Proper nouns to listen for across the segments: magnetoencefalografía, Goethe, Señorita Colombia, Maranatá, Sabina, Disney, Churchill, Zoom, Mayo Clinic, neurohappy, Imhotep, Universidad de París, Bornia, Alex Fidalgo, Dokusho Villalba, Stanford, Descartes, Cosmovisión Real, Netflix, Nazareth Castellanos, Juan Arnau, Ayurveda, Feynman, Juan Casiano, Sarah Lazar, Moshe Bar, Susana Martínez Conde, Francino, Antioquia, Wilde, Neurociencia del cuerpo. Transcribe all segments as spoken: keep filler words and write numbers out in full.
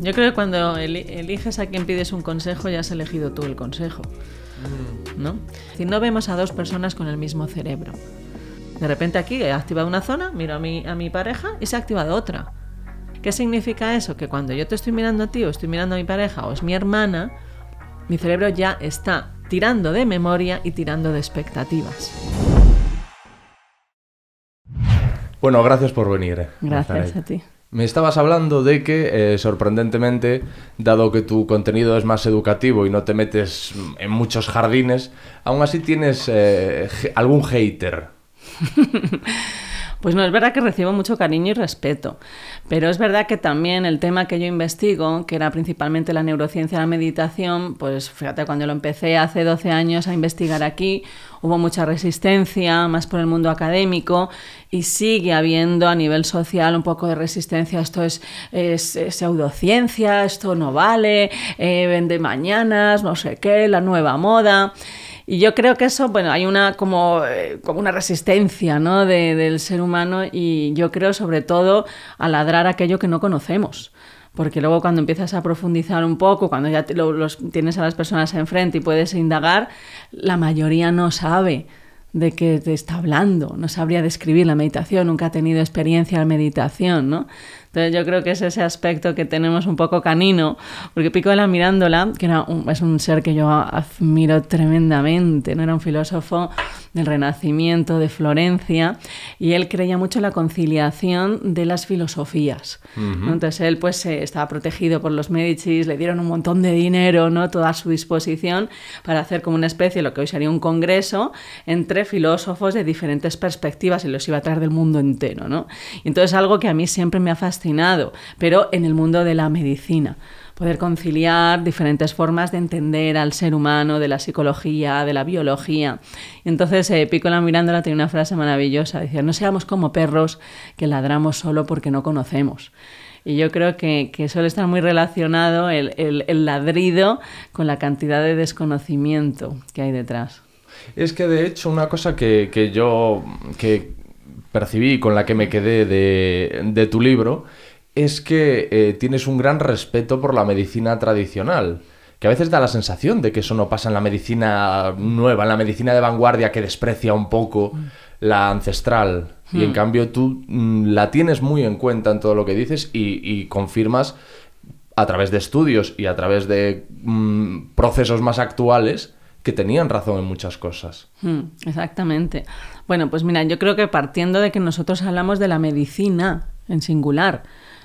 Yo creo que cuando eliges a quien pides un consejo, ya has elegido tú el consejo, ¿no? Si no vemos a dos personas con el mismo cerebro. De repente aquí he activado una zona, miro a mi, a mi pareja y se ha activado otra. ¿Qué significa eso? Que cuando yo te estoy mirando a ti o estoy mirando a mi pareja o es mi hermana, mi cerebro ya está tirando de memoria y tirando de expectativas. Bueno, gracias por venir. Gracias a ti. Me estabas hablando de que, eh, sorprendentemente, dado que tu contenido es más educativo y no te metes en muchos jardines, aún así tienes eh, algún hater. Pues no, es verdad que recibo mucho cariño y respeto, pero es verdad que también el tema que yo investigo, que era principalmente la neurociencia y la meditación, pues fíjate, cuando lo empecé hace doce años a investigar aquí, hubo mucha resistencia, más por el mundo académico, y sigue habiendo a nivel social un poco de resistencia. Esto es, es, es pseudociencia, esto no vale, eh, vende mañanas, no sé qué, la nueva moda. Y yo creo que eso, bueno, hay una como, como una resistencia, ¿no?, de, del ser humano, y yo creo sobre todo a ladrar aquello que no conocemos. Porque luego cuando empiezas a profundizar un poco, cuando ya te, lo, los, tienes a las personas enfrente y puedes indagar, la mayoría no sabe de qué te está hablando, no sabría describir la meditación, nunca ha tenido experiencia en meditación, ¿no? Entonces yo creo que es ese aspecto que tenemos un poco canino, porque Pico della Mirandola, que era un, es un ser que yo admiro tremendamente, ¿no?, era un filósofo del Renacimiento de Florencia, y él creía mucho en la conciliación de las filosofías, ¿no? Entonces él pues eh, estaba protegido por los Médicis, le dieron un montón de dinero, ¿no?, toda a su disposición, para hacer como una especie, lo que hoy sería un congreso, entre filósofos de diferentes perspectivas, y los iba a traer del mundo entero, ¿no? Y entonces algo que a mí siempre me ha fascinado, pero en el mundo de la medicina, poder conciliar diferentes formas de entender al ser humano, de la psicología, de la biología. Entonces eh, Pico della Mirandola tenía una frase maravillosa, decía: no seamos como perros que ladramos solo porque no conocemos. Y yo creo que, que suele estar muy relacionado el, el, el ladrido con la cantidad de desconocimiento que hay detrás. Es que de hecho una cosa que, que yo... que percibí, con la que me quedé de, de tu libro, es que eh, tienes un gran respeto por la medicina tradicional, que a veces da la sensación de que eso no pasa en la medicina nueva, en la medicina de vanguardia, que desprecia un poco la ancestral. Hmm. Y en cambio tú la tienes muy en cuenta en todo lo que dices y, y confirmas a través de estudios y a través de mm, procesos más actuales que tenían razón en muchas cosas. Hmm, exactamente. Bueno, pues mira, yo creo que partiendo de que nosotros hablamos de la medicina en singular,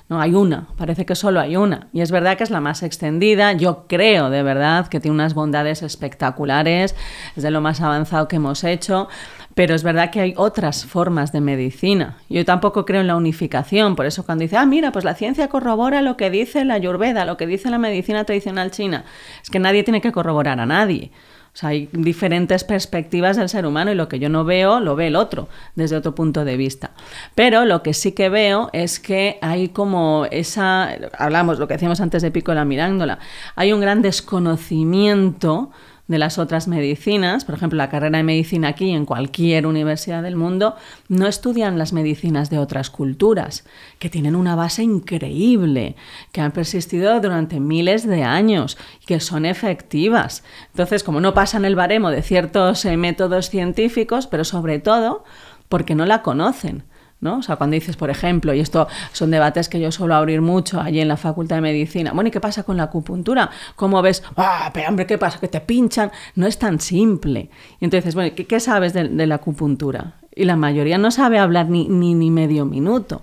no hay una, parece que solo hay una, y es verdad que es la más extendida. Yo creo de verdad que tiene unas bondades espectaculares, es de lo más avanzado que hemos hecho, pero es verdad que hay otras formas de medicina. Yo tampoco creo en la unificación, por eso cuando dice, ah, mira, pues la ciencia corrobora lo que dice la Ayurveda, lo que dice la medicina tradicional china, es que nadie tiene que corroborar a nadie. O sea, hay diferentes perspectivas del ser humano, y lo que yo no veo, lo ve el otro, desde otro punto de vista. Pero lo que sí que veo es que hay como esa... Hablamos, lo que decíamos antes de Pico della Mirandola, hay un gran desconocimiento de las otras medicinas. Por ejemplo, la carrera de medicina aquí, en cualquier universidad del mundo, no estudian las medicinas de otras culturas, que tienen una base increíble, que han persistido durante miles de años, que son efectivas. Entonces, como no pasan el baremo de ciertos eh, métodos científicos, pero sobre todo porque no la conocen, ¿no? O sea, cuando dices, por ejemplo, y esto son debates que yo suelo abrir mucho allí en la Facultad de Medicina, bueno, ¿y qué pasa con la acupuntura? ¿Cómo ves? ¡Ah, pero hombre, qué pasa, que te pinchan! No es tan simple. Y entonces, bueno, ¿qué, qué sabes de, de la acupuntura? Y la mayoría no sabe hablar ni, ni, ni medio minuto.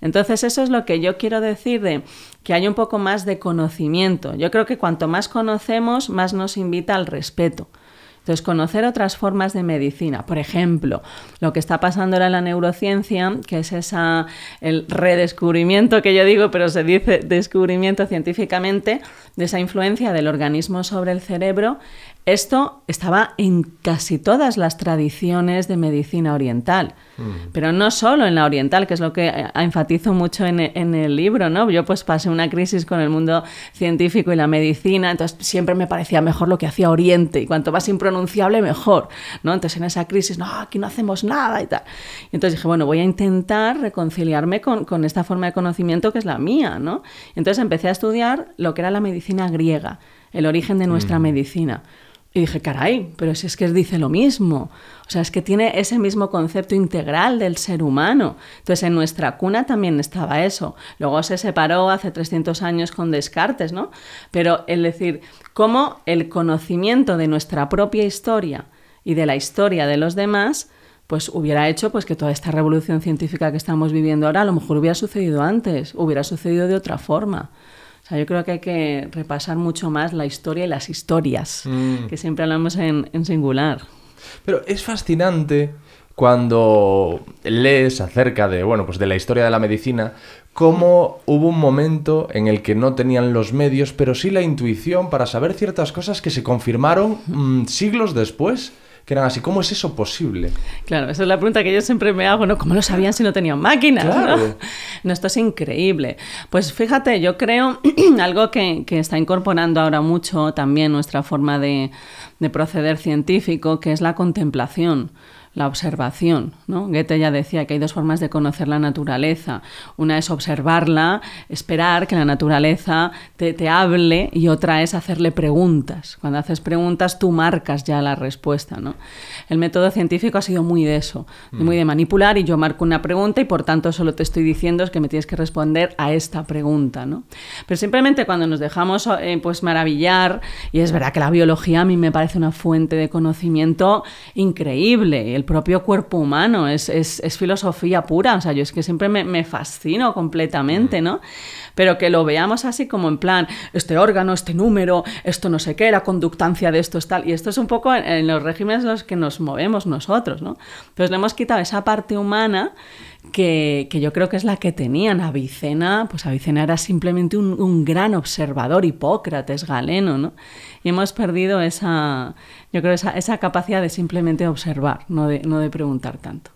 Entonces, eso es lo que yo quiero decir, de que hay un poco más de conocimiento. Yo creo que cuanto más conocemos, más nos invita al respeto. Entonces, conocer otras formas de medicina, por ejemplo, lo que está pasando ahora en la neurociencia, que es esa, el redescubrimiento que yo digo, pero se dice descubrimiento científicamente, de esa influencia del organismo sobre el cerebro Esto estaba en casi todas las tradiciones de medicina oriental, mm. pero no solo en la oriental, que es lo que enfatizo mucho en, en el libro, ¿no? Yo pues pasé una crisis con el mundo científico y la medicina, entonces siempre me parecía mejor lo que hacía Oriente, y cuanto más impronunciable mejor, ¿no? Entonces en esa crisis, no, aquí no hacemos nada y tal. Y entonces dije, bueno, voy a intentar reconciliarme con, con esta forma de conocimiento que es la mía, ¿no? Entonces empecé a estudiar lo que era la medicina griega, el origen de nuestra mm. medicina. Y dije, caray, pero si es que dice lo mismo. O sea, es que tiene ese mismo concepto integral del ser humano. Entonces, en nuestra cuna también estaba eso. Luego se separó hace trescientos años con Descartes, ¿no? Pero es decir, cómo el conocimiento de nuestra propia historia y de la historia de los demás, pues hubiera hecho pues, que toda esta revolución científica que estamos viviendo ahora, a lo mejor hubiera sucedido antes, hubiera sucedido de otra forma. O sea, yo creo que hay que repasar mucho más la historia y las historias, mm. que siempre hablamos en, en singular. Pero es fascinante cuando lees acerca de, bueno, pues de la historia de la medicina, cómo hubo un momento en el que no tenían los medios, pero sí la intuición para saber ciertas cosas que se confirmaron mmm, siglos después. Que eran así, ¿cómo es eso posible? Claro, esa es la pregunta que yo siempre me hago, ¿no? ¿Cómo lo sabían si no tenían máquinas? Claro. ¿No? No, esto es increíble. Pues fíjate, yo creo algo que, que está incorporando ahora mucho también nuestra forma de, de proceder científico, que es la contemplación, la observación, ¿no? Goethe ya decía que hay dos formas de conocer la naturaleza. Una es observarla, esperar que la naturaleza te, te hable, y otra es hacerle preguntas. Cuando haces preguntas, tú marcas ya la respuesta, ¿no? El método científico ha sido muy de eso, mm. muy de manipular, y yo marco una pregunta y por tanto solo te estoy diciendo es que me tienes que responder a esta pregunta, ¿no? Pero simplemente cuando nos dejamos eh, pues maravillar, y es verdad que la biología a mí me parece una fuente de conocimiento increíble. El propio cuerpo humano es, es, es filosofía pura, o sea, yo es que siempre me, me fascino completamente, ¿no? Pero que lo veamos así como en plan, este órgano, este número, esto no sé qué, la conductancia de esto es tal, y esto es un poco en, en los regímenes en los que nos movemos nosotros, ¿no? Entonces le hemos quitado esa parte humana que, que yo creo que es la que tenían. Avicena, pues Avicena era simplemente un, un gran observador, Hipócrates, Galeno, ¿no? Y hemos perdido esa, yo creo, esa, esa capacidad de simplemente observar, no de, no de preguntar tanto.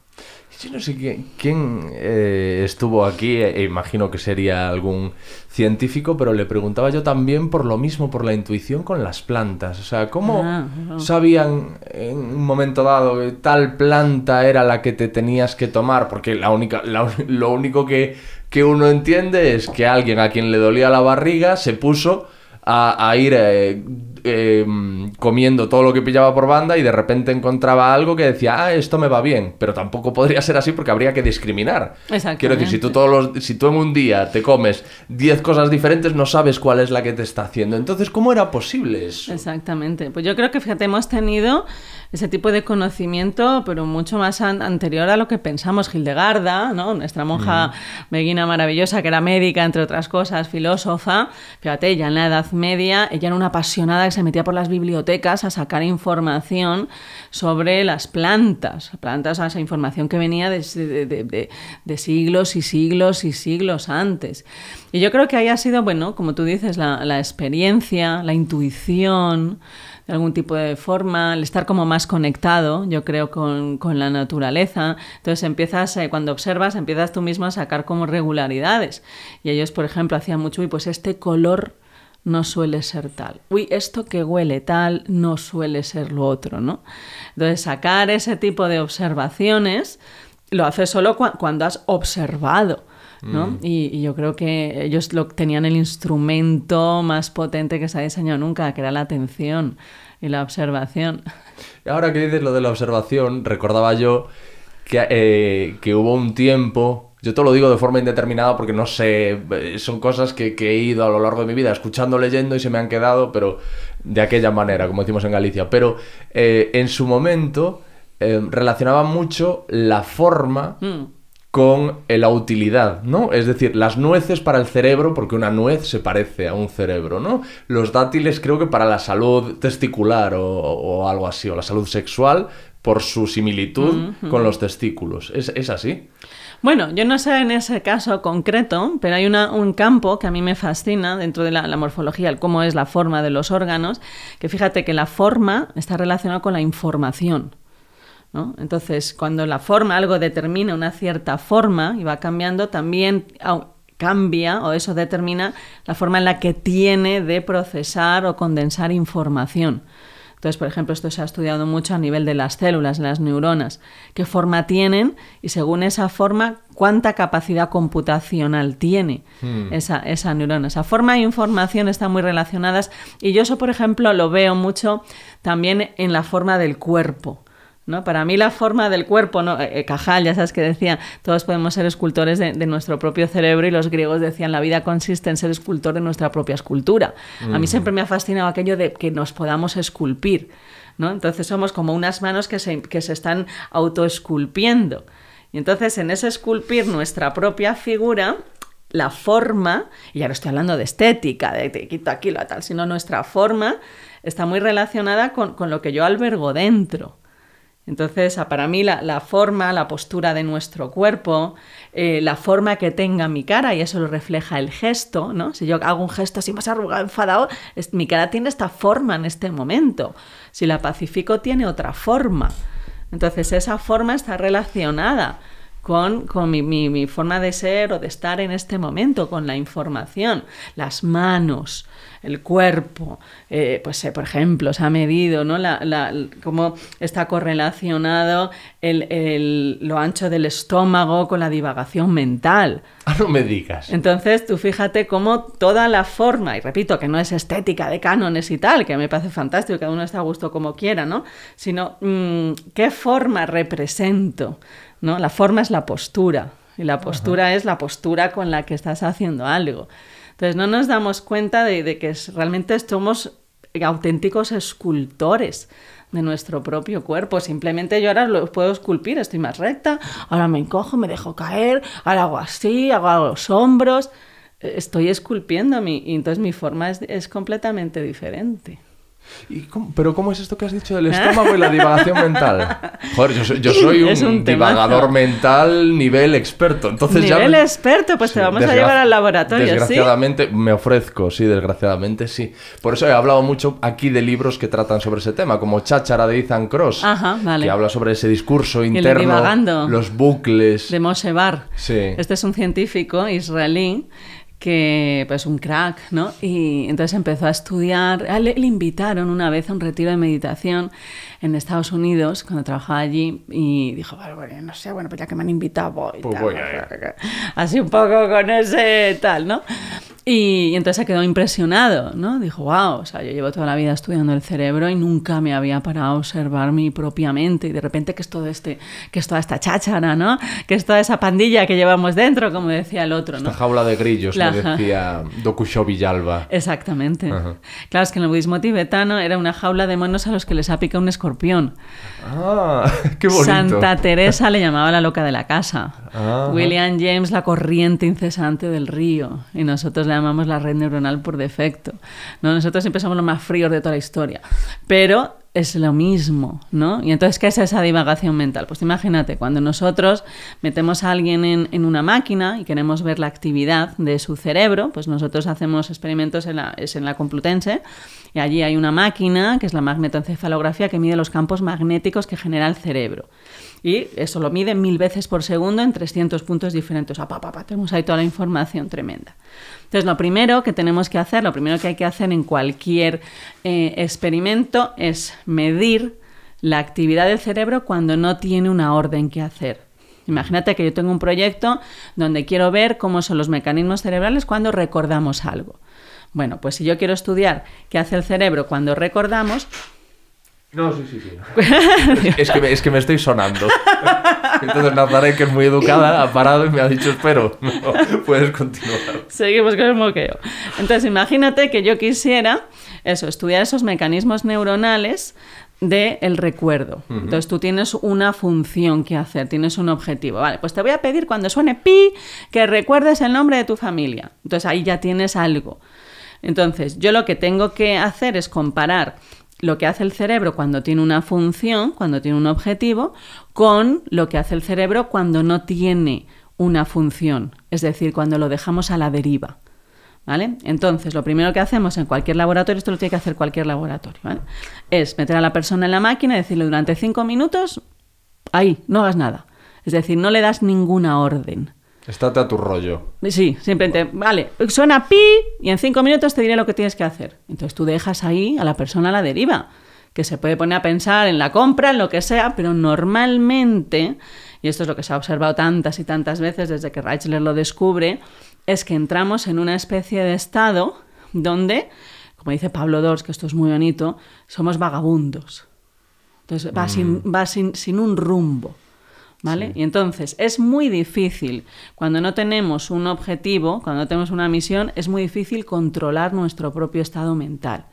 Yo no sé quién, quién eh, estuvo aquí, e imagino que sería algún científico, pero le preguntaba yo también por lo mismo, por la intuición con las plantas. O sea, ¿cómo ah, no. sabían en un momento dado que tal planta era la que te tenías que tomar? Porque la única, la, lo único que, que uno entiende es que alguien a quien le dolía la barriga se puso a, a ir... Eh, Eh, comiendo todo lo que pillaba por banda, y de repente encontraba algo que decía, ah, esto me va bien, pero tampoco podría ser así porque habría que discriminar. Quiero decir, si tú, todos los, si tú en un día te comes diez cosas diferentes, no sabes cuál es la que te está haciendo. Entonces, ¿cómo era posible eso? Exactamente. Pues yo creo que, fíjate, hemos tenido ese tipo de conocimiento, pero mucho más an anterior a lo que pensamos. Hildegarda, ¿no? Nuestra monja mm. beguina maravillosa, que era médica, entre otras cosas, filósofa. Fíjate, ella en la Edad Media, ella era una apasionada se metía por las bibliotecas a sacar información sobre las plantas, plantas, esa información que venía de, de, de, de siglos y siglos y siglos antes. Y yo creo que ahí ha sido, bueno, como tú dices, la, la experiencia, la intuición, de algún tipo de forma, el estar como más conectado, yo creo, con, con la naturaleza. Entonces empiezas, eh, cuando observas, empiezas tú mismo a sacar como regularidades. Y ellos, por ejemplo, hacían mucho, y pues este color no suele ser tal. Uy, esto que huele tal no suele ser lo otro, ¿no? Entonces, sacar ese tipo de observaciones lo haces solo cu cuando has observado, ¿no? Mm. Y, y yo creo que ellos lo, tenían el instrumento más potente que se ha diseñado nunca, que era la atención y la observación. Ahora que dices lo de la observación, recordaba yo que, eh, que hubo un tiempo... Yo te lo digo de forma indeterminada porque no sé, son cosas que, que he ido a lo largo de mi vida escuchando, leyendo y se me han quedado, pero de aquella manera, como decimos en Galicia. Pero eh, en su momento eh, relacionaba mucho la forma mm. con la utilidad, ¿no? Es decir, las nueces para el cerebro, porque una nuez se parece a un cerebro, ¿no? Los dátiles creo que para la salud testicular o, o algo así, o la salud sexual... por su similitud uh-huh. con los testículos. ¿Es, es así? Bueno, yo no sé en ese caso concreto, pero hay una, un campo que a mí me fascina dentro de la, la morfología, el cómo es la forma de los órganos, que fíjate que la forma está relacionada con la información, ¿no? Entonces, cuando la forma, algo determina una cierta forma y va cambiando, también oh, cambia o eso determina la forma en la que tiene de procesar o condensar información. Entonces, por ejemplo, esto se ha estudiado mucho a nivel de las células, las neuronas, qué forma tienen y según esa forma, cuánta capacidad computacional tiene hmm. esa, esa neurona. Esa forma e información están muy relacionadas y yo eso, por ejemplo, lo veo mucho también en la forma del cuerpo, ¿no? Para mí la forma del cuerpo, ¿no? eh, Cajal, ya sabes que decía, todos podemos ser escultores de, de nuestro propio cerebro, y los griegos decían, la vida consiste en ser escultor de nuestra propia escultura. Mm. A mí siempre me ha fascinado aquello de que nos podamos esculpir, ¿no? Entonces somos como unas manos que se, que se están autoesculpiendo. Y entonces en ese esculpir nuestra propia figura, la forma, y ya no estoy hablando de estética, de te quito aquí lo tal, sino nuestra forma está muy relacionada con, con lo que yo albergo dentro. Entonces, para mí, la, la forma, la postura de nuestro cuerpo, eh, la forma que tenga mi cara, y eso lo refleja el gesto, ¿no? Si yo hago un gesto así más arrugado, enfadado, es, mi cara tiene esta forma en este momento. Si la pacifico, tiene otra forma. Entonces, esa forma está relacionada con, con mi, mi, mi forma de ser o de estar en este momento, con la información, las manos, el cuerpo, eh, pues eh, por ejemplo, se ha medido, ¿no? La, la, cómo está correlacionado el, el, lo ancho del estómago con la divagación mental. Ah, no me digas. Entonces tú fíjate cómo toda la forma, y repito que no es estética de cánones y tal, que me parece fantástico, cada uno está a gusto como quiera, ¿no? Sino mmm, qué forma represento, ¿no? La forma es la postura, y la postura Ajá. es la postura con la que estás haciendo algo. Entonces no nos damos cuenta de, de que realmente somos auténticos escultores de nuestro propio cuerpo. Simplemente yo ahora lo puedo esculpir, estoy más recta, ahora me encojo, me dejo caer, ahora hago así, hago los hombros, estoy esculpiendo mi, y entonces mi forma es, es completamente diferente. ¿Y cómo, pero cómo es esto que has dicho del estómago y la divagación mental? Joder, yo, yo soy un, un divagador mental nivel experto. Entonces nivel ya... experto, pues sí, te vamos a llevar al laboratorio, desgraciadamente, ¿sí? Desgraciadamente me ofrezco, sí, desgraciadamente sí. Por eso he hablado mucho aquí de libros que tratan sobre ese tema, como Cháchara de Ethan Cross, Ajá, vale. que habla sobre ese discurso interno, los bucles... De Moshe Bar. Sí. Este es un científico israelí que pues un crack, ¿no? Y entonces empezó a estudiar, a le, le invitaron una vez a un retiro de meditación en Estados Unidos, cuando trabajaba allí, y dijo, bueno, bueno no sé, bueno, pues ya que me han invitado voy, pues tal, voy a así un poco con ese tal, ¿no? Y, y entonces se quedó impresionado, ¿no? Dijo, wow, o sea, yo llevo toda la vida estudiando el cerebro y nunca me había parado a observar mi propia mente, y de repente que es todo este, que es toda esta cháchara, ¿no? Que es toda esa pandilla que llevamos dentro, como decía el otro, ¿no? Esta jaula de grillos, la decía Dokusho Villalba. Exactamente. Ajá. Claro, es que en el budismo tibetano era una jaula de monos a los que les ha picado un escorpión. Ah, qué bonito. Santa Teresa le llamaba la loca de la casa. Ajá. William James, la corriente incesante del río. Y nosotros le llamamos la red neuronal por defecto, ¿no? Nosotros siempre somos los más fríos de toda la historia. Pero es lo mismo, ¿no? Y entonces, ¿qué es esa divagación mental? Pues imagínate, cuando nosotros metemos a alguien en, en una máquina y queremos ver la actividad de su cerebro, pues nosotros hacemos experimentos en la, es en la Complutense, y allí hay una máquina, que es la magnetoencefalografía, que mide los campos magnéticos que genera el cerebro. Y eso lo mide mil veces por segundo en trescientos puntos diferentes. Ah, pa, pa, pa, tenemos ahí toda la información tremenda. Entonces, lo primero que tenemos que hacer, lo primero que hay que hacer en cualquier eh, experimento es medir la actividad del cerebro cuando no tiene una orden que hacer. Imagínate que yo tengo un proyecto donde quiero ver cómo son los mecanismos cerebrales cuando recordamos algo. Bueno, pues si yo quiero estudiar qué hace el cerebro cuando recordamos... No, sí, sí, sí. es, que me, es que me estoy sonando. Entonces Nazareth, que es muy educada, ha parado y me ha dicho, espero, no, puedes continuar. Seguimos con el moqueo. Entonces imagínate que yo quisiera eso, estudiar esos mecanismos neuronales del recuerdo. Uh-huh. Entonces tú tienes una función que hacer, tienes un objetivo. Vale, pues te voy a pedir cuando suene pi que recuerdes el nombre de tu familia. Entonces ahí ya tienes algo. Entonces yo lo que tengo que hacer es comparar lo que hace el cerebro cuando tiene una función, cuando tiene un objetivo, con lo que hace el cerebro cuando no tiene una función, es decir, cuando lo dejamos a la deriva, ¿vale? Entonces, lo primero que hacemos en cualquier laboratorio, esto lo tiene que hacer cualquier laboratorio, ¿vale?, es meter a la persona en la máquina y decirle durante cinco minutos, ahí, no hagas nada. Es decir, no le das ninguna orden. Estate a tu rollo. Sí, simplemente, vale, suena pi y en cinco minutos te diré lo que tienes que hacer. Entonces tú dejas ahí a la persona a la deriva, que se puede poner a pensar en la compra, en lo que sea, pero normalmente, y esto es lo que se ha observado tantas y tantas veces desde que Reichler lo descubre, es que entramos en una especie de estado donde, como dice Pablo Dors, que esto es muy bonito, somos vagabundos. Entonces va, mm. sin, va sin, sin un rumbo. ¿Vale? Sí. Y entonces es muy difícil, cuando no tenemos un objetivo, cuando no tenemos una misión, es muy difícil controlar nuestro propio estado mental.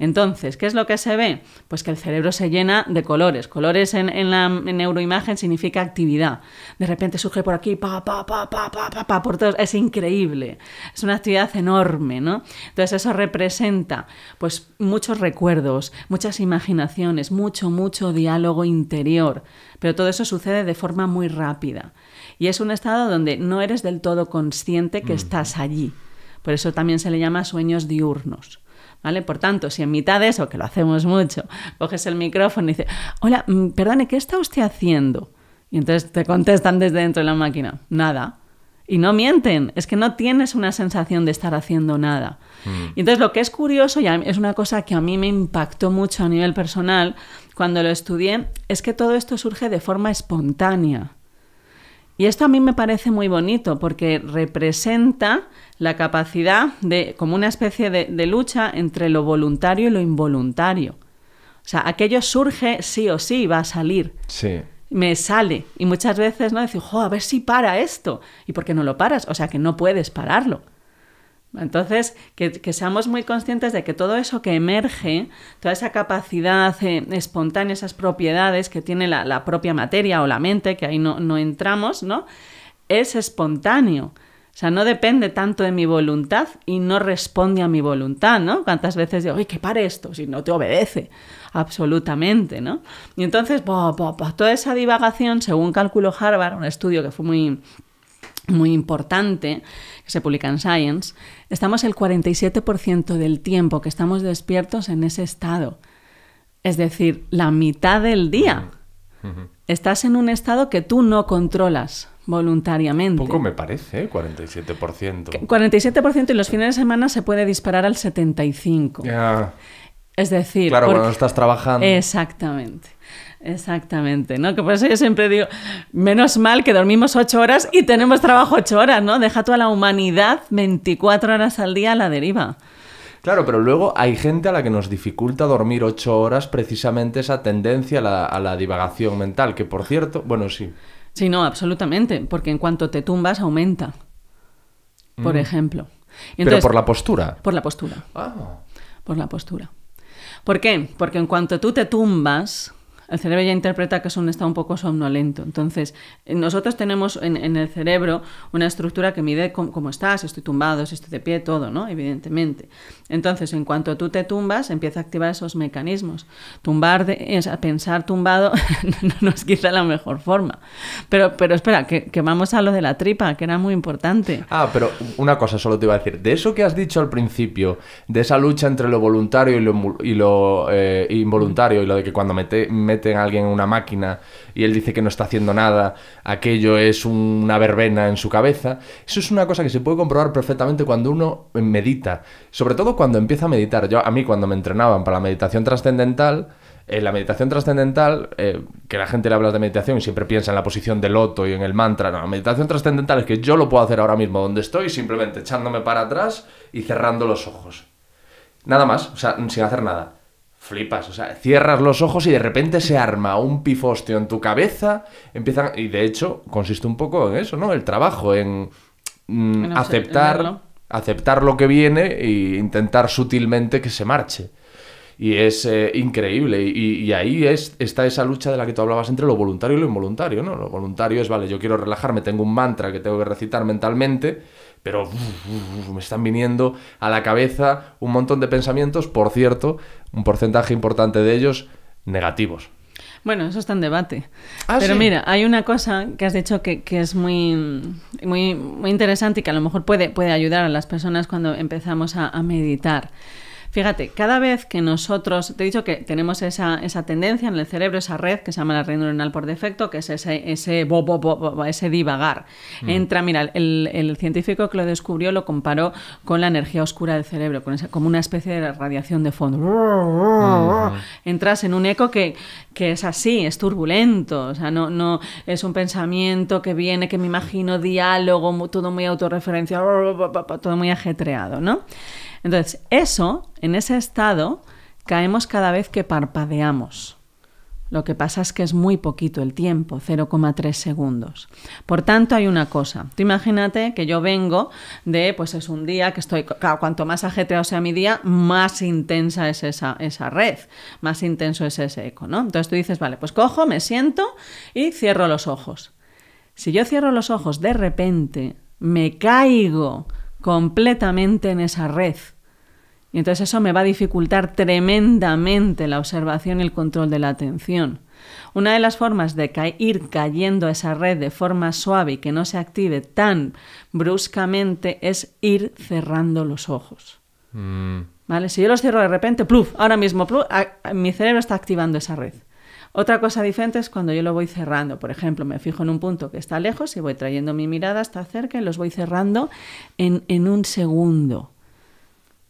Entonces, ¿qué es lo que se ve? Pues que el cerebro se llena de colores. Colores en, en la en neuroimagen significa actividad. De repente surge por aquí, pa, pa, pa, pa, pa, pa, pa, por todos. Es increíble. Es una actividad enorme, ¿no? Entonces, eso representa pues muchos recuerdos, muchas imaginaciones, mucho, mucho diálogo interior. Pero todo eso sucede de forma muy rápida. Y es un estado donde no eres del todo consciente que mm. estás allí. Por eso también se le llama sueños diurnos. ¿Vale? Por tanto, si en mitad de eso, que lo hacemos mucho, coges el micrófono y dices, hola, perdone, ¿qué está usted haciendo? Y entonces te contestan desde dentro de la máquina, nada. Y no mienten, es que no tienes una sensación de estar haciendo nada. Mm. Y entonces lo que es curioso, y es una cosa que a mí me impactó mucho a nivel personal cuando lo estudié, es que todo esto surge de forma espontánea. Y esto a mí me parece muy bonito porque representa la capacidad de, como una especie de, de lucha entre lo voluntario y lo involuntario. O sea, aquello surge sí o sí, va a salir. Sí. Me sale. Y muchas veces, ¿no? Decir, jo, a ver si para esto. ¿Y por qué no lo paras? O sea, que no puedes pararlo. Entonces, que, que seamos muy conscientes de que todo eso que emerge, toda esa capacidad eh, espontánea, esas propiedades que tiene la, la propia materia o la mente, que ahí no, no entramos, ¿no? Es espontáneo. O sea, no depende tanto de mi voluntad y no responde a mi voluntad, ¿no? ¿Cuántas veces digo, oye, que pare esto, si no te obedece? Absolutamente, ¿no? Y entonces, bo, bo, bo, toda esa divagación, según calculó Harvard, un estudio que fue muy... muy importante, que se publica en Science, estamos el cuarenta y siete por ciento del tiempo que estamos despiertos en ese estado. Es decir, la mitad del día. Uh-huh. Estás en un estado que tú no controlas voluntariamente. Poco me parece, ¿eh? cuarenta y siete por ciento. cuarenta y siete por ciento y los fines de semana se puede disparar al setenta y cinco por ciento. Yeah. Es decir... Claro, porque... cuando estás trabajando. Exactamente. Exactamente, ¿no? Que por eso yo siempre digo, menos mal que dormimos ocho horas y tenemos trabajo ocho horas, ¿no? Deja toda la humanidad veinticuatro horas al día a la deriva. Claro, pero luego hay gente a la que nos dificulta dormir ocho horas precisamente esa tendencia a la, a la divagación mental, que por cierto, bueno, sí. Sí, no, absolutamente, porque en cuanto te tumbas aumenta, por mm. ejemplo. Entonces, pero por la postura. Por la postura. Ah. Por la postura. ¿Por qué? Porque en cuanto tú te tumbas... El cerebro ya interpreta que es un estado un poco somnolento. Entonces, nosotros tenemos en, en el cerebro una estructura que mide cómo, cómo estás, si estoy tumbado, si estoy de pie, todo, ¿no? Evidentemente. Entonces, en cuanto tú te tumbas, empieza a activar esos mecanismos. Tumbar, de, es, pensar tumbado no, no es quizá la mejor forma. Pero, pero espera, que, que vamos a lo de la tripa, que era muy importante. Ah, pero una cosa solo te iba a decir. De eso que has dicho al principio, de esa lucha entre lo voluntario y lo, y lo eh, involuntario, y lo de que cuando mete, mete a alguien en una máquina y él dice que no está haciendo nada, aquello es una verbena en su cabeza. Eso es una cosa que se puede comprobar perfectamente cuando uno medita, sobre todo cuando empieza a meditar. Yo, a mí cuando me entrenaban para la meditación trascendental, eh, la meditación trascendental, eh, que la gente le habla de meditación y siempre piensa en la posición del loto y en el mantra. No, la meditación trascendental es que yo lo puedo hacer ahora mismo donde estoy, simplemente echándome para atrás y cerrando los ojos. Nada más, o sea, sin hacer nada. Flipas, o sea, cierras los ojos y de repente se arma un pifostio en tu cabeza, empiezan... Y de hecho, consiste un poco en eso, ¿no? El trabajo, en mm, bueno, aceptar, en aceptar lo que viene e intentar sutilmente que se marche. Y es eh, increíble. Y, y ahí es, está esa lucha de la que tú hablabas entre lo voluntario y lo involuntario, ¿no? Lo voluntario es, vale, yo quiero relajarme, tengo un mantra que tengo que recitar mentalmente, pero uf, uf, me están viniendo a la cabeza un montón de pensamientos, por cierto, un porcentaje importante de ellos negativos. Bueno, eso está en debate. Ah, pero sí. Mira, hay una cosa que has dicho que, que es muy, muy, muy interesante y que a lo mejor puede, puede ayudar a las personas cuando empezamos a, a meditar. Fíjate, cada vez que nosotros, te he dicho que tenemos esa, esa tendencia en el cerebro, esa red que se llama la red neuronal por defecto, que es ese, ese, bo, bo, bo, bo, ese divagar. Mm. Entra, mira, el, el científico que lo descubrió lo comparó con la energía oscura del cerebro, con esa, como una especie de radiación de fondo. Mm. Entras en un eco que, que es así, es turbulento, o sea, no, no es un pensamiento que viene, que me imagino, diálogo, todo muy autorreferencial, todo muy ajetreado, ¿no? Entonces, eso, en ese estado, caemos cada vez que parpadeamos. Lo que pasa es que es muy poquito el tiempo, cero coma tres segundos. Por tanto, hay una cosa. Tú imagínate que yo vengo de, pues es un día que estoy... Claro, cuanto más ajetreado sea mi día, más intensa es esa, esa red, más intenso es ese eco, ¿no? Entonces tú dices, vale, pues cojo, me siento y cierro los ojos. Si yo cierro los ojos, de repente me caigo completamente en esa red. Y entonces eso me va a dificultar tremendamente la observación y el control de la atención. Una de las formas de ca- ir cayendo a esa red de forma suave y que no se active tan bruscamente es ir cerrando los ojos. Mm. ¿Vale? Si yo los cierro de repente, pluf, ahora mismo, pluf, a, a, mi cerebro está activando esa red. Otra cosa diferente es cuando yo lo voy cerrando. Por ejemplo, me fijo en un punto que está lejos y voy trayendo mi mirada hasta cerca y los voy cerrando en, en un segundo.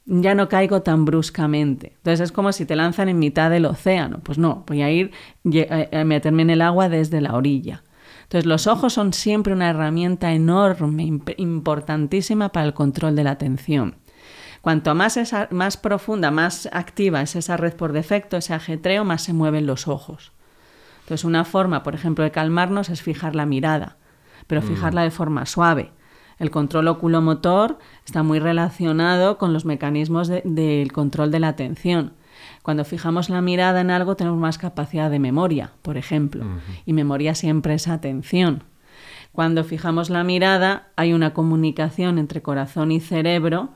Ya no caigo tan bruscamente. Entonces es como si te lanzan en mitad del océano. Pues no, voy a ir a meterme en el agua desde la orilla. Entonces los ojos son siempre una herramienta enorme, importantísima para el control de la atención. Cuanto más, esa, más profunda, más activa es esa red por defecto, ese ajetreo, más se mueven los ojos. Entonces una forma, por ejemplo, de calmarnos es fijar la mirada, pero fijarla de forma suave. El control oculomotor está muy relacionado con los mecanismos de, del control de la atención. Cuando fijamos la mirada en algo tenemos más capacidad de memoria, por ejemplo, uh-huh. y memoria siempre es atención. Cuando fijamos la mirada hay una comunicación entre corazón y cerebro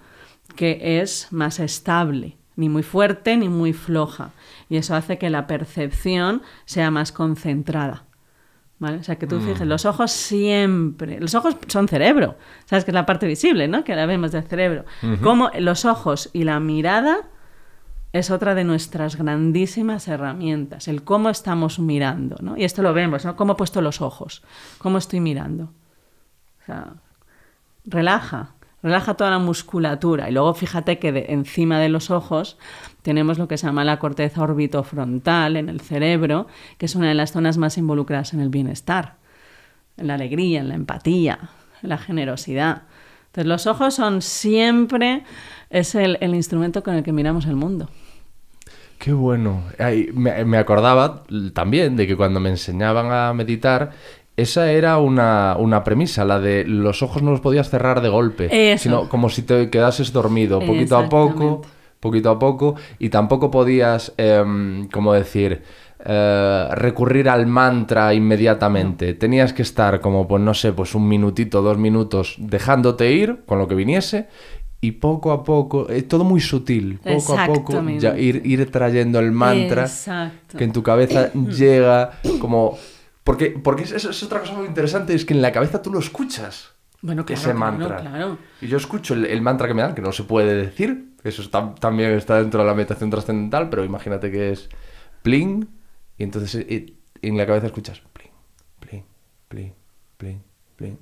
que es más estable, ni muy fuerte ni muy floja, y eso hace que la percepción sea más concentrada, ¿vale? O sea, que tú mm. fijes, los ojos siempre... Los ojos son cerebro, sabes que es la parte visible, ¿no? Que la vemos del cerebro. Uh-huh. Como los ojos y la mirada es otra de nuestras grandísimas herramientas, el cómo estamos mirando, ¿no? Y esto lo vemos, ¿no? Cómo he puesto los ojos, cómo estoy mirando. O sea, relaja. Relaja toda la musculatura y luego fíjate que de encima de los ojos tenemos lo que se llama la corteza orbitofrontal en el cerebro, que es una de las zonas más involucradas en el bienestar, en la alegría, en la empatía, en la generosidad. Entonces los ojos son siempre es el, el instrumento con el que miramos el mundo. Qué bueno. Ay, me, me acordaba también de que cuando me enseñaban a meditar... Esa era una, una premisa, la de los ojos no los podías cerrar de golpe, eso. Sino como si te quedases dormido, poquito a poco, poquito a poco, y tampoco podías, eh, como decir, eh, recurrir al mantra inmediatamente. No. Tenías que estar como, pues no sé, pues un minutito, dos minutos, dejándote ir con lo que viniese, y poco a poco, eh, todo muy sutil, poco a poco, ya ir, ir trayendo el mantra exacto. Que en tu cabeza llega como... Porque, porque eso es otra cosa muy interesante, es que en la cabeza tú lo escuchas, bueno, claro, ese mantra. Claro, claro. Y yo escucho el, el mantra que me dan, que no se puede decir, eso está, también está dentro de la meditación trascendental, pero imagínate que es pling, y entonces y, y en la cabeza escuchas pling, pling, pling, pling, pling.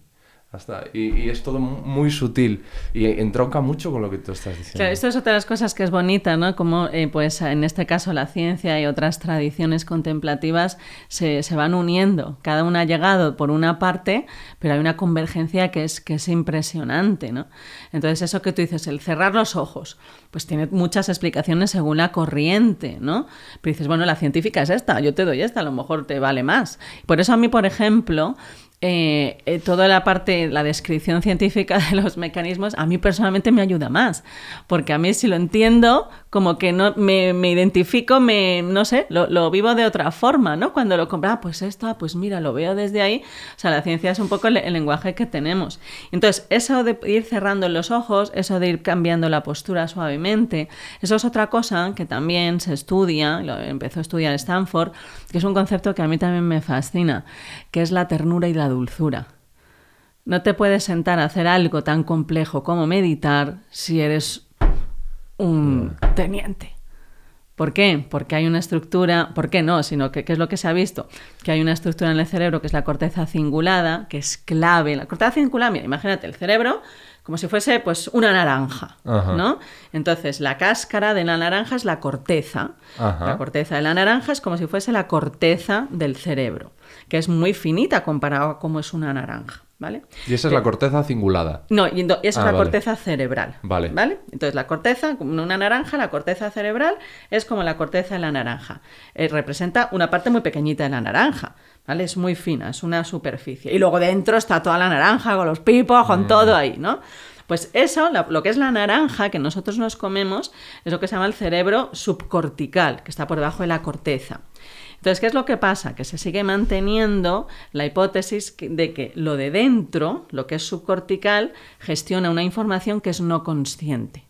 Hasta, y, y es todo muy sutil y entronca mucho con lo que tú estás diciendo. Claro, esto es otra de las cosas que es bonita, ¿no? Como eh, pues en este caso la ciencia y otras tradiciones contemplativas se, se van uniendo. Cada una ha llegado por una parte, pero hay una convergencia que es, que es impresionante, ¿no? Entonces eso que tú dices, el cerrar los ojos, pues tiene muchas explicaciones según la corriente, ¿no? Pero dices, bueno, la científica es esta, yo te doy esta, a lo mejor te vale más. Por eso a mí, por ejemplo... Eh, eh, toda la parte, la descripción científica de los mecanismos, a mí personalmente me ayuda más, porque a mí si lo entiendo, como que no me, me identifico, me no sé, lo, lo vivo de otra forma, ¿no? Cuando lo compro, ah, pues esto, ah, pues mira, lo veo desde ahí. O sea, la ciencia es un poco el, el lenguaje que tenemos. Entonces, eso de ir cerrando los ojos, eso de ir cambiando la postura suavemente, eso es otra cosa que también se estudia, lo empezó a estudiar Stanford, que es un concepto que a mí también me fascina, que es la ternura y la dulzura. No te puedes sentar a hacer algo tan complejo como meditar si eres un teniente. ¿Por qué? Porque hay una estructura... ¿Por qué no? Sino que, ¿qué es lo que se ha visto? Que hay una estructura en el cerebro que es la corteza cingulada, que es clave. La corteza cingulada, mira, imagínate el cerebro como si fuese pues una naranja, ajá, ¿no? Entonces, la cáscara de la naranja es la corteza. Ajá. La corteza de la naranja es como si fuese la corteza del cerebro, que es muy finita comparado a cómo es una naranja, ¿vale? Y esa es eh, la corteza cingulada. No, y esa ah, es la vale. corteza cerebral. Vale. ¿Vale? Entonces, la corteza, como una naranja, la corteza cerebral es como la corteza de la naranja. Eh, representa una parte muy pequeñita de la naranja, ¿vale? Es muy fina, es una superficie. Y luego dentro está toda la naranja, con los pipos, con mm. todo ahí, ¿no? Pues eso, la, lo que es la naranja que nosotros nos comemos, es lo que se llama el cerebro subcortical, que está por debajo de la corteza. Entonces, ¿qué es lo que pasa? Que se sigue manteniendo la hipótesis de que lo de dentro, lo que es subcortical, gestiona una información que es no consciente.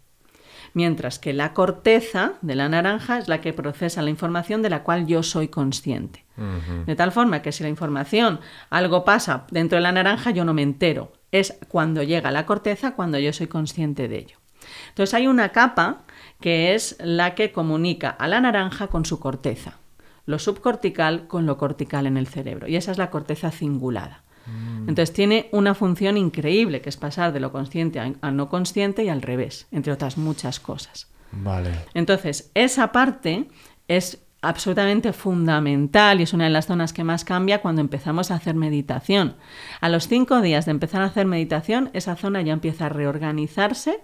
Mientras que la corteza de la naranja es la que procesa la información de la cual yo soy consciente. Uh-huh. De tal forma que si la información, algo pasa dentro de la naranja, yo no me entero. Es cuando llega la corteza, cuando yo soy consciente de ello. Entonces hay una capa que es la que comunica a la naranja con su corteza. Lo subcortical con lo cortical en el cerebro. Y esa es la corteza cingulada. Mm. Entonces tiene una función increíble, que es pasar de lo consciente a, a no consciente y al revés, entre otras muchas cosas. Vale. Entonces, esa parte es absolutamente fundamental y es una de las zonas que más cambia cuando empezamos a hacer meditación. A los cinco días de empezar a hacer meditación, esa zona ya empieza a reorganizarse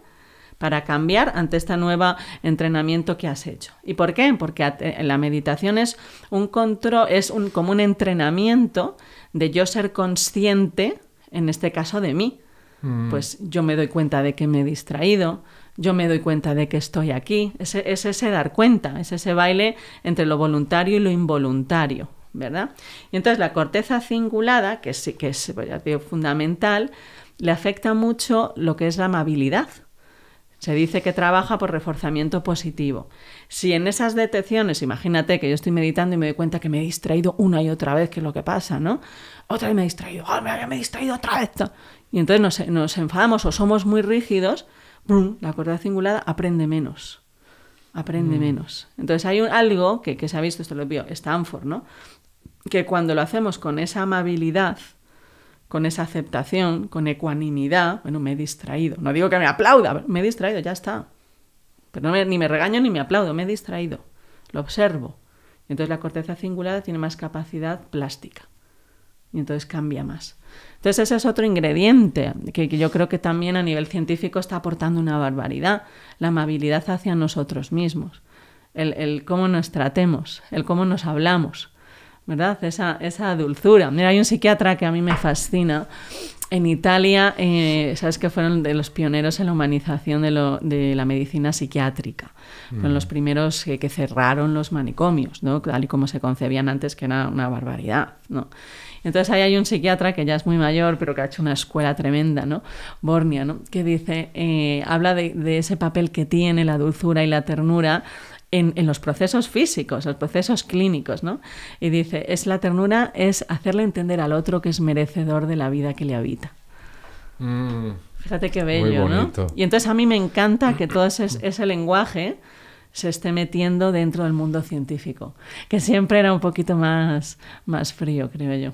para cambiar ante este nuevo entrenamiento que has hecho. ¿Y por qué? Porque la meditación es un control, es un, como un entrenamiento de yo ser consciente, en este caso de mí. Mm. Pues yo me doy cuenta de que me he distraído, yo me doy cuenta de que estoy aquí. Es, es ese dar cuenta, es ese baile entre lo voluntario y lo involuntario, ¿verdad? Y entonces la corteza cingulada, que sí que es, ya digo, fundamental, le afecta mucho lo que es la amabilidad. Se dice que trabaja por reforzamiento positivo. Si en esas detecciones, imagínate que yo estoy meditando y me doy cuenta que me he distraído una y otra vez, que es lo que pasa, ¿no? Otra vez me he distraído, ¡oh, me he distraído otra vez! Y entonces nos, nos enfadamos o somos muy rígidos, ¡brum! La corteza cingulada aprende menos. Aprende mm. menos. Entonces hay un, algo que, que se ha visto, esto lo vio Stanford, ¿no? Que cuando lo hacemos con esa amabilidad, con esa aceptación, con ecuanimidad, bueno, me he distraído, no digo que me aplauda, me he distraído, ya está, pero no me, ni me regaño ni me aplaudo, me he distraído, lo observo, y entonces la corteza cingulada tiene más capacidad plástica y entonces cambia más. Entonces ese es otro ingrediente que, que yo creo que también a nivel científico está aportando una barbaridad, la amabilidad hacia nosotros mismos, el, el cómo nos tratemos, el cómo nos hablamos, ¿verdad? Esa, esa dulzura. Mira, hay un psiquiatra que a mí me fascina. En Italia, eh, sabes que fueron de los pioneros en la humanización de, lo, de la medicina psiquiátrica. Mm. Fueron los primeros que, que cerraron los manicomios, ¿no? Tal y como se concebían antes, que era una barbaridad, ¿no? Entonces ahí hay un psiquiatra que ya es muy mayor, pero que ha hecho una escuela tremenda, ¿no? Bornia, ¿no? Que dice, eh, habla de, de ese papel que tiene la dulzura y la ternura En, en los procesos físicos, los procesos clínicos, ¿no? Y dice, es la ternura, es hacerle entender al otro que es merecedor de la vida que le habita. Mm, Fíjate qué bello, ¿no? Y entonces a mí me encanta que todo ese, ese lenguaje se esté metiendo dentro del mundo científico, que siempre era un poquito más, más frío, creo yo.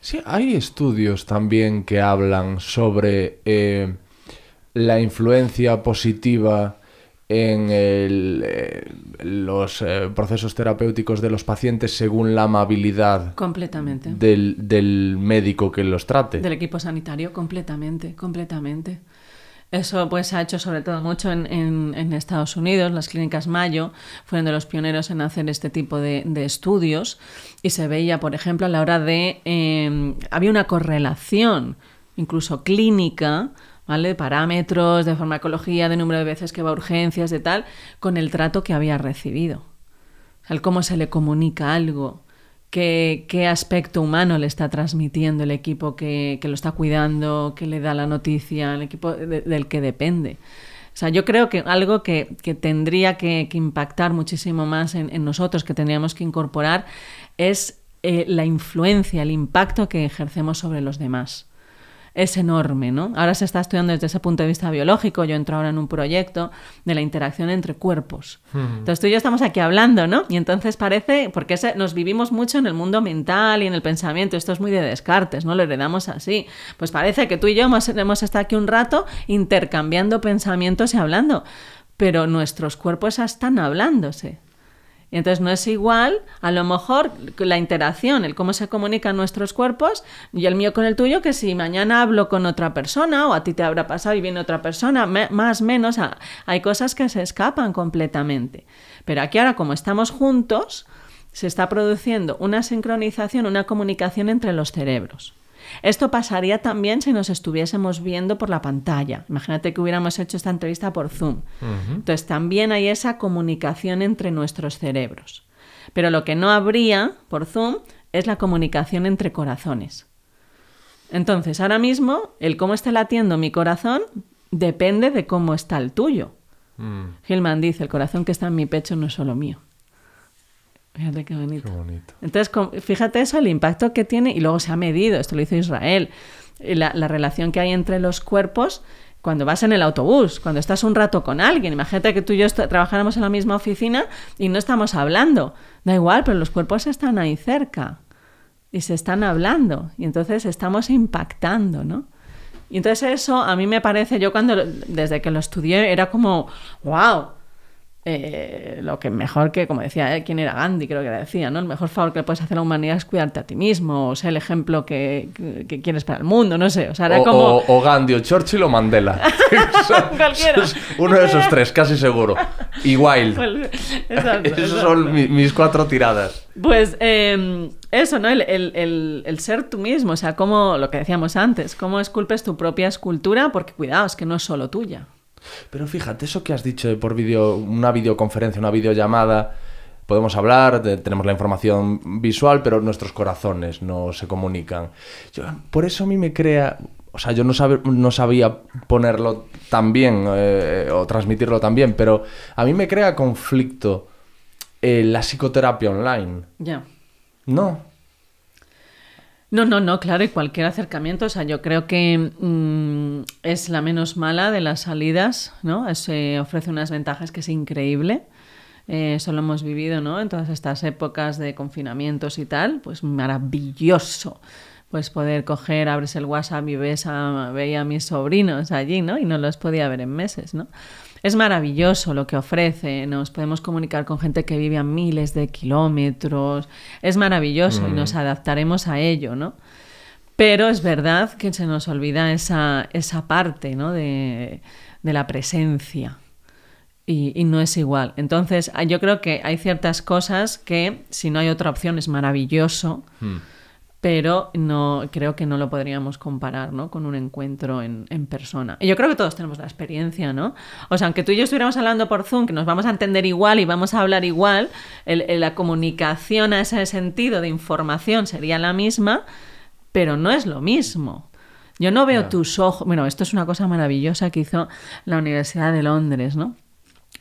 Sí, hay estudios también que hablan sobre eh, la influencia positiva en el, eh, los eh, procesos terapéuticos de los pacientes según la amabilidad completamente del, del médico que los trate. Del equipo sanitario, completamente, completamente. Eso pues se ha hecho sobre todo mucho en, en, en Estados Unidos. Las clínicas Mayo fueron de los pioneros en hacer este tipo de, de estudios y se veía, por ejemplo, a la hora de... Eh, había una correlación incluso clínica ¿vale? De parámetros, de farmacología, de número de veces que va a urgencias, de tal, con el trato que había recibido. O sea, el cómo se le comunica algo, qué, qué aspecto humano le está transmitiendo el equipo que, que lo está cuidando, que le da la noticia, el equipo de, del que depende. O sea, yo creo que algo que, que tendría que, que impactar muchísimo más en, en nosotros, que tendríamos que incorporar, es eh, la influencia, el impacto que ejercemos sobre los demás. Es enorme, ¿no? Ahora se está estudiando desde ese punto de vista biológico. Yo entro ahora en un proyecto de la interacción entre cuerpos. Hmm. Entonces tú y yo estamos aquí hablando, ¿no? Y entonces parece... Porque ese, nos vivimos mucho en el mundo mental y en el pensamiento. Esto es muy de Descartes, ¿no? Lo heredamos así. Pues parece que tú y yo hemos, hemos estado aquí un rato intercambiando pensamientos y hablando. Pero nuestros cuerpos están hablándose. Y entonces no es igual, a lo mejor, la interacción, el cómo se comunican nuestros cuerpos y el mío con el tuyo, que si mañana hablo con otra persona o a ti te habrá pasado y viene otra persona, me, más o menos, a, hay cosas que se escapan completamente. Pero aquí ahora, como estamos juntos, se está produciendo una sincronización, una comunicación entre los cerebros. Esto pasaría también si nos estuviésemos viendo por la pantalla. Imagínate que hubiéramos hecho esta entrevista por Zoom. Uh-huh. Entonces también hay esa comunicación entre nuestros cerebros. Pero lo que no habría por Zoom es la comunicación entre corazones. Entonces ahora mismo el cómo está latiendo mi corazón depende de cómo está el tuyo. Mm. Hillman dice, el corazón que está en mi pecho no es solo mío. Fíjate qué bonito. Qué bonito. Entonces, fíjate eso, el impacto que tiene, y luego se ha medido, esto lo hizo Israel, la, la relación que hay entre los cuerpos cuando vas en el autobús, cuando estás un rato con alguien. Imagínate que tú y yo trabajáramos en la misma oficina y no estamos hablando. Da igual, pero los cuerpos están ahí cerca y se están hablando y entonces estamos impactando, ¿no? Y entonces eso a mí me parece, yo cuando, desde que lo estudié, era como, wow. Eh, lo que mejor que, como decía, ¿eh? ¿Quién era Gandhi? Creo que decía, ¿no? El mejor favor que le puedes hacer a la humanidad es cuidarte a ti mismo, o ser el ejemplo que, que, que quieres para el mundo, no sé. O sea, era o, como... o, o Gandhi, o Churchill, o Mandela. Cualquiera. Uno de esos tres, casi seguro. Y Wilde. Exacto, Esos exacto. son mi, mis cuatro tiradas. Pues eh, eso, ¿no? El, el, el, el ser tú mismo, o sea, como lo que decíamos antes, cómo esculpes tu propia escultura, porque cuidado, es que no es solo tuya. Pero fíjate, eso que has dicho de por video, una videoconferencia, una videollamada, podemos hablar, de, tenemos la información visual, pero nuestros corazones no se comunican. Yo, por eso a mí me crea... O sea, yo no, sab, no sabía ponerlo tan bien eh, o transmitirlo tan bien, pero a mí me crea conflicto eh, la psicoterapia online. Ya. Yeah. No. No, no, no, claro, y cualquier acercamiento, o sea, yo creo que mmm, es la menos mala de las salidas, ¿no? Se ofrece unas ventajas que es increíble, eh, eso lo hemos vivido, ¿no? En todas estas épocas de confinamientos y tal, pues maravilloso, pues poder coger, abres el WhatsApp y ves a, veía a mis sobrinos allí, ¿no? Y no los podía ver en meses, ¿no? Es maravilloso lo que ofrece, nos podemos comunicar con gente que vive a miles de kilómetros, es maravilloso mm. y nos adaptaremos a ello, ¿no? Pero es verdad que se nos olvida esa, esa parte, ¿no? de, de la presencia y, y no es igual. Entonces yo creo que hay ciertas cosas que si no hay otra opción es maravilloso, mm. pero no, creo que no lo podríamos comparar, ¿no? Con un encuentro en, en persona. Y yo creo que todos tenemos la experiencia, ¿no? O sea, aunque tú y yo estuviéramos hablando por Zoom, que nos vamos a entender igual y vamos a hablar igual, el, el, la comunicación a ese sentido de información sería la misma, pero no es lo mismo. Yo no veo no. tus ojos... Bueno, esto es una cosa maravillosa que hizo la Universidad de Londres, ¿no?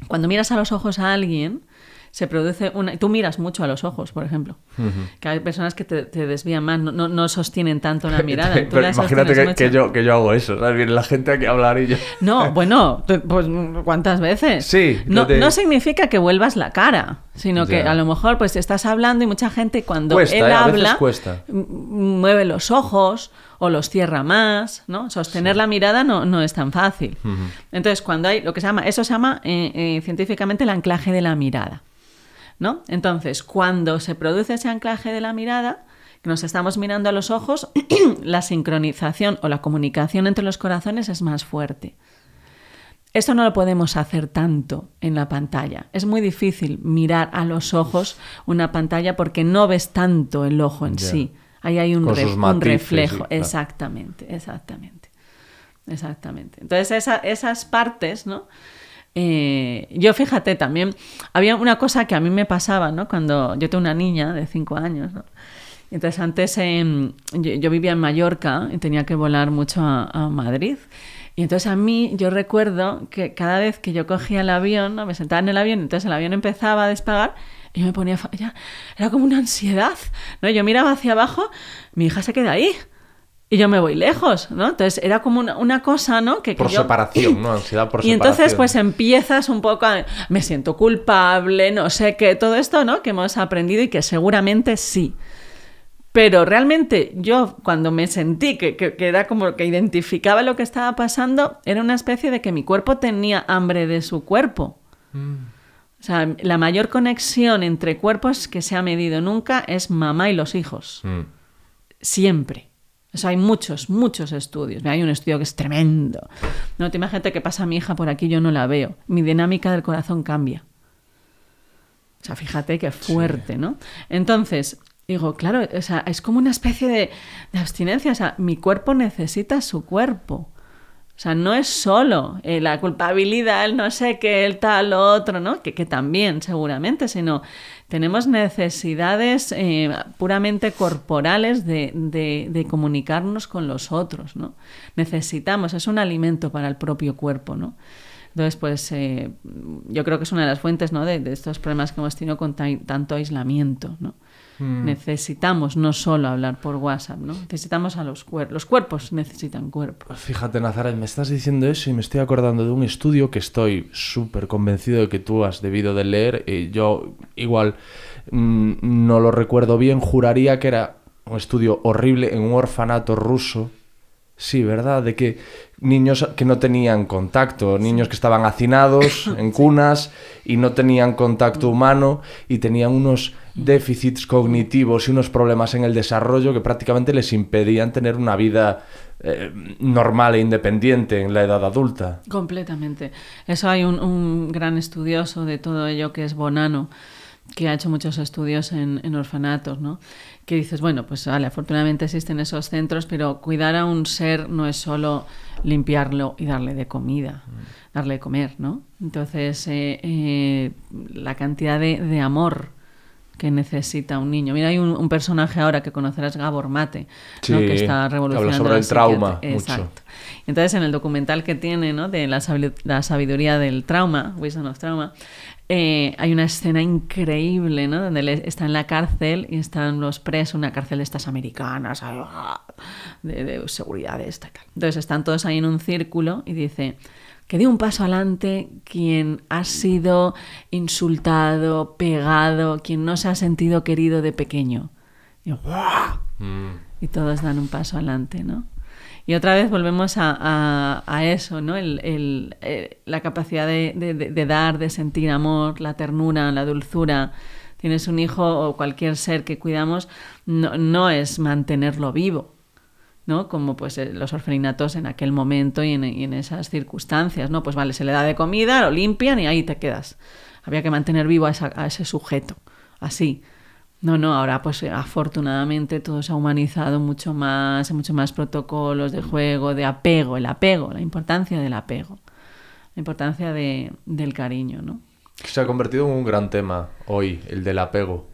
Cuando miras a los ojos a alguien... Se produce una... Tú miras mucho a los ojos, por ejemplo. Uh-huh. Que hay personas que te, te desvían más, no, no, no sostienen tanto una mirada. Tú pero imagínate que, que, yo, que yo hago eso, ¿sabes? Viene la gente aquí a hablar y yo... No, bueno, pues ¿cuántas veces? Sí. No, te... no significa que vuelvas la cara, sino que ya. a lo mejor pues estás hablando y mucha gente cuando cuesta, él eh, habla mueve los ojos o los cierra más, ¿no? Sostener sí. la mirada no, no es tan fácil. Uh-huh. Entonces, cuando hay lo que se llama... Eso se llama eh, eh, científicamente el anclaje de la mirada. ¿No? Entonces, cuando se produce ese anclaje de la mirada, que nos estamos mirando a los ojos, la sincronización o la comunicación entre los corazones es más fuerte. Esto no lo podemos hacer tanto en la pantalla. Es muy difícil mirar a los ojos una pantalla porque no ves tanto el ojo en yeah. sí. Ahí hay un, ref, matices, un reflejo. Sí, claro. Exactamente, exactamente. Exactamente. Entonces esa, esas partes, ¿no? Eh, yo fíjate también, había una cosa que a mí me pasaba, ¿no? Cuando yo tengo una niña de cinco años, ¿no? Entonces antes eh, yo, yo vivía en Mallorca y tenía que volar mucho a, a Madrid. Y entonces a mí, yo recuerdo que cada vez que yo cogía el avión, ¿no? Me sentaba en el avión, entonces el avión empezaba a despegar y yo me ponía... Ya, era como una ansiedad, ¿no? Yo miraba hacia abajo, mi hija se queda ahí y yo me voy lejos, ¿no? Entonces era como una, una cosa, ¿no? Que, que por yo... separación, ¿no? Ansiedad por separación. Y entonces pues empiezas un poco a... Me siento culpable, no sé qué, todo esto, ¿no? Que hemos aprendido y que seguramente sí. Pero realmente yo cuando me sentí que, que, que era como que identificaba lo que estaba pasando, era una especie de que mi cuerpo tenía hambre de su cuerpo. Mm. O sea, la mayor conexión entre cuerpos que se ha medido nunca es mamá y los hijos. Mm. Siempre. O sea, hay muchos, muchos estudios. Hay un estudio que es tremendo. No te imagínate que pasa mi hija por aquí, yo no la veo. Mi dinámica del corazón cambia. O sea, fíjate qué fuerte, sí, ¿no? Entonces... Digo, claro, o sea, es como una especie de, de abstinencia. O sea, mi cuerpo necesita su cuerpo. O sea, no es solo eh, la culpabilidad, el no sé qué, el tal, lo otro, ¿no? Que, que también, seguramente, sino tenemos necesidades eh, puramente corporales de, de, de comunicarnos con los otros, ¿no? Necesitamos, es un alimento para el propio cuerpo, ¿no? Entonces, pues, eh, yo creo que es una de las fuentes, ¿no? De, de estos problemas que hemos tenido con tanto aislamiento, ¿no? Mm. Necesitamos no solo hablar por WhatsApp, ¿no? Necesitamos a los cuerpos. Los cuerpos necesitan cuerpos. Fíjate, Nazareth, me estás diciendo eso y me estoy acordando de un estudio que estoy súper convencido de que tú has debido de leer. Y yo igual mmm, no lo recuerdo bien, juraría que era un estudio horrible en un orfanato ruso. Sí, ¿verdad? De que niños que no tenían contacto, niños que estaban hacinados en cunas y no tenían contacto humano y tenían unos déficits cognitivos y unos problemas en el desarrollo que prácticamente les impedían tener una vida eh, normal e independiente en la edad adulta. Completamente. Eso hay un, un gran estudioso de todo ello que es Bonanno, que ha hecho muchos estudios en, en orfanatos, ¿no? Que dices, bueno, pues vale, afortunadamente existen esos centros, pero cuidar a un ser no es solo limpiarlo y darle de comida, darle de comer, ¿no? Entonces, eh, eh, la cantidad de, de amor que necesita un niño. Mira, hay un, un personaje ahora que conocerás, Gabor Mate, sí, ¿no? Que está revolucionando. Habla sobre el trauma. Exacto. Mucho. Entonces, en el documental que tiene, ¿no? De la, sabidur- la sabiduría del trauma, Wisdom of Trauma, Eh, hay una escena increíble, ¿no? Donde le, está en la cárcel y están los presos, una cárcel de estas americanas, de, de seguridad esta y tal. Entonces están todos ahí en un círculo y dice que dé un paso adelante quien ha sido insultado, pegado, quien no se ha sentido querido de pequeño. Y, mm. y todos dan un paso adelante, ¿no? Y otra vez volvemos a, a, a eso, ¿no? El, el, el, la capacidad de, de, de dar, de sentir amor, la ternura, la dulzura. Tienes un hijo o cualquier ser que cuidamos, no, no es mantenerlo vivo, ¿no? Como pues los orfanatos en aquel momento y en, y en esas circunstancias, ¿no? Pues vale, se le da de comida, lo limpian y ahí te quedas. Había que mantener vivo a, esa, a ese sujeto, así. No, no, ahora pues afortunadamente todo se ha humanizado mucho más, hay muchos más protocolos de juego, de apego, el apego, la importancia del apego, la importancia de, del cariño, ¿no? Se ha convertido en un gran tema hoy, el del apego.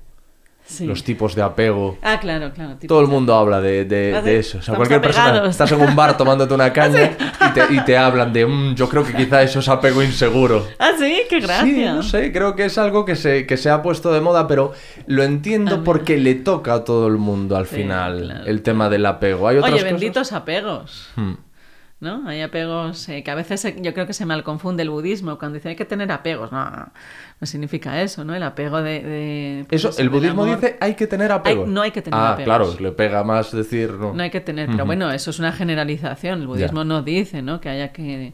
Sí. Los tipos de apego. Ah, claro, claro. Todo el mundo de... habla de, de, de eso. O sea, cualquier apegados. Persona, estás en un bar tomándote una caña y te, y te hablan de, mmm, yo creo que quizá eso es apego inseguro. Ah, sí, qué gracia. Sí, no sé, creo que es algo que se, que se ha puesto de moda, pero lo entiendo ah, porque mira. Le toca a todo el mundo al sí, final claro. El tema del apego. ¿Hay otras Oye, benditos cosas? Apegos. Hmm. ¿No? Hay apegos eh, que a veces se, yo creo que se mal confunde el budismo cuando dicen hay que tener apegos. No, no, no significa eso, ¿no? El apego de... de pues, eso, el budismo amor. Dice hay que tener apegos. Hay, no hay que tener ah, apegos. Ah, claro, le pega más decir... No, no hay que tener, uh-huh. Pero bueno, eso es una generalización. El budismo yeah. no dice, ¿no? Que haya que,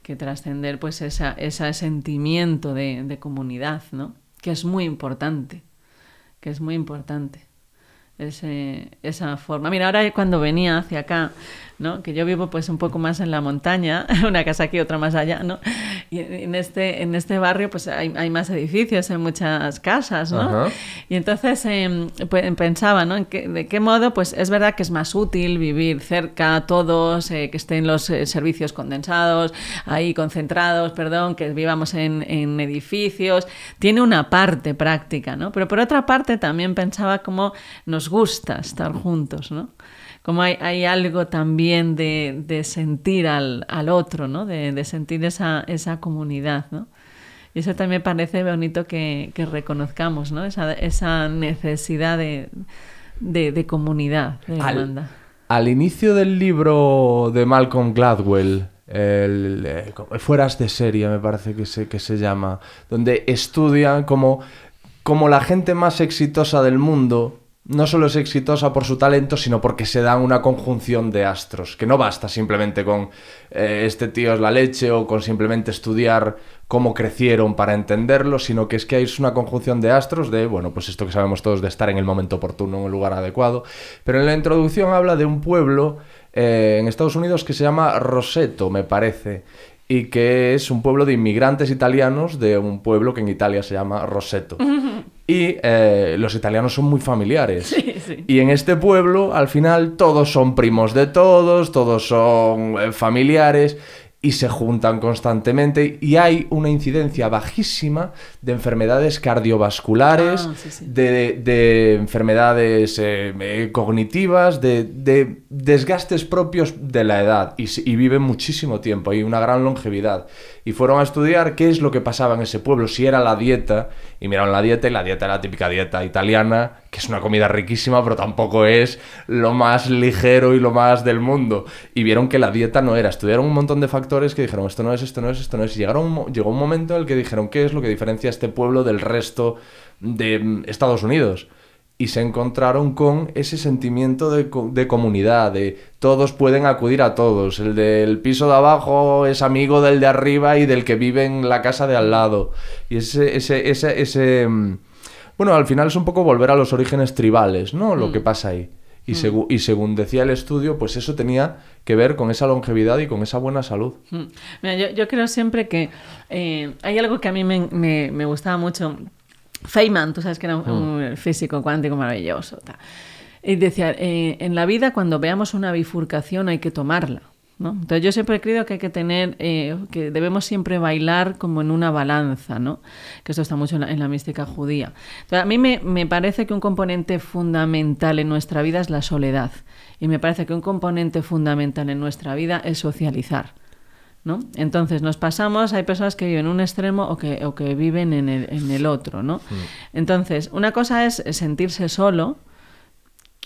que trascender pues esa, ese sentimiento de, de comunidad, ¿no? Que es muy importante, que es muy importante. Ese, esa forma. Mira, ahora cuando venía hacia acá... ¿no? Que yo vivo pues un poco más en la montaña, una casa aquí, otra más allá, ¿no? Y en este, en este barrio pues hay, hay más edificios, hay muchas casas, ¿no? Ajá. Y entonces eh, pues, pensaba, ¿no? ¿En qué, de qué modo? Pues es verdad que es más útil vivir cerca todos, eh, que estén los eh, servicios condensados, ahí concentrados, perdón, que vivamos en, en edificios. Tiene una parte práctica, ¿no? Pero por otra parte también pensaba cómo nos gusta estar juntos, ¿no? Como hay, hay algo también de, de sentir al, al otro, ¿no? De, de sentir esa, esa comunidad, ¿no? Y eso también parece bonito que, que reconozcamos, ¿no? Esa, esa necesidad de, de, de comunidad. De al, al inicio del libro de Malcolm Gladwell, el, el Fueras de serie, me parece que se, que se llama, donde estudia como, como la gente más exitosa del mundo... No solo es exitosa por su talento, sino porque se da una conjunción de astros, que no basta simplemente con eh, este tío es la leche o con simplemente estudiar cómo crecieron para entenderlo, sino que es que hay una conjunción de astros de, bueno, pues esto que sabemos todos de estar en el momento oportuno, en el lugar adecuado. Pero en la introducción habla de un pueblo eh, en Estados Unidos que se llama Roseto, me parece, y que es un pueblo de inmigrantes italianos de un pueblo que en Italia se llama Roseto. Y eh, los italianos son muy familiares. Sí, sí. Y en este pueblo, al final, todos son primos de todos, todos son eh, familiares y se juntan constantemente. Y hay una incidencia bajísima de enfermedades cardiovasculares, ah, sí, sí. De, de enfermedades eh, cognitivas, de, de desgastes propios de la edad. Y, y viven muchísimo tiempo, hay una gran longevidad. Y fueron a estudiar qué es lo que pasaba en ese pueblo, si era la dieta, y miraron la dieta, y la dieta era la típica dieta italiana, que es una comida riquísima, pero tampoco es lo más ligero y lo más del mundo. Y vieron que la dieta no era. Estudiaron un montón de factores que dijeron, esto no es, esto no es, esto no es. Y llegaron, llegó un momento en el que dijeron, ¿qué es lo que diferencia este pueblo del resto de Estados Unidos? Y se encontraron con ese sentimiento de, de comunidad, de todos pueden acudir a todos. El del piso de abajo es amigo del de arriba y del que vive en la casa de al lado. Y ese... ese, ese, ese... Bueno, al final es un poco volver a los orígenes tribales, ¿no? Lo mm. que pasa ahí. Y, mm. segu y según decía el estudio, pues eso tenía que ver con esa longevidad y con esa buena salud. Mm. Mira, yo, yo creo siempre que eh, hay algo que a mí me, me, me gustaba mucho... Feynman, tú sabes que era un mm. físico cuántico maravilloso. Tal. Y decía, eh, en la vida cuando veamos una bifurcación hay que tomarla, ¿no? Entonces yo siempre he creído que hay que tener, eh, que debemos siempre bailar como en una balanza, ¿no? Que esto está mucho en la, en la mística judía. Entonces, a mí me, me parece que un componente fundamental en nuestra vida es la soledad. Y me parece que un componente fundamental en nuestra vida es socializar, ¿no? Entonces nos pasamos, hay personas que viven en un extremo o que, o que viven en el, en el otro, ¿no? Sí. Entonces, una cosa es sentirse solo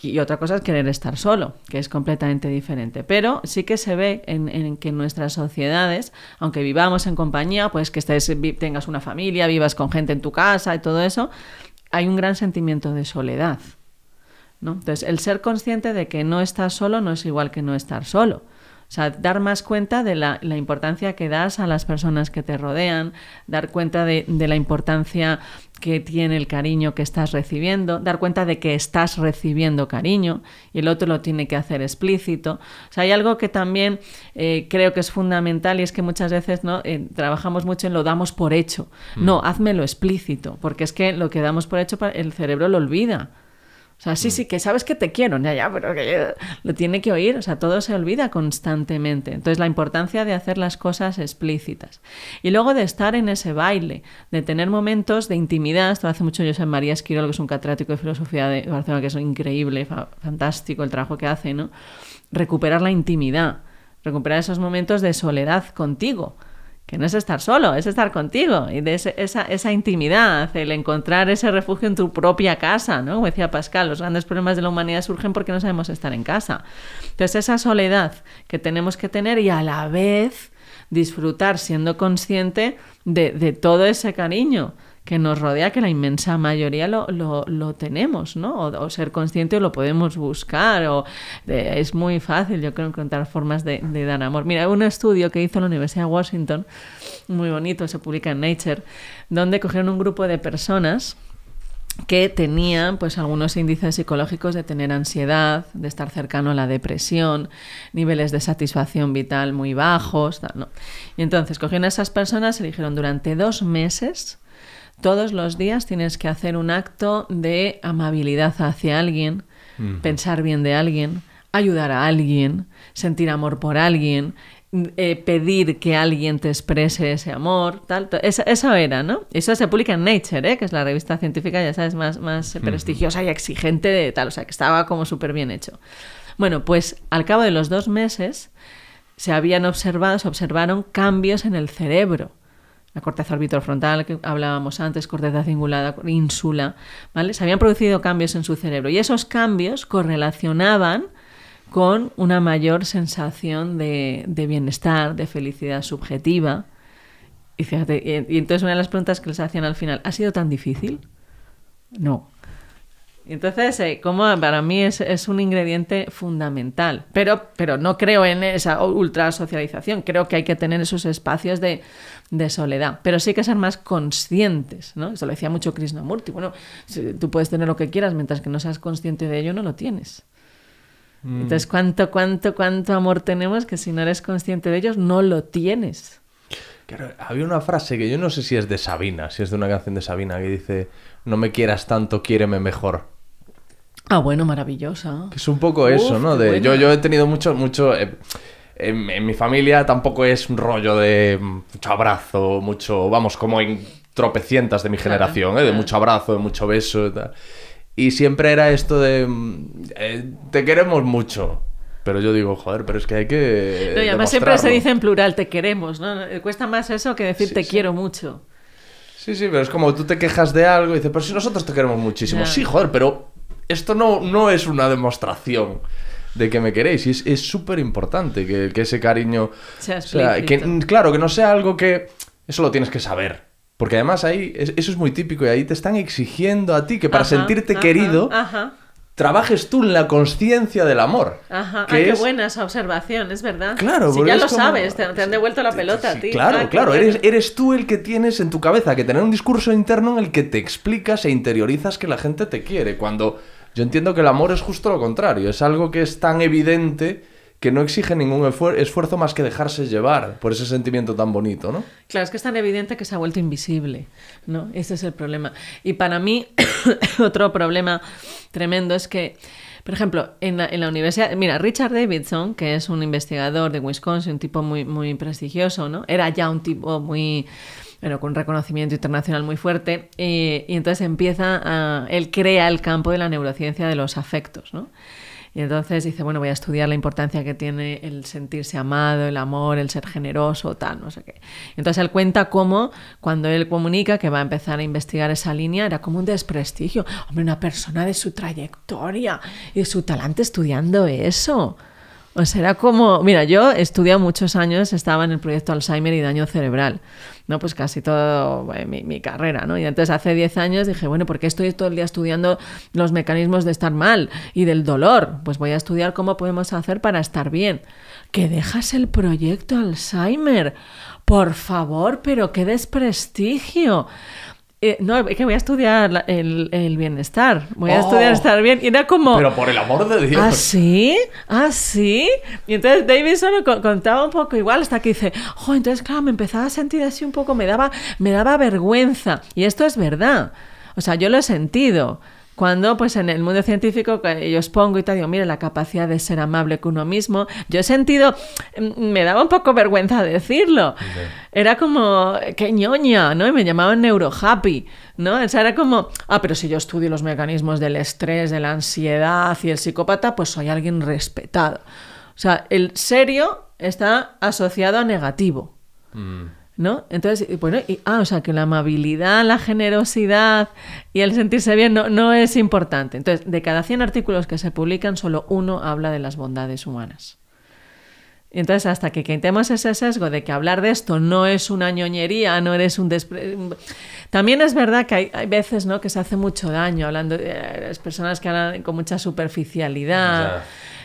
y otra cosa es querer estar solo, que es completamente diferente. Pero sí que se ve en, en que en nuestras sociedades, aunque vivamos en compañía, pues que estés, tengas una familia, vivas con gente en tu casa y todo eso, hay un gran sentimiento de soledad, ¿no? Entonces, el ser consciente de que no estás solo no es igual que no estar solo. O sea, dar más cuenta de la, la importancia que das a las personas que te rodean, dar cuenta de, de la importancia que tiene el cariño que estás recibiendo, dar cuenta de que estás recibiendo cariño y el otro lo tiene que hacer explícito. O sea, hay algo que también eh, creo que es fundamental y es que muchas veces, ¿no? eh, trabajamos mucho en lo damos por hecho. Mm. No, házmelo explícito, porque es que lo que damos por hecho el cerebro lo olvida. O sea, sí, sí, que sabes que te quiero, ya, ya, pero que lo tiene que oír. O sea, todo se olvida constantemente. Entonces, la importancia de hacer las cosas explícitas. Y luego de estar en ese baile, de tener momentos de intimidad. Esto hace mucho Josep María Esquirol, que es un catedrático de filosofía de Barcelona, que es increíble, fa fantástico el trabajo que hace, ¿no? Recuperar la intimidad, recuperar esos momentos de soledad contigo. Que no es estar solo, es estar contigo. Y de ese, esa, esa intimidad, el encontrar ese refugio en tu propia casa, ¿no? Como decía Pascal, los grandes problemas de la humanidad surgen porque no sabemos estar en casa. Entonces, esa soledad que tenemos que tener y a la vez disfrutar siendo consciente de, de todo ese cariño que nos rodea, que la inmensa mayoría lo, lo, lo tenemos, ¿no? O, o ser consciente o lo podemos buscar, o de, es muy fácil, yo creo, encontrar formas de, de dar amor. Mira, un estudio que hizo la Universidad de Washington, muy bonito, se publica en Nature, donde cogieron un grupo de personas que tenían pues algunos índices psicológicos de tener ansiedad, de estar cercano a la depresión, niveles de satisfacción vital muy bajos, ¿no? Y entonces cogieron a esas personas y le dijeron: durante dos meses, todos los días tienes que hacer un acto de amabilidad hacia alguien, uh-huh. pensar bien de alguien, ayudar a alguien, sentir amor por alguien, eh, pedir que alguien te exprese ese amor, tal, eso, eso era, ¿no? Eso se publica en Nature, ¿eh? Que es la revista científica, ya sabes, más, más prestigiosa y exigente de tal, o sea, que estaba como súper bien hecho. Bueno, pues al cabo de los dos meses se habían observado, se observaron cambios en el cerebro. La corteza orbitofrontal que hablábamos antes, corteza cingulada, ínsula, ¿vale? Se habían producido cambios en su cerebro y esos cambios correlacionaban con una mayor sensación de, de bienestar, de felicidad subjetiva. Y, fíjate, y, y entonces una de las preguntas que les hacían al final, ¿ha sido tan difícil? No. Entonces, eh, como para mí es, es un ingrediente fundamental, pero, pero no creo en esa ultra socialización, creo que hay que tener esos espacios de, de soledad, pero sí hay que ser más conscientes, ¿no? Eso lo decía mucho Krishnamurti, bueno, si, tú puedes tener lo que quieras, mientras que no seas consciente de ello, no lo tienes. Mm. Entonces, ¿cuánto, cuánto, cuánto amor tenemos que si no eres consciente de ellos, no lo tienes? Claro, había una frase que yo no sé si es de Sabina, si es de una canción de Sabina, que dice: no me quieras tanto, quiéreme mejor. Ah, bueno, maravillosa. Que es un poco eso, Uf, ¿no? De, yo, yo he tenido mucho... mucho eh, en, en mi familia tampoco es un rollo de mucho abrazo, mucho... Vamos, como en tropecientas de mi generación, claro, ¿eh? Claro. De mucho abrazo, de mucho beso y tal. Y siempre era esto de... Eh, te queremos mucho. Pero yo digo, joder, pero es que hay que... No, y además siempre se dice en plural, te queremos, ¿no? Cuesta más eso que decir sí, te sí. quiero mucho. Sí, sí, pero es como tú te quejas de algo y dices, pero si nosotros te queremos muchísimo. Claro. Sí, joder, pero... Esto no, no es una demostración de que me queréis. Y es súper importante que, que ese cariño... Se o sea, que, claro, que no sea algo que... Eso lo tienes que saber. Porque además ahí... Es, eso es muy típico. Y ahí te están exigiendo a ti que para ajá, sentirte ajá, querido... Ajá. Trabajes tú en la consciencia del amor. Ajá. Que ah, es... qué buena esa observación, es verdad. Claro, si ya lo como... sabes, te, te han devuelto la pelota sí, sí, a ti. Claro, ah, claro, eres, eres tú el que tienes en tu cabeza que tener un discurso interno en el que te explicas e interiorizas que la gente te quiere. Cuando yo entiendo que el amor es justo lo contrario, es algo que es tan evidente que no exige ningún esfuer esfuerzo más que dejarse llevar por ese sentimiento tan bonito, ¿no? Claro, es que es tan evidente que se ha vuelto invisible, ¿no? Ese es el problema. Y para mí, otro problema tremendo es que, por ejemplo, en la, en la universidad... Mira, Richard Davidson, que es un investigador de Wisconsin, un tipo muy, muy prestigioso, ¿no? Era ya un tipo muy... Bueno, con un reconocimiento internacional muy fuerte. Y, y entonces empieza a... Él crea el campo de la neurociencia de los afectos, ¿no? Y entonces dice, bueno, voy a estudiar la importancia que tiene el sentirse amado, el amor, el ser generoso, tal, no sé qué. Entonces él cuenta cómo, cuando él comunica que va a empezar a investigar esa línea, era como un desprestigio. Hombre, una persona de su trayectoria y de su talante estudiando eso. O sea, era como... Mira, yo estudié muchos años, estaba en el proyecto Alzheimer y daño cerebral, ¿no? Pues casi toda bueno, mi, mi carrera, ¿no? Y entonces hace diez años dije, bueno, ¿por qué estoy todo el día estudiando los mecanismos de estar mal y del dolor? Pues voy a estudiar cómo podemos hacer para estar bien. ¿Que dejas el proyecto Alzheimer? Por favor, pero qué desprestigio. Eh, no, es que voy a estudiar la, el, el bienestar. Voy a oh, estudiar estar bien. Y era como... Pero por el amor de Dios. ¿Ah, sí? ¿Ah, sí? Y entonces Davidson contaba un poco igual hasta que dice... Jo, entonces, claro, me empezaba a sentir así un poco... Me daba, me daba vergüenza. Y esto es verdad. O sea, yo lo he sentido. Cuando, pues, en el mundo científico yo expongo y tal, digo, mire, la capacidad de ser amable con uno mismo, yo he sentido, me daba un poco vergüenza decirlo. Okay. Era como, qué ñoña, ¿no? Y me llamaban neurohappy, ¿no? O sea, era como, ah, pero si yo estudio los mecanismos del estrés, de la ansiedad y el psicópata, pues soy alguien respetado. O sea, el serio está asociado a negativo. Mm. ¿No? Entonces, bueno, y, ah, o sea, que la amabilidad, la generosidad y el sentirse bien no, no es importante. Entonces, de cada cien artículos que se publican, solo uno habla de las bondades humanas. Y entonces, hasta que quitemos ese sesgo de que hablar de esto no es una ñoñería, no eres un despre... También es verdad que hay, hay veces, ¿no?, que se hace mucho daño hablando de las personas que hablan con mucha superficialidad... Ya.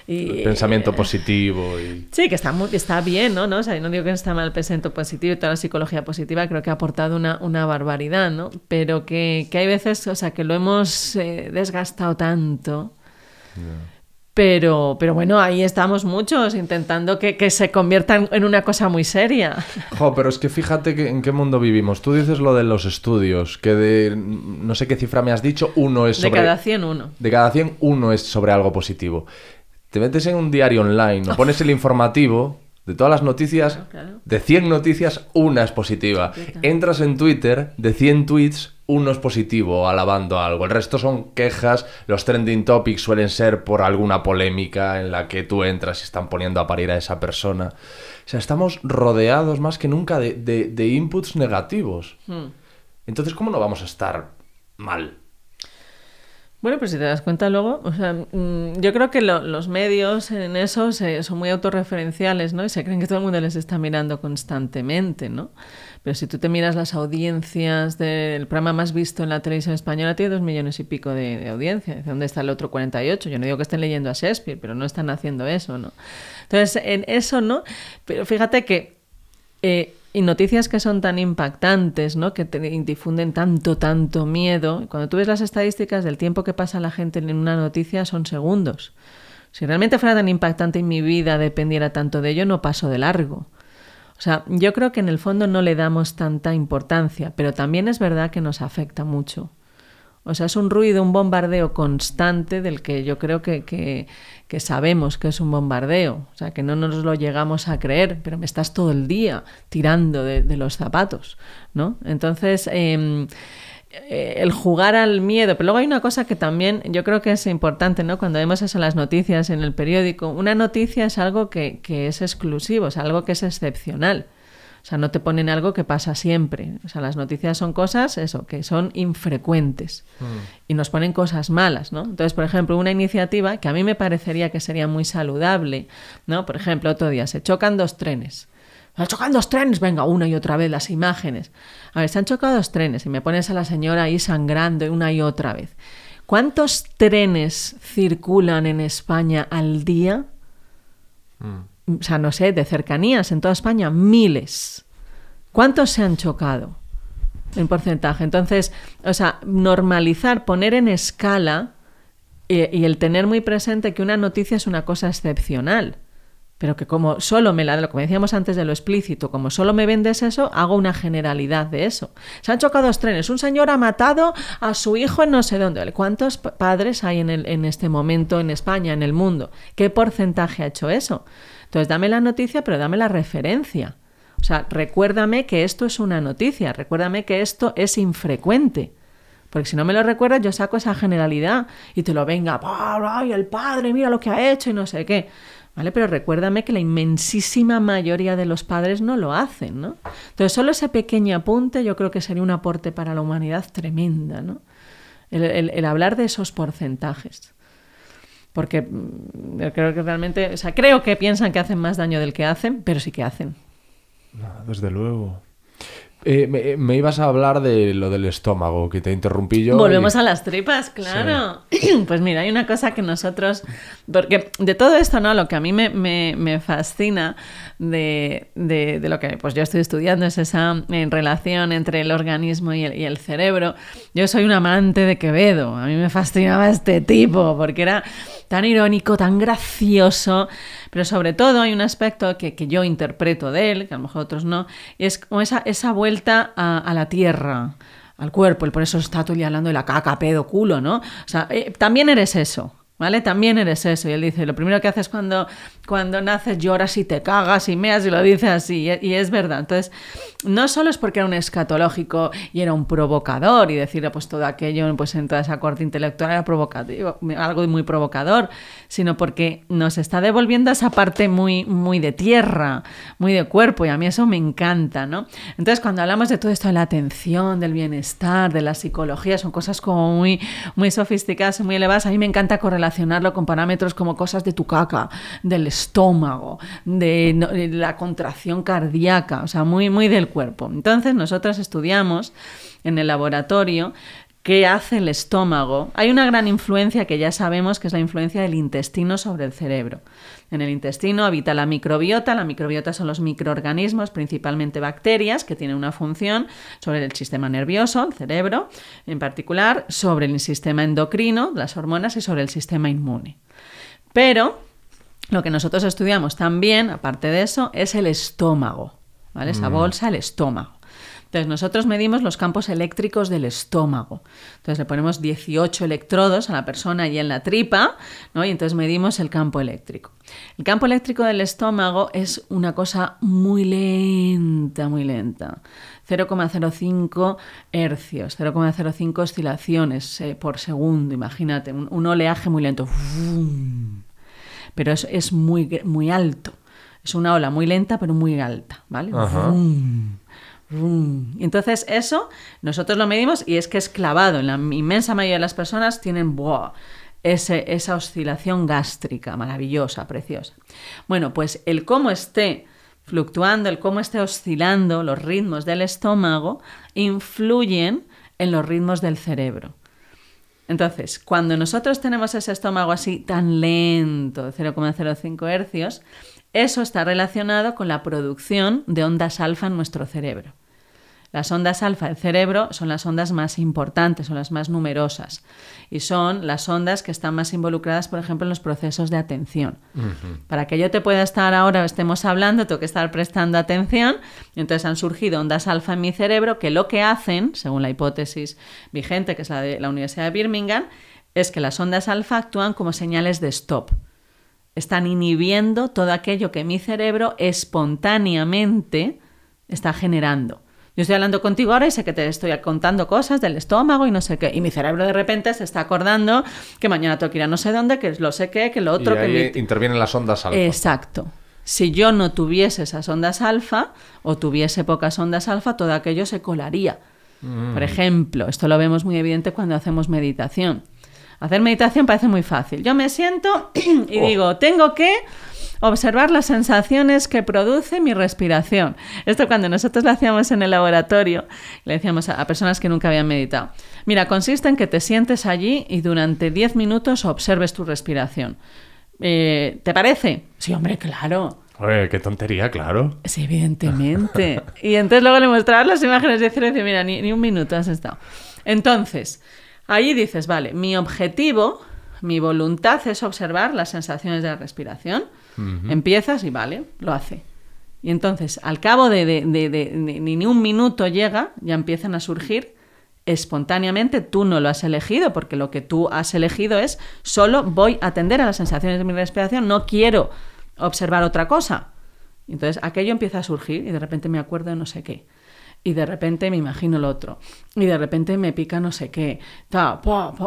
Y, el pensamiento eh, positivo. Y... Sí, que está, muy, está bien, ¿no? ¿no? O sea, yo no digo que está mal el pensamiento positivo y toda la psicología positiva, creo que ha aportado una, una barbaridad, ¿no? Pero que, que hay veces, o sea, que lo hemos eh, desgastado tanto... Yeah. Pero, pero bueno, ahí estamos muchos intentando que, que se conviertan en una cosa muy seria. Jo, pero es que fíjate que, en qué mundo vivimos. Tú dices lo de los estudios, que de no sé qué cifra me has dicho, uno es sobre... De cada cien, uno. De cada cien, uno es sobre algo positivo. Te metes en un diario online o pones el informativo de todas las noticias, claro, claro. de cien noticias, una es positiva. Entras en Twitter, de cien tweets... uno es positivo, alabando algo. El resto son quejas. Los trending topics suelen ser por alguna polémica en la que tú entras y están poniendo a parir a esa persona. O sea, estamos rodeados más que nunca de, de, de inputs negativos. Hmm. Entonces, ¿cómo no vamos a estar mal? Bueno, pues si te das cuenta luego... O sea, yo creo que lo, los medios en eso se, son muy autorreferenciales, ¿no? Y se creen que todo el mundo les está mirando constantemente, ¿no? Pero si tú te miras las audiencias del programa más visto en la televisión española, tiene dos millones y pico de, de audiencia. ¿Dónde está el otro cuarenta y ocho? Yo no digo que estén leyendo a Shakespeare, pero no están haciendo eso, ¿no? Entonces, en eso, ¿no? Pero fíjate que... Eh, y noticias que son tan impactantes, ¿no? Que te difunden tanto, tanto miedo. Cuando tú ves las estadísticas del tiempo que pasa la gente en una noticia, son segundos. Si realmente fuera tan impactante y mi vida dependiera tanto de ello, no paso de largo. O sea, yo creo que en el fondo no le damos tanta importancia, pero también es verdad que nos afecta mucho. O sea, es un ruido, un bombardeo constante del que yo creo que, que, que sabemos que es un bombardeo. O sea, que no nos lo llegamos a creer, pero me estás todo el día tirando de, de los zapatos, ¿no? Entonces... Eh, el jugar al miedo, pero luego hay una cosa que también yo creo que es importante, ¿no? Cuando vemos eso en las noticias, en el periódico, una noticia es algo que, que es exclusivo, es algo que es excepcional. O sea, no te ponen algo que pasa siempre. O sea, las noticias son cosas, eso, que son infrecuentes. Mm. Y nos ponen cosas malas, ¿no? Entonces, por ejemplo, una iniciativa que a mí me parecería que sería muy saludable, ¿no? Por ejemplo, otro día se chocan dos trenes. Chocan dos trenes, venga, una y otra vez las imágenes. A ver, se han chocado dos trenes y me pones a la señora ahí sangrando una y otra vez. ¿Cuántos trenes circulan en España al día? Mm. O sea, no sé, de cercanías en toda España, miles. ¿Cuántos se han chocado en porcentaje? Entonces, o sea, normalizar, poner en escala eh, y el tener muy presente que una noticia es una cosa excepcional. Pero que como solo me la dan, como decíamos antes de lo explícito, como solo me vendes eso, hago una generalidad de eso. Se han chocado dos trenes, un señor ha matado a su hijo en no sé dónde. ¿Cuántos padres hay en, el, en este momento en España, en el mundo? ¿Qué porcentaje ha hecho eso? Entonces dame la noticia, pero dame la referencia. O sea, recuérdame que esto es una noticia, recuérdame que esto es infrecuente. Porque si no me lo recuerdas, yo saco esa generalidad y te lo venga, ¡ay, el padre, mira lo que ha hecho y no sé qué! ¿Vale? Pero recuérdame que la inmensísima mayoría de los padres no lo hacen, ¿no? Entonces, solo ese pequeño apunte yo creo que sería un aporte para la humanidad tremenda, ¿no? El, el, el hablar de esos porcentajes. Porque yo creo que realmente... O sea, creo que piensan que hacen más daño del que hacen, pero sí que hacen. No, desde luego... Eh, me, me ibas a hablar de lo del estómago, que te interrumpí yo. Volvemos y... a las tripas, claro. Sí. Pues mira, hay una cosa que nosotros... Porque de todo esto, ¿no? Lo que a mí me, me, me fascina de, de, de lo que pues yo estoy estudiando es esa en relación entre el organismo y el, y el cerebro. Yo soy un amante de Quevedo. A mí me fascinaba este tipo, porque era tan irónico, tan gracioso... Pero sobre todo hay un aspecto que, que yo interpreto de él, que a lo mejor otros no, y es como esa, esa vuelta a, a la tierra, al cuerpo, y por eso está tú ya hablando de la caca, pedo, culo, ¿no? O sea, eh, también eres eso, ¿vale? También eres eso. Y él dice, lo primero que haces cuando, cuando naces, lloras y te cagas y meas, y lo dice así, y, y es verdad. Entonces, no solo es porque era un escatológico y era un provocador, y decir, pues todo aquello, pues en toda esa corte intelectual era provocativo, algo muy provocador, sino porque nos está devolviendo esa parte muy, muy de tierra, muy de cuerpo, y a mí eso me encanta, ¿no? Entonces, cuando hablamos de todo esto de la atención, del bienestar, de la psicología, son cosas como muy, muy sofisticadas, muy elevadas. A mí me encanta correlacionarlo con parámetros como cosas de tu caca, del estómago, de, no, de la contracción cardíaca, o sea, muy, muy del cuerpo. Entonces nosotros estudiamos en el laboratorio qué hace el estómago, hay una gran influencia que ya sabemos que es la influencia del intestino sobre el cerebro. En el intestino habita la microbiota. La microbiota son los microorganismos, principalmente bacterias, que tienen una función sobre el sistema nervioso, el cerebro, en particular, sobre el sistema endocrino, las hormonas y sobre el sistema inmune. Pero lo que nosotros estudiamos también, aparte de eso, es el estómago, ¿vale? Esa bolsa, el estómago. Entonces nosotros medimos los campos eléctricos del estómago. Entonces le ponemos dieciocho electrodos a la persona allí en la tripa, ¿no? Y entonces medimos el campo eléctrico. El campo eléctrico del estómago es una cosa muy lenta, muy lenta. cero coma cero cinco hercios, cero coma cero cinco oscilaciones eh, por segundo, imagínate, un, un oleaje muy lento. Pero es, es muy, muy alto. Es una ola muy lenta, pero muy alta, ¿vale? Ajá. Entonces eso nosotros lo medimos y es que es clavado. En la inmensa mayoría de las personas tienen ¡buah! Ese, esa oscilación gástrica maravillosa, preciosa. Bueno, pues el cómo esté fluctuando, el cómo esté oscilando los ritmos del estómago influyen en los ritmos del cerebro. Entonces, cuando nosotros tenemos ese estómago así tan lento, de cero coma cero cinco hercios, eso está relacionado con la producción de ondas alfa en nuestro cerebro. Las ondas alfa del cerebro son las ondas más importantes, son las más numerosas y son las ondas que están más involucradas, por ejemplo, en los procesos de atención. Uh-huh. Para que yo te pueda estar ahora, estemos hablando, tengo que estar prestando atención. Entonces han surgido ondas alfa en mi cerebro que lo que hacen, según la hipótesis vigente, que es la de la Universidad de Birmingham, es que las ondas alfa actúan como señales de stop. Están inhibiendo todo aquello que mi cerebro espontáneamente está generando. Yo estoy hablando contigo ahora y sé que te estoy contando cosas del estómago y no sé qué. Y mi cerebro de repente se está acordando que mañana tengo que ir a no sé dónde, que lo sé qué, que lo otro... Y ahí que intervienen las ondas alfa. Exacto. Si yo no tuviese esas ondas alfa o tuviese pocas ondas alfa, todo aquello se colaría. Mm. Por ejemplo, esto lo vemos muy evidente cuando hacemos meditación. Hacer meditación parece muy fácil. Yo me siento y oh. digo, tengo que observar las sensaciones que produce mi respiración. Esto cuando nosotros lo hacíamos en el laboratorio, le decíamos a, a personas que nunca habían meditado. Mira, consiste en que te sientes allí y durante diez minutos observes tu respiración. Eh, ¿Te parece? Sí, hombre, claro. Oye, qué tontería, claro. Sí, evidentemente. Y entonces luego le mostrabas las imágenes de cero y decía, mira, ni, ni un minuto has estado. Entonces... Ahí dices, vale, mi objetivo, mi voluntad es observar las sensaciones de la respiración. Uh-huh. Empiezas y vale, lo hace. Y entonces, al cabo de, de, de, de, de ni un minuto llega, ya empiezan a surgir espontáneamente. Tú no lo has elegido, porque lo que tú has elegido es solo voy a atender a las sensaciones de mi respiración, no quiero observar otra cosa. Entonces, aquello empieza a surgir y de repente me acuerdo de no sé qué. Y de repente me imagino el otro, y de repente me pica no sé qué,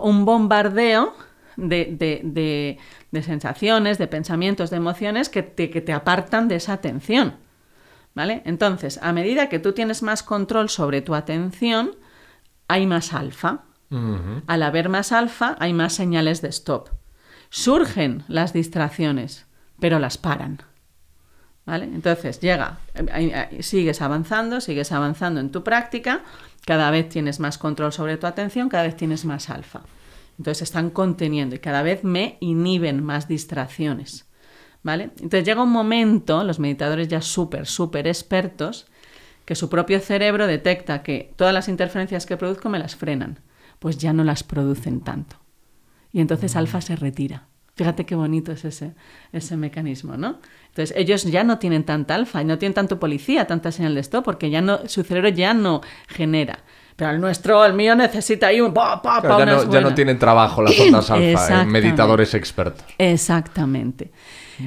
un bombardeo de, de, de, de sensaciones, de pensamientos, de emociones que te, que te apartan de esa atención, ¿vale? Entonces, a medida que tú tienes más control sobre tu atención, hay más alfa. Uh-huh. Al haber más alfa, hay más señales de stop. Surgen las distracciones, pero las paran. ¿Vale? Entonces llega, sigues avanzando, sigues avanzando en tu práctica, cada vez tienes más control sobre tu atención, cada vez tienes más alfa. Entonces están conteniendo y cada vez me inhiben más distracciones, ¿vale? Entonces llega un momento, los meditadores ya súper, súper expertos, que su propio cerebro detecta que todas las interferencias que produzco me las frenan, pues ya no las producen tanto. Y entonces alfa se retira. Fíjate qué bonito es ese, ese mecanismo, ¿no? Entonces ellos ya no tienen tanta alfa, no tienen tanto policía, tanta señal de esto, porque ya no, su cerebro ya no genera. Pero el nuestro, el mío, necesita ahí un... Pa, pa, pa, ya, no, ya no tienen trabajo las ondas alfa, en meditadores expertos. Exactamente.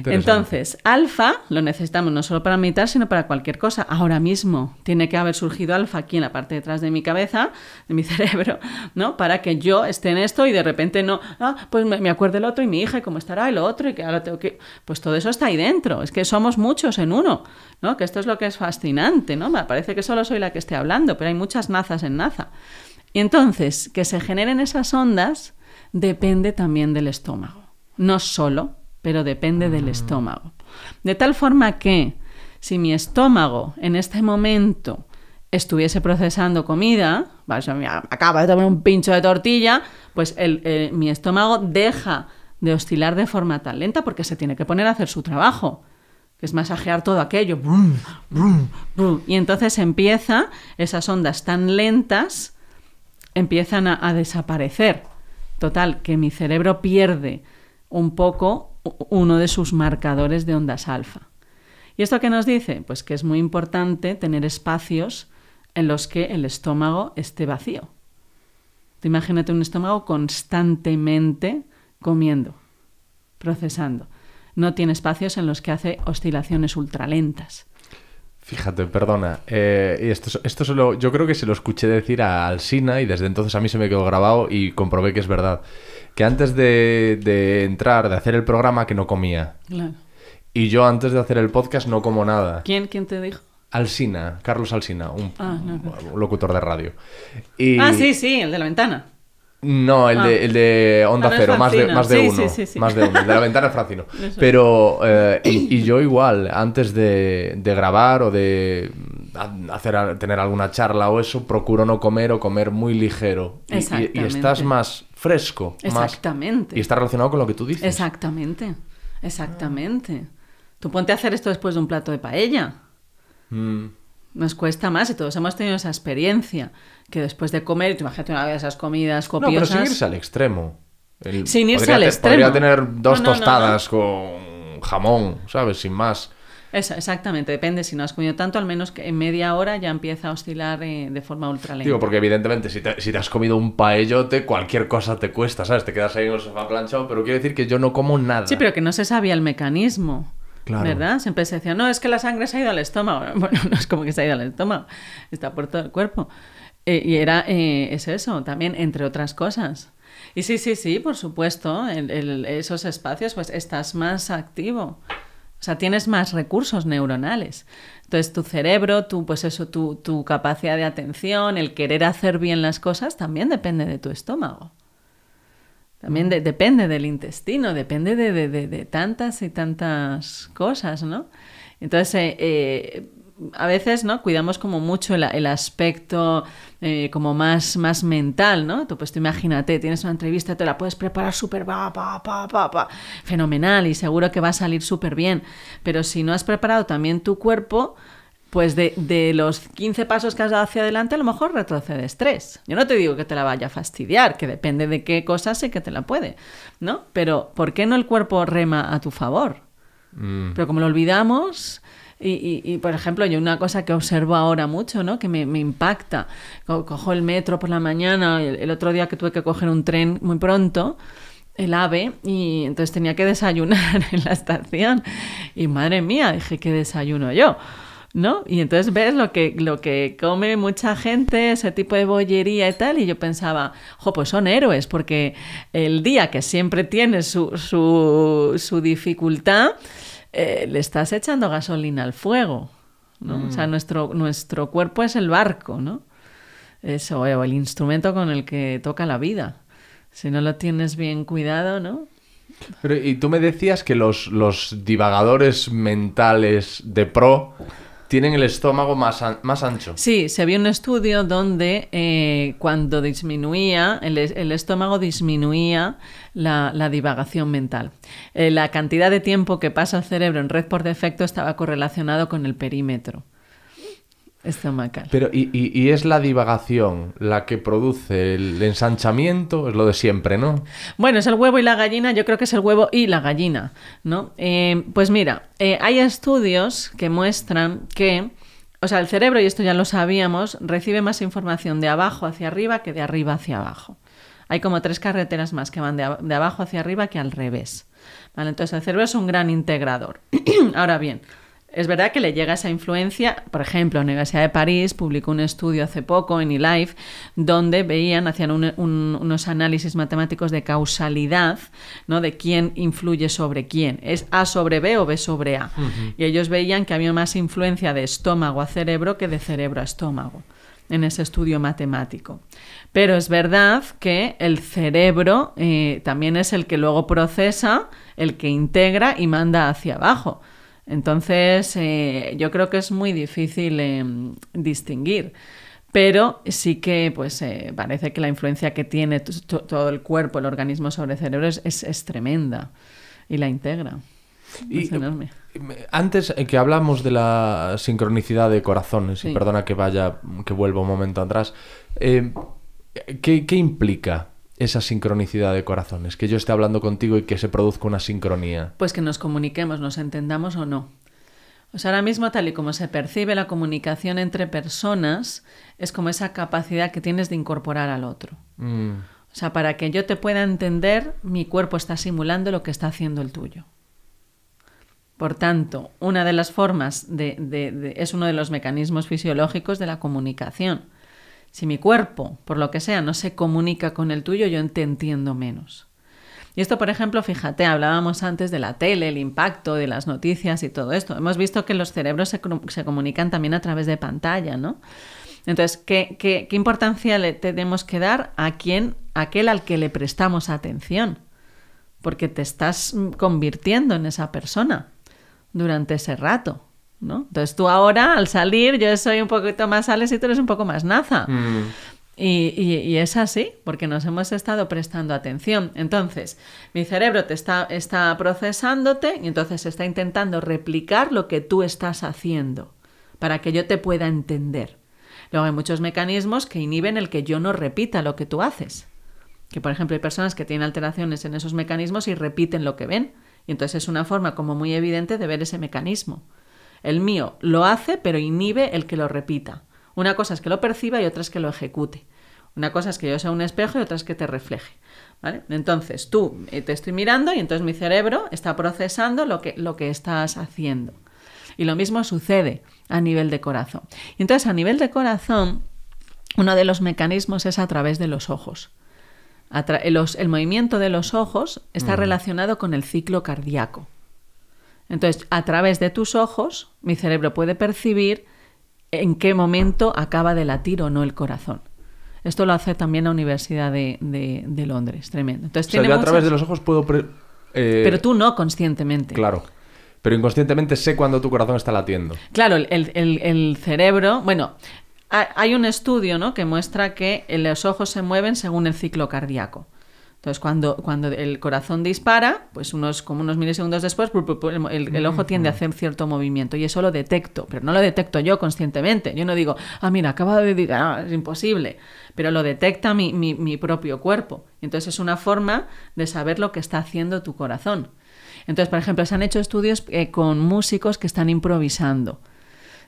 Entonces, alfa lo necesitamos no solo para meditar, sino para cualquier cosa. Ahora mismo tiene que haber surgido alfa aquí en la parte de atrás de mi cabeza, de mi cerebro, ¿no? Para que yo esté en esto y de repente no... Ah, pues me, me acuerdo el otro y mi hija y cómo estará el otro y que ahora tengo que... Pues todo eso está ahí dentro. Es que somos muchos en uno, ¿no? Que esto es lo que es fascinante, ¿no? Me parece que solo soy la que esté hablando, pero hay muchas nazas en naza. Y entonces, que se generen esas ondas depende también del estómago. No solo... pero depende del estómago. De tal forma que si mi estómago en este momento estuviese procesando comida, vale, me acaba de tomar un pincho de tortilla, pues el, eh, mi estómago deja de oscilar de forma tan lenta porque se tiene que poner a hacer su trabajo, que es masajear todo aquello. Brum, brum, brum. Y entonces empieza, esas ondas tan lentas empiezan a, a desaparecer. Total, que mi cerebro pierde un poco uno de sus marcadores de ondas alfa. ¿Y esto qué nos dice? Pues que es muy importante tener espacios en los que el estómago esté vacío. Te imagínate un estómago constantemente comiendo, procesando. No tiene espacios en los que hace oscilaciones ultralentas. Fíjate, perdona. Eh, esto, esto solo, yo creo que se lo escuché decir a Alsina y desde entonces a mí se me quedó grabado y comprobé que es verdad. Que antes de, de entrar, de hacer el programa, que no comía. Claro. Y yo antes de hacer el podcast no como nada. ¿Quién, quién te dijo? Alsina, Carlos Alsina, un, ah, no, no. un locutor de radio. Y... Ah, sí, sí, el de la ventana. No, el, ah. de, el de Onda Cero, más de, más de sí, uno, sí, sí, sí. más de uno, el de la ventana es Francino. Pero, eh, y, y yo igual, antes de, de grabar o de hacer, tener alguna charla o eso, procuro no comer o comer muy ligero. Y, y, y estás más fresco. Exactamente. Más, y está relacionado con lo que tú dices. Exactamente, exactamente. Tú ponte a hacer esto después de un plato de paella. Mm. Nos cuesta más y todos hemos tenido esa experiencia que después de comer, y te imagínate una vez esas comidas copiosas... No, pero sin irse al extremo. El... Sin irse podría al te... extremo. Podría tener dos no, no, tostadas no, no. con jamón, ¿sabes? Sin más. Eso, exactamente. Depende. Si no has comido tanto, al menos que en media hora ya empieza a oscilar eh, de forma ultralenta. Digo, porque evidentemente si te, si te has comido un paellote, cualquier cosa te cuesta, ¿sabes? Te quedas ahí en el sofá planchado, pero quiero decir que yo no como nada. Sí, pero que no se sabía el mecanismo. Claro. ¿Verdad? Siempre se decía, no, es que la sangre se ha ido al estómago. Bueno, no es como que se ha ido al estómago, está por todo el cuerpo. Eh, y era, eh, es eso, también, entre otras cosas. Y sí, sí, sí, por supuesto, el, el, esos espacios, pues estás más activo. O sea, tienes más recursos neuronales. Entonces, tu cerebro, tu, pues eso, tu, tu capacidad de atención, el querer hacer bien las cosas, también depende de tu estómago. También de, depende del intestino, depende de, de, de, de tantas y tantas cosas, ¿no? Entonces, eh, eh, a veces, ¿no? Cuidamos como mucho el, el aspecto eh, como más, más mental, ¿no? Tú, pues tú imagínate, tienes una entrevista, te la puedes preparar súper pa, pa, pa, pa, pa, fenomenal y seguro que va a salir súper bien. Pero si no has preparado también tu cuerpo... Pues de, de los quince pasos que has dado hacia adelante, a lo mejor retrocedes tres. Yo no te digo que te la vaya a fastidiar, que depende de qué cosas sí que te la puede, ¿no? Pero ¿por qué no el cuerpo rema a tu favor? Mm. Pero como lo olvidamos... Y, y, y, por ejemplo, yo una cosa que observo ahora mucho, ¿no? Que me, me impacta. Co- cojo el metro por la mañana, el, el otro día que tuve que coger un tren muy pronto... el AVE, y entonces tenía que desayunar en la estación. Y madre mía, dije, ¿qué desayuno yo? ¿No? Y entonces ves lo que, lo que come mucha gente, ese tipo de bollería y tal, y yo pensaba, jo, pues son héroes, porque el día que siempre tiene su, su, su dificultad, eh, le estás echando gasolina al fuego, ¿no? Mm. O sea, nuestro, nuestro cuerpo es el barco, ¿no? Eso, o el instrumento con el que toca la vida. Si no lo tienes bien cuidado, ¿no? Pero, y tú me decías que los, los divagadores mentales de pro... tienen el estómago más, an- más ancho. Sí, se vio un estudio donde eh, cuando disminuía, el, el estómago disminuía la, la divagación mental. Eh, la cantidad de tiempo que pasa el cerebro en red por defecto estaba correlacionado con el perímetro estomacal. Pero, ¿y, y, y es la divagación la que produce el ensanchamiento? Es lo de siempre, ¿no? Bueno, es el huevo y la gallina. Yo creo que es el huevo y la gallina, ¿no? Eh, pues mira, eh, hay estudios que muestran que, o sea, el cerebro, y esto ya lo sabíamos, recibe más información de abajo hacia arriba que de arriba hacia abajo. Hay como tres carreteras más que van de, a- de abajo hacia arriba que al revés, ¿vale? Entonces, el cerebro es un gran integrador. Ahora bien... Es verdad que le llega esa influencia. Por ejemplo, la Universidad de París publicó un estudio hace poco en eLife donde veían, hacían un, un, unos análisis matemáticos de causalidad, ¿no? De quién influye sobre quién. ¿Es A sobre B o B sobre A? Uh-huh. Y ellos veían que había más influencia de estómago a cerebro que de cerebro a estómago en ese estudio matemático. Pero es verdad que el cerebro eh, también es el que luego procesa, el que integra y manda hacia abajo. Entonces, eh, yo creo que es muy difícil eh, distinguir. pero sí que pues eh, parece que la influencia que tiene todo el cuerpo, el organismo sobre el cerebro es, es, es tremenda y la integra. Y, es enorme. Antes que hablamos de la sincronicidad de corazones, sí. y perdona que vaya, que vuelva un momento atrás, eh, ¿qué, ¿qué implica esa sincronicidad de corazones? Que yo esté hablando contigo y que se produzca una sincronía. Pues que nos comuniquemos, nos entendamos o no. O sea, ahora mismo, tal y como se percibe la comunicación entre personas, es como esa capacidad que tienes de incorporar al otro. Mm. O sea, para que yo te pueda entender, mi cuerpo está simulando lo que está haciendo el tuyo. Por tanto, una de las formas de, de, de, es uno de los mecanismos fisiológicos de la comunicación. Si mi cuerpo, por lo que sea, no se comunica con el tuyo, yo te entiendo menos. Y esto, por ejemplo, fíjate, hablábamos antes de la tele, el impacto de las noticias y todo esto. Hemos visto que los cerebros se, se comunican también a través de pantalla, ¿no? Entonces, ¿qué, qué, qué importancia le tenemos que dar a quien, aquel al que le prestamos atención? Porque te estás convirtiendo en esa persona durante ese rato, ¿no? Entonces tú ahora, al salir, yo soy un poquito más Alex y tú eres un poco más Naza. Mm. Y, y, y es así, porque nos hemos estado prestando atención. Entonces, mi cerebro te está, está procesándote y entonces está intentando replicar lo que tú estás haciendo para que yo te pueda entender. Luego hay muchos mecanismos que inhiben el que yo no repita lo que tú haces. Que, por ejemplo, hay personas que tienen alteraciones en esos mecanismos y repiten lo que ven. Y entonces es una forma como muy evidente de ver ese mecanismo. El mío lo hace, pero inhibe el que lo repita. Una cosa es que lo perciba y otra es que lo ejecute. Una cosa es que yo sea un espejo y otra es que te refleje, ¿vale? Entonces tú te estoy mirando y entonces mi cerebro está procesando lo que, lo que estás haciendo. Y lo mismo sucede a nivel de corazón. Y entonces a nivel de corazón, uno de los mecanismos es a través de los ojos. Atra- los, el movimiento de los ojos está mm. relacionado con el ciclo cardíaco. Entonces, a través de tus ojos, mi cerebro puede percibir en qué momento acaba de latir o no el corazón. Esto lo hace también la Universidad de, de, de Londres, tremendo. Entonces, o sea, tiene yo a muchas... través de los ojos puedo... Pre... Eh... Pero tú no, conscientemente. Claro. Pero inconscientemente sé cuándo tu corazón está latiendo. Claro, el, el, el, el cerebro... Bueno... Hay un estudio, ¿no?, que muestra que los ojos se mueven según el ciclo cardíaco. Entonces, cuando, cuando el corazón dispara, pues unos, como unos milisegundos después, el, el ojo tiende a hacer cierto movimiento. Y eso lo detecto, pero no lo detecto yo conscientemente. Yo no digo, ah, mira, acaba de decir, ah, es imposible. Pero lo detecta mi, mi, mi propio cuerpo. Entonces, es una forma de saber lo que está haciendo tu corazón. Entonces, por ejemplo, se han hecho estudios eh, con músicos que están improvisando.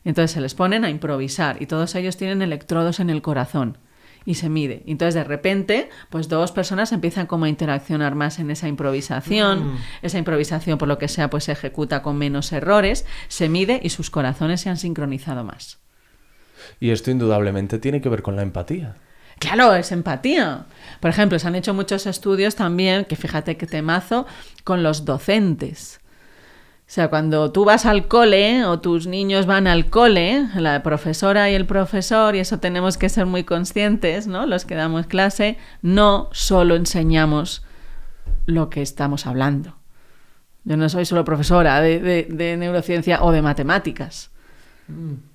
Entonces se les ponen a improvisar y todos ellos tienen electrodos en el corazón y se mide. Entonces de repente, pues dos personas empiezan como a interaccionar más en esa improvisación. Mm. Esa improvisación, por lo que sea, pues se ejecuta con menos errores, se mide y sus corazones se han sincronizado más. Y esto indudablemente tiene que ver con la empatía. Claro, es empatía. Por ejemplo, se han hecho muchos estudios también, que fíjate qué temazo, con los docentes. O sea, cuando tú vas al cole o tus niños van al cole, la profesora y el profesor, y eso tenemos que ser muy conscientes, ¿no?, los que damos clase, no solo enseñamos lo que estamos hablando. Yo no soy solo profesora de, de, de neurociencia o de matemáticas,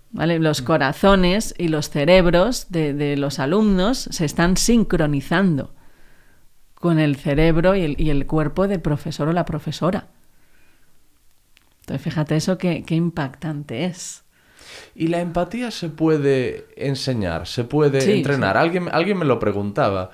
¿vale? Los corazones y los cerebros de, de los alumnos se están sincronizando con el cerebro y el, y el cuerpo del profesor o la profesora. Entonces, fíjate eso, qué, qué impactante es. Y la empatía se puede enseñar, se puede sí, entrenar. Sí. Alguien, alguien me lo preguntaba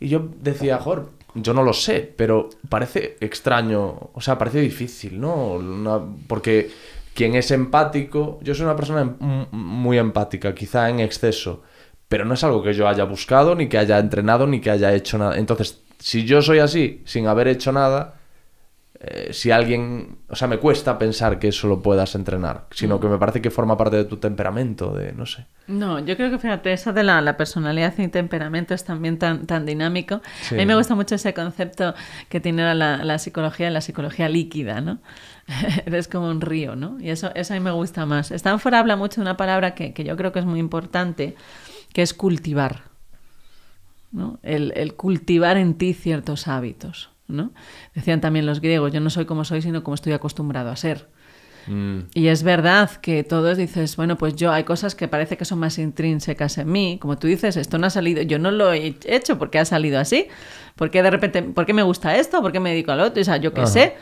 y yo decía, Jor, yo no lo sé, pero parece extraño, o sea, parece difícil, ¿no? Una, porque quien es empático, yo soy una persona em- muy empática, quizá en exceso, pero no es algo que yo haya buscado, ni que haya entrenado, ni que haya hecho nada. Entonces, si yo soy así, sin haber hecho nada... Eh, si alguien... O sea, me cuesta pensar que eso lo puedas entrenar, sino que me parece que forma parte de tu temperamento, de no sé. No, yo creo que, fíjate, eso de la, la personalidad y temperamento es también tan, tan dinámico. Sí. A mí me gusta mucho ese concepto que tiene la, la psicología, la psicología líquida, ¿no? Eres como un río, ¿no? Y eso, eso a mí me gusta más. Stanford habla mucho de una palabra que, que yo creo que es muy importante, que es cultivar, ¿no? El, el cultivar en ti ciertos hábitos, ¿no? Decían también los griegos, yo no soy como soy, sino como estoy acostumbrado a ser. Mm. Y es verdad que todos dices, bueno, pues yo hay cosas que parece que son más intrínsecas en mí. Como tú dices, esto no ha salido, yo no lo he hecho porque ha salido así. Porque de repente, ¿por qué me gusta esto? ¿Por qué me dedico al otro? O sea, yo qué sé.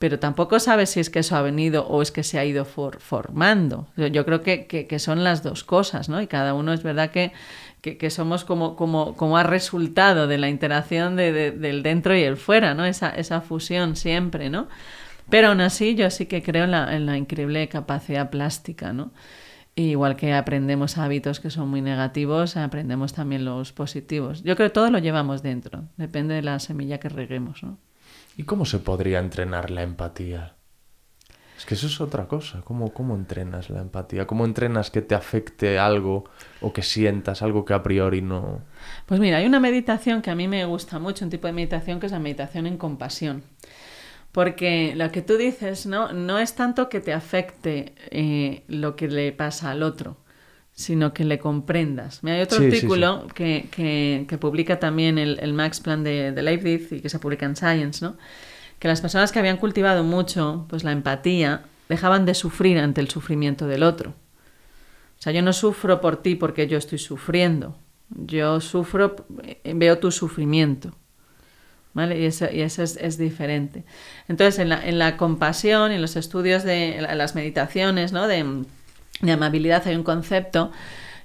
Pero tampoco sabes si es que eso ha venido o es que se ha ido for, formando. Yo creo que, que, que son las dos cosas, ¿no? Y cada uno es verdad que, que, que somos como, como, como ha resultado de la interacción de, de, del dentro y el fuera, ¿no? Esa, esa fusión siempre, ¿no? Pero aún así yo sí que creo en la, en la increíble capacidad plástica, ¿no? Igual que aprendemos hábitos que son muy negativos, aprendemos también los positivos. Yo creo que todo lo llevamos dentro, depende de la semilla que reguemos, ¿no? ¿Y cómo se podría entrenar la empatía? Es que eso es otra cosa. ¿Cómo, cómo entrenas la empatía? ¿Cómo entrenas que te afecte algo o que sientas algo que a priori no...? Pues mira, hay una meditación que a mí me gusta mucho, un tipo de meditación que es la meditación en compasión. Porque lo que tú dices, ¿no? No es tanto que te afecte eh, lo que le pasa al otro, sino que le comprendas. Mira, hay otro sí, artículo sí, sí. Que, que, que publica también el, el Max Planck de, de Leibniz y que se publica en Science, ¿no? Que las personas que habían cultivado mucho pues la empatía dejaban de sufrir ante el sufrimiento del otro. O sea, yo no sufro por ti porque yo estoy sufriendo. Yo sufro, veo tu sufrimiento. ¿Vale? Y eso, y eso es, es diferente. Entonces, en la, en la compasión, en los estudios de en las meditaciones, ¿no? de, de amabilidad, hay un concepto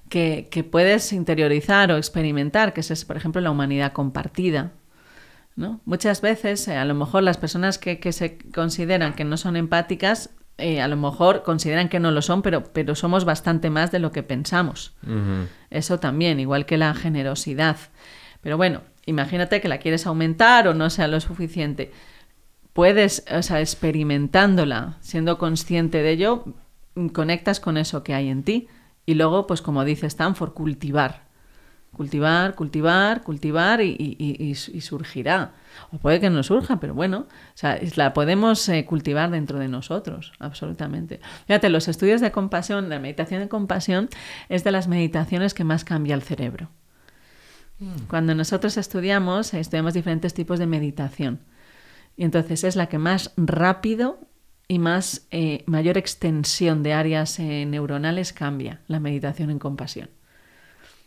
que, que puedes interiorizar o experimentar, que es, por ejemplo, la humanidad compartida, ¿no? Muchas veces, eh, a lo mejor, las personas que, que se consideran que no son empáticas, eh, a lo mejor consideran que no lo son, pero, pero somos bastante más de lo que pensamos. Uh-huh. Eso también, igual que la generosidad. Pero bueno, imagínate que la quieres aumentar o no sea lo suficiente. Puedes, o sea, experimentándola, siendo consciente de ello, conectas con eso que hay en ti. Y luego, pues como dice Stanford, cultivar. Cultivar, cultivar, cultivar y, y, y, y surgirá. O puede que no surja, pero bueno, o sea, la podemos eh, cultivar dentro de nosotros, absolutamente. Fíjate, los estudios de compasión, la meditación de compasión, es de las meditaciones que más cambia el cerebro. Cuando nosotros estudiamos, estudiamos diferentes tipos de meditación. Y entonces es la que más rápido y más eh, mayor extensión de áreas eh, neuronales cambia, la meditación en compasión.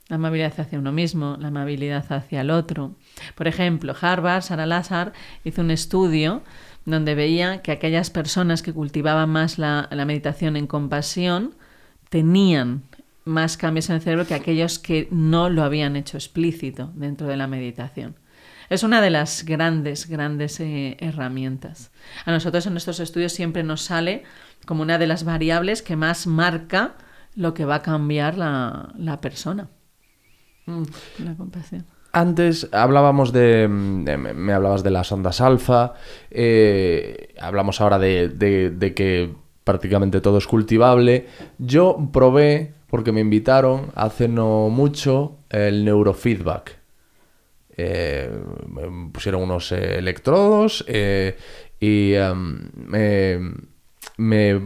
La amabilidad hacia uno mismo, la amabilidad hacia el otro. Por ejemplo, Harvard, Sarah Lazar, hizo un estudio donde veía que aquellas personas que cultivaban más la, la meditación en compasión tenían más cambios en el cerebro que aquellos que no lo habían hecho explícito dentro de la meditación. Es una de las grandes, grandes eh, herramientas. A nosotros en nuestros estudios siempre nos sale como una de las variables que más marca lo que va a cambiar la, la persona. Mm. La compasión. Antes hablábamos de, de... Me hablabas de las ondas alfa. Eh, hablamos ahora de, de, de que prácticamente todo es cultivable. Yo probé... porque me invitaron hace no mucho el neurofeedback. Eh, me pusieron unos eh, electrodos eh, y um, me, me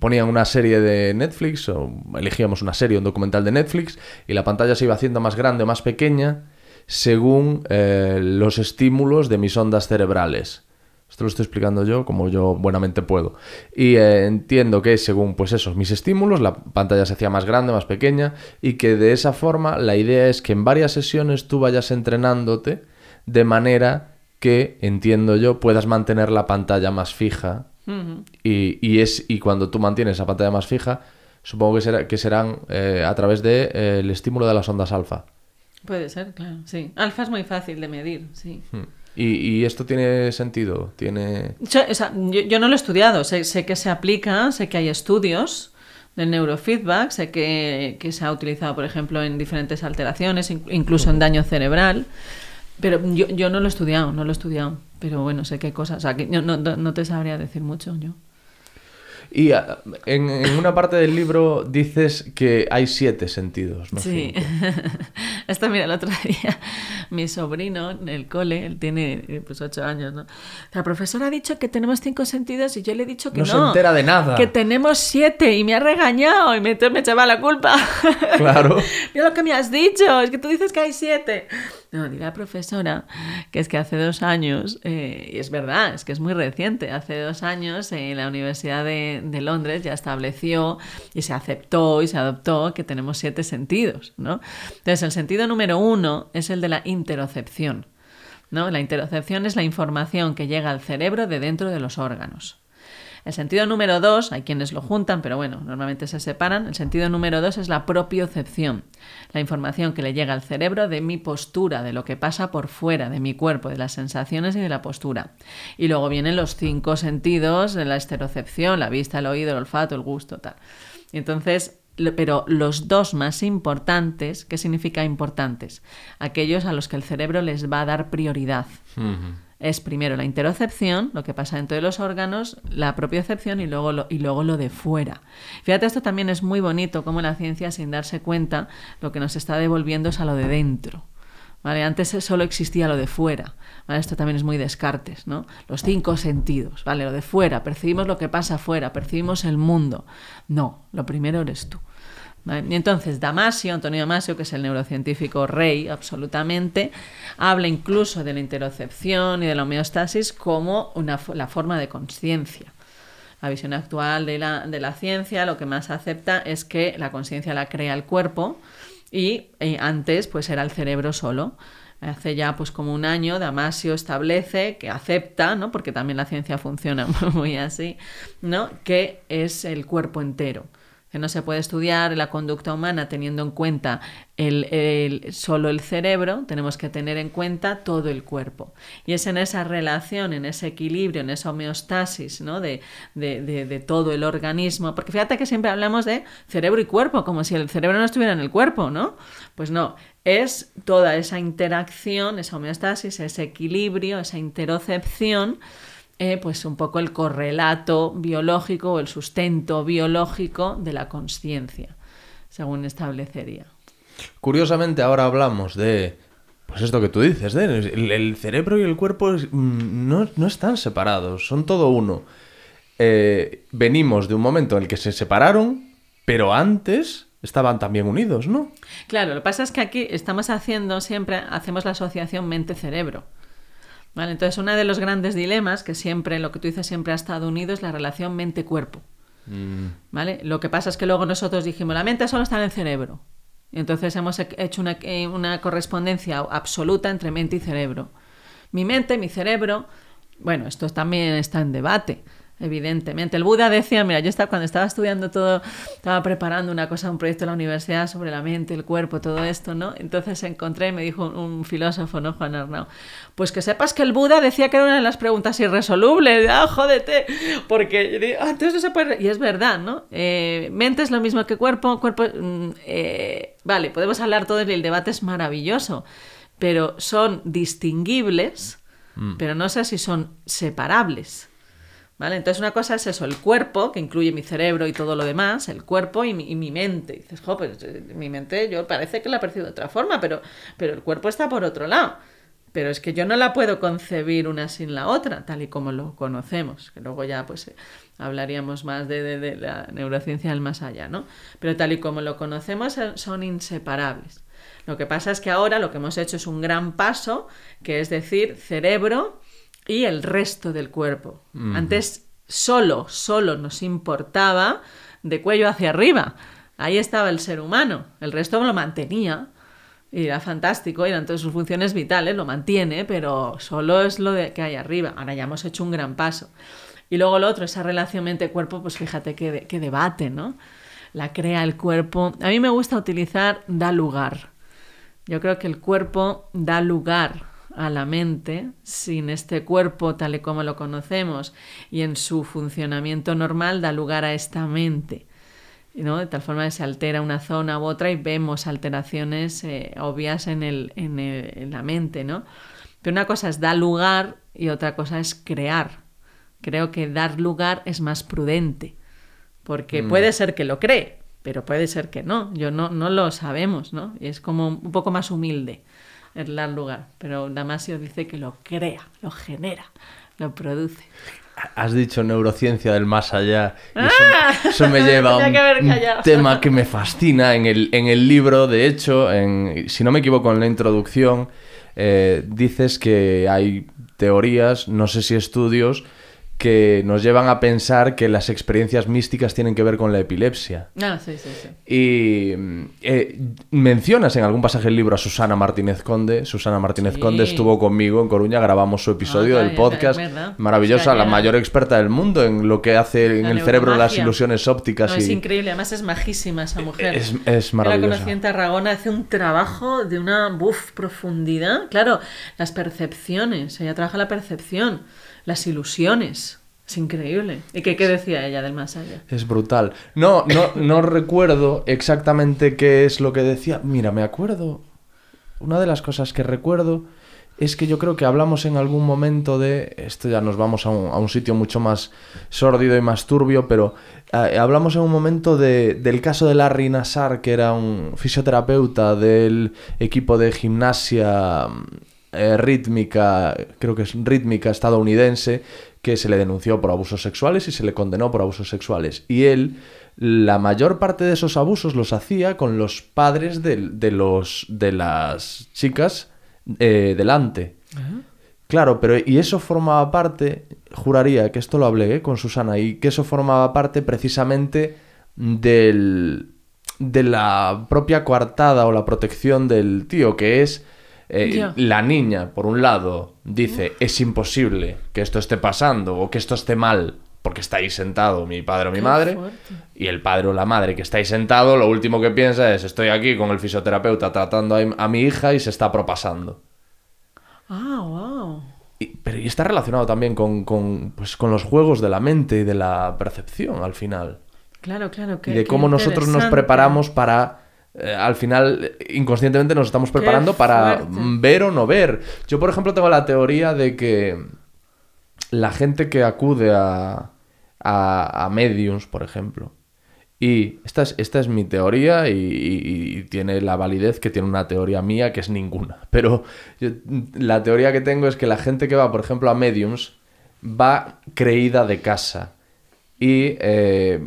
ponían una serie de Netflix, o elegíamos una serie, un documental de Netflix, y la pantalla se iba haciendo más grande o más pequeña según eh, los estímulos de mis ondas cerebrales. Esto lo estoy explicando yo como yo buenamente puedo. Y eh, entiendo que según pues esos mis estímulos, la pantalla se hacía más grande, más pequeña, y que de esa forma la idea es que en varias sesiones tú vayas entrenándote de manera que, entiendo yo, puedas mantener la pantalla más fija. Uh-huh. y, y, es, y cuando tú mantienes la pantalla más fija, supongo que, será, que serán eh, a través del de, eh, estímulo de las ondas alfa. Puede ser, claro, sí. Alfa es muy fácil de medir, sí. Hmm. ¿Y, ¿Y esto tiene sentido? ¿Tiene... Yo, o sea, yo, yo no lo he estudiado, sé, sé que se aplica, sé que hay estudios del neurofeedback, sé que, que se ha utilizado, por ejemplo, en diferentes alteraciones, incluso en daño cerebral, pero yo, yo no lo he estudiado, no lo he estudiado, pero bueno, sé que hay cosas, o sea, que yo no, no te sabría decir mucho yo. Y en, en una parte del libro dices que hay siete sentidos, ¿no? Sí. Esto, mira, el otro día mi sobrino en el cole, él tiene pues ocho años, ¿no? La profesora ha dicho que tenemos cinco sentidos y yo le he dicho que no. No se entera de nada. Que tenemos siete y me ha regañado y me, me echaba la culpa. Claro. Mira lo que me has dicho, es que tú dices que hay siete. No, di la profesora que es que hace dos años, eh, y es verdad, es que es muy reciente, hace dos años eh, la Universidad de, de Londres ya estableció y se aceptó y se adoptó que tenemos siete sentidos, ¿no? Entonces, el sentido número uno es el de la interocepción, ¿no? La interocepción es la información que llega al cerebro de dentro de los órganos. El sentido número dos, hay quienes lo juntan, pero bueno, normalmente se separan. El sentido número dos es la propiocepción, la información que le llega al cerebro de mi postura, de lo que pasa por fuera de mi cuerpo, de las sensaciones y de la postura. Y luego vienen los cinco sentidos, la esterocepción, la vista, el oído, el olfato, el gusto, tal. Entonces, pero los dos más importantes, ¿qué significa importantes? Aquellos a los que el cerebro les va a dar prioridad. Mm-hmm. Es primero la interocepción, lo que pasa dentro de los órganos, la propiocepción y luego, lo, y luego lo de fuera. Fíjate, esto también es muy bonito, como la ciencia, sin darse cuenta, lo que nos está devolviendo es a lo de dentro. ¿Vale? Antes solo existía lo de fuera. ¿Vale? Esto también es muy Descartes, ¿no? Los cinco sentidos, ¿vale? Lo de fuera, percibimos lo que pasa afuera, percibimos el mundo. No, lo primero eres tú. Y entonces Damasio, Antonio Damasio, que es el neurocientífico rey absolutamente, habla incluso de la interocepción y de la homeostasis como una, la forma de conciencia. La visión actual de la, de la ciencia lo que más acepta es que la conciencia la crea el cuerpo y eh, antes pues era el cerebro solo. Hace ya pues como un año Damasio establece que acepta, ¿no? Porque también la ciencia funciona muy así, ¿no? Que es el cuerpo entero. Que no se puede estudiar la conducta humana teniendo en cuenta el, el, solo el cerebro, tenemos que tener en cuenta todo el cuerpo. Y es en esa relación, en ese equilibrio, en esa homeostasis, ¿no? de, de, de, de todo el organismo. Porque fíjate que siempre hablamos de cerebro y cuerpo, como si el cerebro no estuviera en el cuerpo, ¿no? Pues no, es toda esa interacción, esa homeostasis, ese equilibrio, esa interocepción. Eh, pues un poco el correlato biológico o el sustento biológico de la consciencia, según establecería. Curiosamente ahora hablamos de, pues esto que tú dices, de el, el cerebro y el cuerpo es, no, no están separados, son todo uno. Eh, venimos de un momento en el que se separaron, pero antes estaban también unidos, ¿no? Claro, lo que pasa es que aquí estamos haciendo siempre, hacemos la asociación mente-cerebro. Vale, entonces, uno de los grandes dilemas que siempre, lo que tú dices, siempre ha estado unido es la relación mente-cuerpo. Mm. ¿Vale? Lo que pasa es que luego nosotros dijimos, la mente solo está en el cerebro. Y entonces hemos hecho una, una correspondencia absoluta entre mente y cerebro. Mi mente, mi cerebro... Bueno, esto también está en debate, evidentemente. El Buda decía, mira, yo estaba, cuando estaba estudiando todo, estaba preparando una cosa, un proyecto en la universidad sobre la mente, el cuerpo, todo esto, ¿no? Entonces encontré, me dijo un, un filósofo, ¿no? Juan Arnau, pues que sepas que el Buda decía que era una de las preguntas irresolubles, ¡ah, jódete! Porque antes ah, no se puede... Y es verdad, ¿no? Eh, mente es lo mismo que cuerpo, cuerpo... Eh, vale, podemos hablar todo y el debate es maravilloso, pero son distinguibles, mm. pero no sé si son separables. ¿Vale? Entonces una cosa es eso, el cuerpo, que incluye mi cerebro y todo lo demás, el cuerpo y mi, y mi mente. Y dices, jo, pues mi mente yo parece que la percibo de otra forma, pero, pero el cuerpo está por otro lado. Pero es que yo no la puedo concebir una sin la otra, tal y como lo conocemos. Que luego ya pues eh, hablaríamos más de, de, de la neurociencia del más allá, ¿no? Pero tal y como lo conocemos son inseparables. Lo que pasa es que ahora lo que hemos hecho es un gran paso, que es decir, cerebro... y el resto del cuerpo. Uh-huh. Antes solo, solo nos importaba de cuello hacia arriba. Ahí estaba el ser humano. El resto lo mantenía. Y era fantástico, eran todas sus funciones vitales, lo mantiene, pero solo es lo de que hay arriba. Ahora ya hemos hecho un gran paso. Y luego lo otro, esa relación mente-cuerpo, pues fíjate qué, de, qué debate, ¿no? La crea el cuerpo. A mí me gusta utilizar da lugar. Yo creo que el cuerpo da lugar a la mente. Sin este cuerpo tal y como lo conocemos y en su funcionamiento normal, da lugar a esta mente, ¿no? De tal forma que se altera una zona u otra y vemos alteraciones eh, obvias en, el, en, el, en la mente, ¿no? Pero una cosa es dar lugar y otra cosa es crear. Creo que dar lugar es más prudente, porque mm. puede ser que lo cree, pero puede ser que no. Yo no, no lo sabemos, ¿no? Y es como un poco más humilde el dar lugar, pero Damasio dice que lo crea, lo genera, lo produce. Has dicho neurociencia del más allá. Y eso, ¡ah! Eso me lleva a un, un tema que me fascina en el, en el libro. De hecho, en, si no me equivoco, en la introducción eh, dices que hay teorías, no sé si estudios, que nos llevan a pensar que las experiencias místicas tienen que ver con la epilepsia. Ah, sí, sí, sí. Y eh, mencionas en algún pasaje del libro a Susana Martínez Conde. Susana Martínez sí. Conde estuvo conmigo en Coruña, grabamos su episodio ah, del podcast. Maravillosa, la mayor experta del mundo en lo que hace la en el cerebro las ilusiones ópticas. No, y... Es increíble, además es majísima esa mujer. Es, es maravillosa. Yo la conocí en Tarragona, hace un trabajo de una buf, profundidad. Claro, las percepciones, ella trabaja la percepción. Las ilusiones. Es increíble. ¿Y qué, qué decía ella del más allá? Es brutal. No, no, no recuerdo exactamente qué es lo que decía. Mira, me acuerdo... Una de las cosas que recuerdo es que yo creo que hablamos en algún momento de... Esto ya nos vamos a un, a un sitio mucho más sórdido y más turbio, pero eh, hablamos en un momento de, del caso de Larry Nassar, que era un fisioterapeuta del equipo de gimnasia... Eh, rítmica, creo que es rítmica estadounidense, que se le denunció por abusos sexuales y se le condenó por abusos sexuales. Y él, la mayor parte de esos abusos los hacía con los padres de, de, los, de las chicas eh, delante. Uh-huh. Claro, pero y eso formaba parte, juraría que esto lo hablé eh, con Susana, y que eso formaba parte precisamente del, de la propia coartada o la protección del tío, que es... Eh, la niña, por un lado, dice, es imposible que esto esté pasando o que esto esté mal, porque está ahí sentado mi padre o mi madre. Fuerte. Y el padre o la madre que está ahí sentado, lo último que piensa es, estoy aquí con el fisioterapeuta tratando a, a mi hija y se está propasando. Ah, wow. Y, pero y está relacionado también con, con, pues, con los juegos de la mente y de la percepción, al final. Claro, claro. Que, y de cómo nosotros nos preparamos para... Al final, inconscientemente nos estamos preparando para ver o no ver. Yo, por ejemplo, tengo la teoría de que la gente que acude a, a, a mediums, por ejemplo, y esta es, esta es mi teoría y, y, y tiene la validez que tiene una teoría mía, que es ninguna. Pero yo, la teoría que tengo es que la gente que va, por ejemplo, a mediums va creída de casa y... Eh,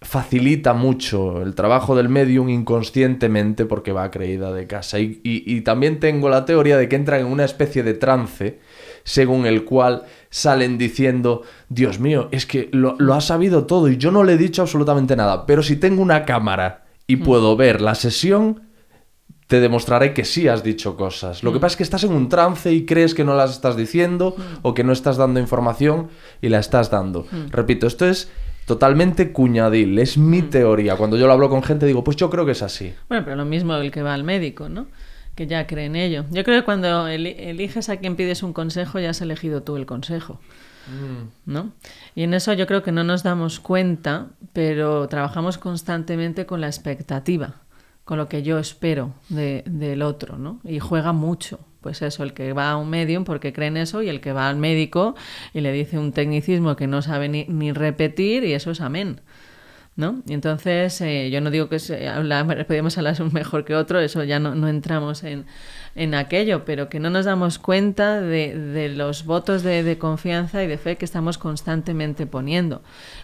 facilita mucho el trabajo del medium inconscientemente porque va creída de casa. Y, y, y también tengo la teoría de que entran en una especie de trance según el cual salen diciendo, Dios mío, es que lo, lo ha sabido todo y yo no le he dicho absolutamente nada, pero si tengo una cámara y mm. puedo ver la sesión, te demostraré que sí has dicho cosas. Lo mm. que pasa es que estás en un trance y crees que no las estás diciendo mm. o que no estás dando información y la estás dando. Mm. Repito, esto es... totalmente cuñadil, es mi teoría. Cuando yo lo hablo con gente digo, pues yo creo que es así. Bueno, pero lo mismo el que va al médico, ¿no? Que ya cree en ello. Yo creo que cuando eliges a quien pides un consejo, ya has elegido tú el consejo, ¿no? Y en eso yo creo que no nos damos cuenta, pero trabajamos constantemente con la expectativa, con lo que yo espero de, del otro, ¿no? Y juega mucho. Pues eso, el que va a un medium porque cree en eso y el que va al médico y le dice un tecnicismo que no sabe ni, ni repetir y eso es amén, ¿no? Y entonces eh, yo no digo que se habla, podemos hablar un mejor que otro, eso ya no, no entramos en, en aquello, pero que no nos damos cuenta de, de los votos de, de confianza y de fe que estamos constantemente poniendo.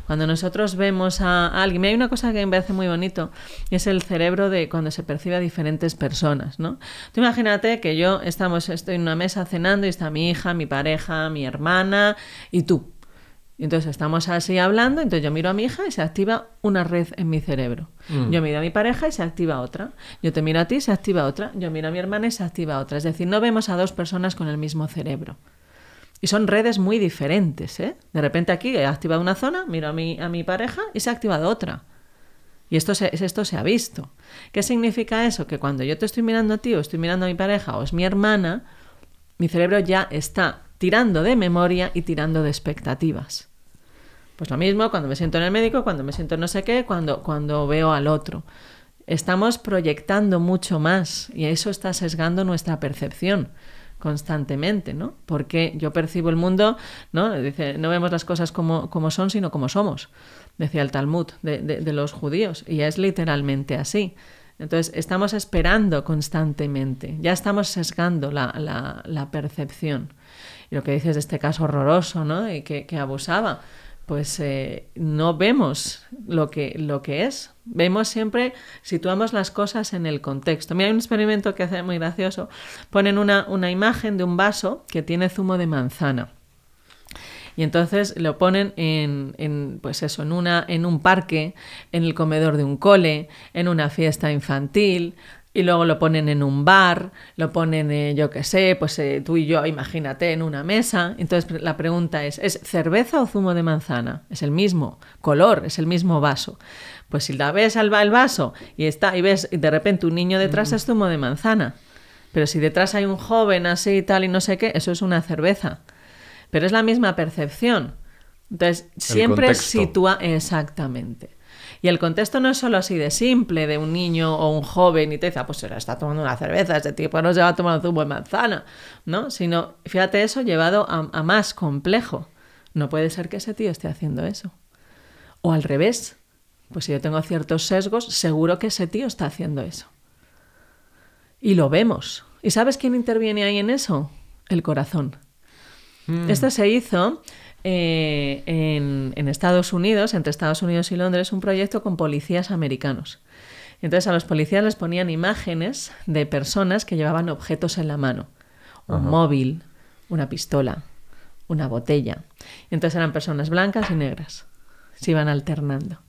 Cuando nosotros vemos a, a alguien, hay una cosa que me parece muy bonito, y es el cerebro de cuando se percibe a diferentes personas, ¿no? Tú imagínate que yo estamos, estoy en una mesa cenando y está mi hija, mi pareja, mi hermana y tú. Y entonces estamos así hablando, entonces yo miro a mi hija y se activa una red en mi cerebro. Mm. Yo miro a mi pareja y se activa otra. Yo te miro a ti y se activa otra. Yo miro a mi hermana y se activa otra. Es decir, no vemos a dos personas con el mismo cerebro. Y son redes muy diferentes, ¿eh? De repente aquí he activado una zona, miro a mi, a mi pareja y se ha activado otra. Y esto se, esto se ha visto. ¿Qué significa eso? Que cuando yo te estoy mirando a ti o estoy mirando a mi pareja o es mi hermana, mi cerebro ya está tirando de memoria y tirando de expectativas. Pues lo mismo cuando me siento en el médico, cuando me siento en no sé qué, cuando, cuando veo al otro. Estamos proyectando mucho más y eso está sesgando nuestra percepción constantemente, ¿no? Porque yo percibo el mundo, ¿no? Dice, no vemos las cosas como, como son, sino como somos, decía el Talmud de, de, de los judíos, y es literalmente así. Entonces estamos esperando constantemente, ya estamos sesgando la, la, la percepción. Y lo que dices de este caso horroroso, ¿no? Y que, que abusaba. pues eh, no vemos lo que, lo que es. Vemos siempre, situamos las cosas en el contexto. Mira, hay un experimento que hace muy gracioso. Ponen una, una imagen de un vaso que tiene zumo de manzana. Y entonces lo ponen en, en, pues eso, en, una, en un parque, en el comedor de un cole, en una fiesta infantil, y luego lo ponen en un bar, lo ponen, eh, yo qué sé, pues eh, tú y yo, imagínate, en una mesa. Entonces la pregunta es, ¿es cerveza o zumo de manzana? Es el mismo color, es el mismo vaso. Pues si la ves al vaso y, está, y ves y de repente un niño detrás, mm. es zumo de manzana. Pero si detrás hay un joven así y tal y no sé qué, eso es una cerveza. Pero es la misma percepción. Entonces, siempre sitúa exactamente. Y el contexto no es solo así de simple, de un niño o un joven y te dice, ah, pues se la está tomando una cerveza, este tipo no se va a tomar un zumo de manzana, ¿no? Sino, fíjate eso llevado a, a más complejo. No puede ser que ese tío esté haciendo eso. O al revés. Pues si yo tengo ciertos sesgos, seguro que ese tío está haciendo eso. Y lo vemos. ¿Y sabes quién interviene ahí en eso? El corazón. Esto se hizo eh, en, en Estados Unidos, entre Estados Unidos y Londres, un proyecto con policías americanos. Entonces a los policías les ponían imágenes de personas que llevaban objetos en la mano. Un Ajá. móvil, una pistola, una botella. Entonces eran personas blancas y negras. Se iban alternando.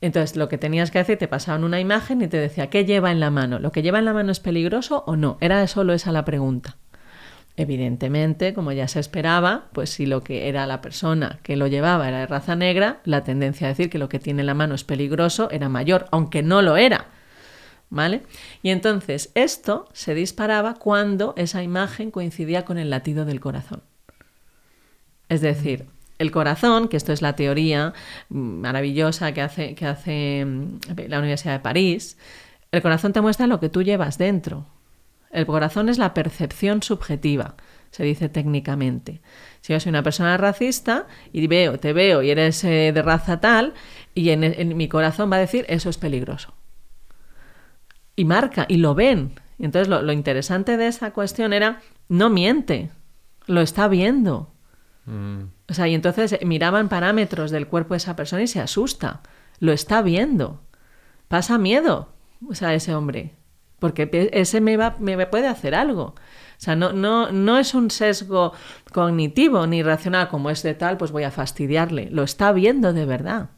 Entonces lo que tenías que hacer, te pasaban una imagen y te decía, ¿qué lleva en la mano? ¿Lo que lleva en la mano es peligroso o no? Era solo esa la pregunta. Evidentemente, como ya se esperaba, pues si lo que era la persona que lo llevaba era de raza negra, la tendencia a decir que lo que tiene en la mano es peligroso era mayor, aunque no lo era, ¿vale? Y entonces esto se disparaba cuando esa imagen coincidía con el latido del corazón. Es decir, el corazón, que esto es la teoría maravillosa que hace, que hace la Universidad de París, el corazón te muestra lo que tú llevas dentro. El corazón es la percepción subjetiva, se dice técnicamente. Si yo soy una persona racista y veo, te veo y eres eh, de raza tal, y en, en mi corazón va a decir, eso es peligroso. Y marca, y lo ven. Y entonces lo, lo interesante de esa cuestión era, no miente, lo está viendo. Mm. O sea, y entonces miraban parámetros del cuerpo de esa persona y se asusta. Lo está viendo. Pasa miedo, o sea, ese hombre. Porque ese me, va, me puede hacer algo. O sea, no, no, no es un sesgo cognitivo ni racional, como es de tal, pues voy a fastidiarle. Lo está viendo de verdad.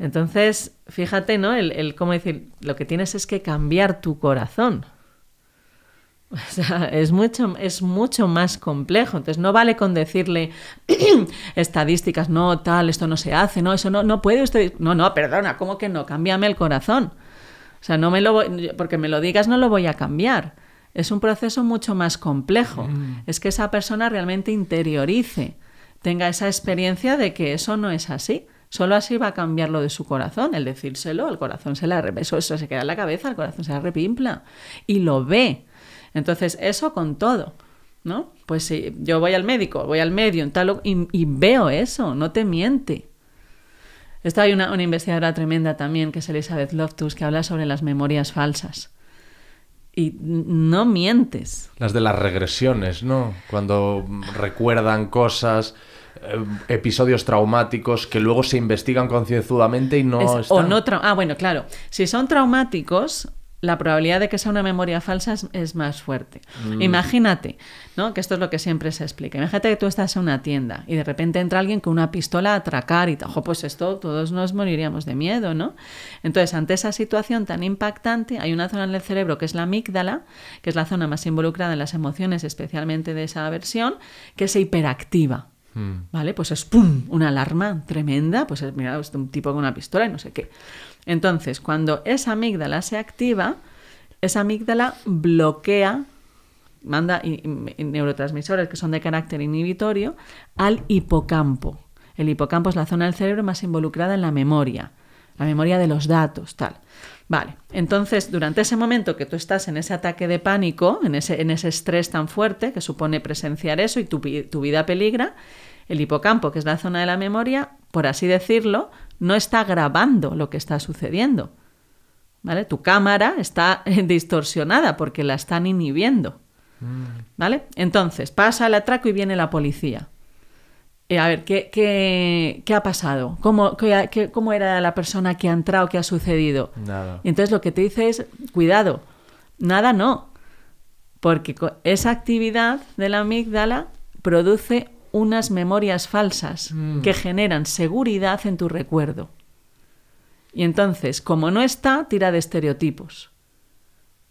Entonces, fíjate, ¿no? El, el cómo decir, lo que tienes es que cambiar tu corazón. O sea, es mucho, es mucho más complejo. Entonces, no vale con decirle estadísticas, no, tal, esto no se hace, no, eso no, no puede usted... No, no, perdona, ¿cómo que no? Cámbiame el corazón. O sea, no me lo voy, porque me lo digas no lo voy a cambiar. Es un proceso mucho más complejo. Mm. Es que esa persona realmente interiorice, tenga esa experiencia de que eso no es así. Solo así va a cambiarlo de su corazón. El decírselo, el corazón se la arrepimpla. Eso, eso se queda en la cabeza, el corazón se la repimpla. Y lo ve. Entonces, eso con todo, ¿no? Pues si yo voy al médico, voy al medio, tal, y, y veo eso, no te miente. Esta hay una, una investigadora tremenda también, que es Elizabeth Loftus, que habla sobre las memorias falsas. Y no mientes. Las de las regresiones, ¿no? Cuando recuerdan cosas, eh, episodios traumáticos que luego se investigan concienzudamente y no es, están... O no tra- ah, bueno, claro. Si son traumáticos, la probabilidad de que sea una memoria falsa es, es más fuerte. Mm. Imagínate, ¿no? Que esto es lo que siempre se explica. Imagínate que tú estás en una tienda y de repente entra alguien con una pistola a atracar y, ojo, pues esto todos nos moriríamos de miedo, ¿no? Entonces, ante esa situación tan impactante, hay una zona en el cerebro que es la amígdala, que es la zona más involucrada en las emociones, especialmente de esa aversión, que se hiperactiva. ¿Vale? Pues es ¡pum! Una alarma tremenda, pues es, mira, es un tipo con una pistola y no sé qué. Entonces, cuando esa amígdala se activa, esa amígdala bloquea, manda in, in, neurotransmisores que son de carácter inhibitorio al hipocampo. El hipocampo es la zona del cerebro más involucrada en la memoria, la memoria de los datos, tal. Vale, entonces durante ese momento que tú estás en ese ataque de pánico, en ese, en ese estrés tan fuerte que supone presenciar eso y tu, tu vida peligra, el hipocampo, que es la zona de la memoria, por así decirlo, no está grabando lo que está sucediendo, ¿vale? Tu cámara está distorsionada porque la están inhibiendo, ¿vale? Entonces pasa el atraco y viene la policía. Eh, a ver, ¿qué, qué, qué ha pasado? ¿Cómo, qué, qué, ¿Cómo era la persona que ha entrado? ¿Qué ha sucedido? Nada. Y entonces lo que te dice es, cuidado, nada no. Porque esa actividad de la amígdala produce unas memorias falsas mm. que generan seguridad en tu recuerdo. Y entonces, como no está, tira de estereotipos.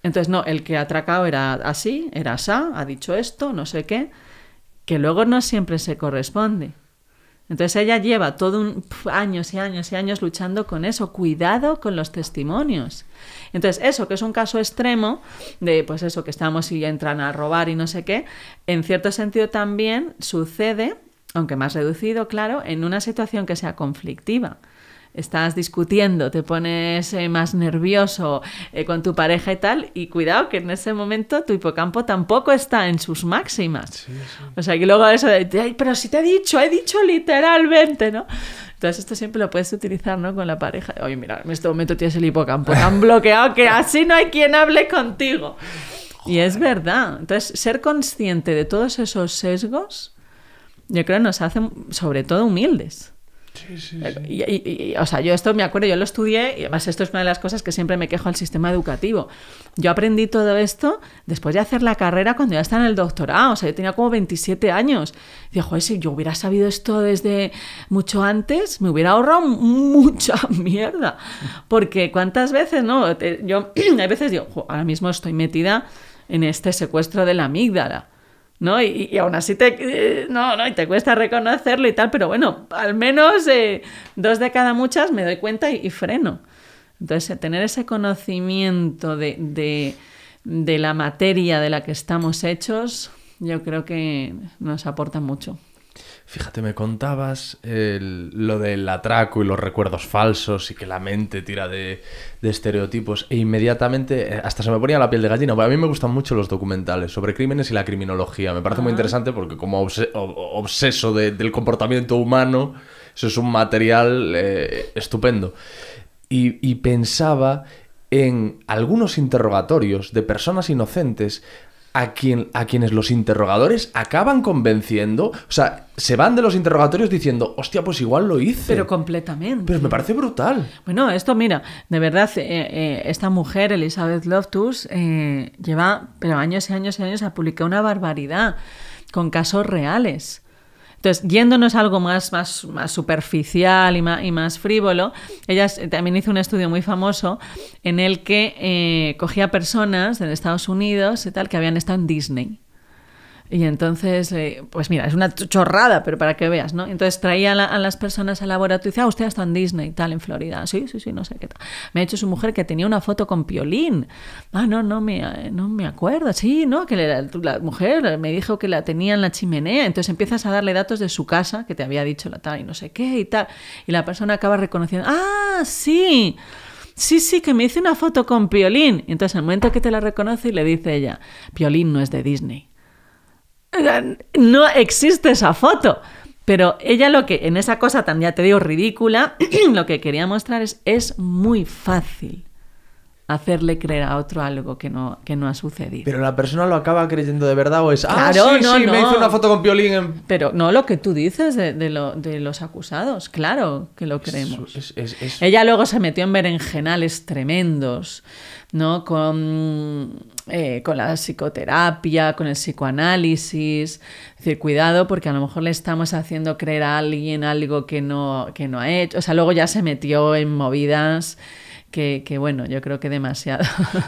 Entonces, no, el que ha atracado era así, era asá, ha dicho esto, no sé qué, que luego no siempre se corresponde. Entonces ella lleva todo un, pf, años y años y años luchando con eso. Cuidado con los testimonios. Entonces eso, que es un caso extremo de pues eso, que estamos y entran a robar y no sé qué, en cierto sentido también sucede, aunque más reducido, claro, en una situación que sea conflictiva. Estás discutiendo, te pones eh, más nervioso eh, con tu pareja y tal, y cuidado que en ese momento tu hipocampo tampoco está en sus máximas. Sí, sí. O sea, que luego eso de, ay, pero si te he dicho, he dicho literalmente, ¿no? Entonces esto siempre lo puedes utilizar, ¿no? Con la pareja. Oye, mira, en este momento tienes el hipocampo tan bloqueado que así no hay quien hable contigo. Joder. Y es verdad. Entonces, ser consciente de todos esos sesgos, yo creo que nos hacen sobre todo humildes. Sí, sí, sí. Y, y, y, o sea, yo esto me acuerdo, yo lo estudié y además esto es una de las cosas que siempre me quejo al sistema educativo. Yo aprendí todo esto después de hacer la carrera cuando ya estaba en el doctorado, o sea, yo tenía como veintisiete años. Digo, joder, si yo hubiera sabido esto desde mucho antes, me hubiera ahorrado mucha mierda. Porque cuántas veces, ¿no? Yo hay veces digo, jo, ahora mismo estoy metida en este secuestro de la amígdala. ¿No? Y, y aún así te, eh, no, no, y te cuesta reconocerlo y tal, pero bueno, al menos eh, dos de cada muchas me doy cuenta y, y freno. Entonces, eh, tener ese conocimiento de, de, de la materia de la que estamos hechos, yo creo que nos aporta mucho. Fíjate, me contabas el, lo del atraco y los recuerdos falsos y que la mente tira de, de estereotipos e inmediatamente hasta se me ponía la piel de gallina. A mí me gustan mucho los documentales sobre crímenes y la criminología. Me parece ah. muy interesante porque como obse- obseso de, del comportamiento humano, eso es un material eh, estupendo. Y, y pensaba en algunos interrogatorios de personas inocentes A, quien, a quienes los interrogadores acaban convenciendo, o sea, se van de los interrogatorios diciendo, hostia, pues igual lo hice. Pero completamente. Pero me parece brutal. Bueno, esto, mira, de verdad, eh, eh, esta mujer, Elizabeth Loftus, eh, lleva pero años y años y años a publicar una barbaridad con casos reales. Entonces, yéndonos a algo más, más, más superficial y más, y más frívolo, ella también hizo un estudio muy famoso en el que eh, cogía personas de Estados Unidos y tal que habían estado en Disney. Y entonces, eh, pues mira, es una chorrada, pero para que veas, ¿no? Entonces traía a, la, a las personas al laboratorio y decía, ah, usted ha estado en Disney y tal, en Florida. Sí, sí, sí, no sé qué tal. Me ha dicho su mujer que tenía una foto con Piolín. Ah, no, no me, no me acuerdo. Sí, no, que la, la mujer me dijo que la tenía en la chimenea. Entonces empiezas a darle datos de su casa, que te había dicho la tal y no sé qué y tal. Y la persona acaba reconociendo, ah, sí, sí, sí, que me hice una foto con Piolín. Y entonces al momento que te la reconoce y le dice ella, Piolín no es de Disney. No existe esa foto, pero ella lo que en esa cosa tan, ya te digo, ridícula, lo que quería mostrar es es muy fácil hacerle creer a otro algo que no, que no ha sucedido. Pero la persona lo acaba creyendo de verdad o es, ah, claro, sí, no, sí, no. me hizo una foto con Piolín. En... Pero no lo que tú dices de, de, lo, de los acusados, claro que lo creemos. Es, es, es... Ella luego se metió en berenjenales tremendos, ¿no? Con, eh, con la psicoterapia, con el psicoanálisis. Es decir, cuidado porque a lo mejor le estamos haciendo creer a alguien algo que no, que no ha hecho. O sea, luego ya se metió en movidas... Que, que bueno, yo creo que demasiado.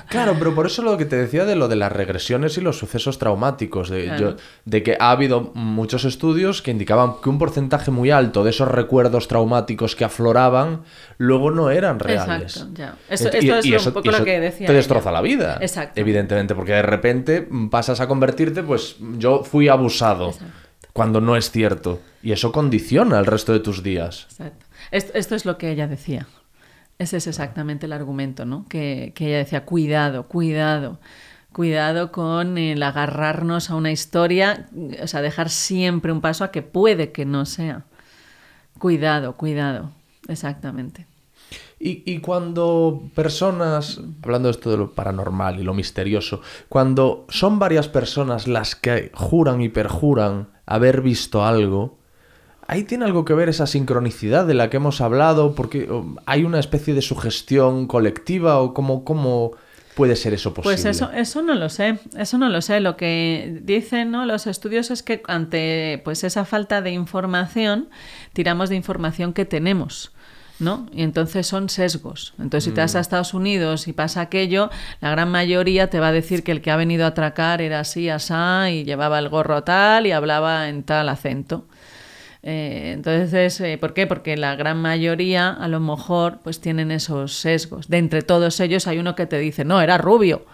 Claro, pero por eso lo que te decía de lo de las regresiones y los sucesos traumáticos, de, claro. yo, de que ha habido muchos estudios que indicaban que un porcentaje muy alto de esos recuerdos traumáticos que afloraban luego no eran reales. Exacto, ya. Esto, esto y, es y eso, un poco lo que decía. Te destroza ella. La vida. Exacto. Evidentemente, porque de repente pasas a convertirte, pues yo fui abusado. Exacto. Cuando no es cierto. Y eso condiciona el resto de tus días. Exacto. Esto, esto es lo que ella decía. Ese es exactamente el argumento, ¿no? Que, que ella decía, cuidado, cuidado, cuidado con el agarrarnos a una historia, o sea, dejar siempre un paso a que puede que no sea. Cuidado, cuidado, exactamente. Y, y cuando personas, hablando de esto de lo paranormal y lo misterioso, cuando son varias personas las que juran y perjuran haber visto algo... Ahí tiene algo que ver esa sincronicidad de la que hemos hablado, porque hay una especie de sugestión colectiva, o cómo, cómo puede ser eso posible. Pues eso, eso no lo sé, eso no lo sé. Lo que dicen, ¿no?, los estudios es que ante pues esa falta de información, tiramos de información que tenemos, ¿no? Y entonces son sesgos. Entonces, si te vas a Estados Unidos y pasa aquello, la gran mayoría te va a decir que el que ha venido a atracar era así, asá, y llevaba el gorro tal y hablaba en tal acento. Eh, entonces, eh, ¿por qué? Porque la gran mayoría, a lo mejor, pues tienen esos sesgos. De entre todos ellos hay uno que te dice, no, era rubio.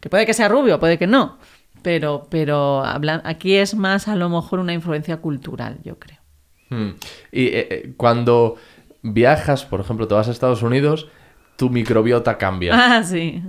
Que puede que sea rubio, puede que no. Pero, pero hablan... aquí es más, a lo mejor, una influencia cultural, yo creo. Hmm. Y eh, cuando... viajas, por ejemplo, te vas a Estados Unidos, tu microbiota cambia. Ah, sí.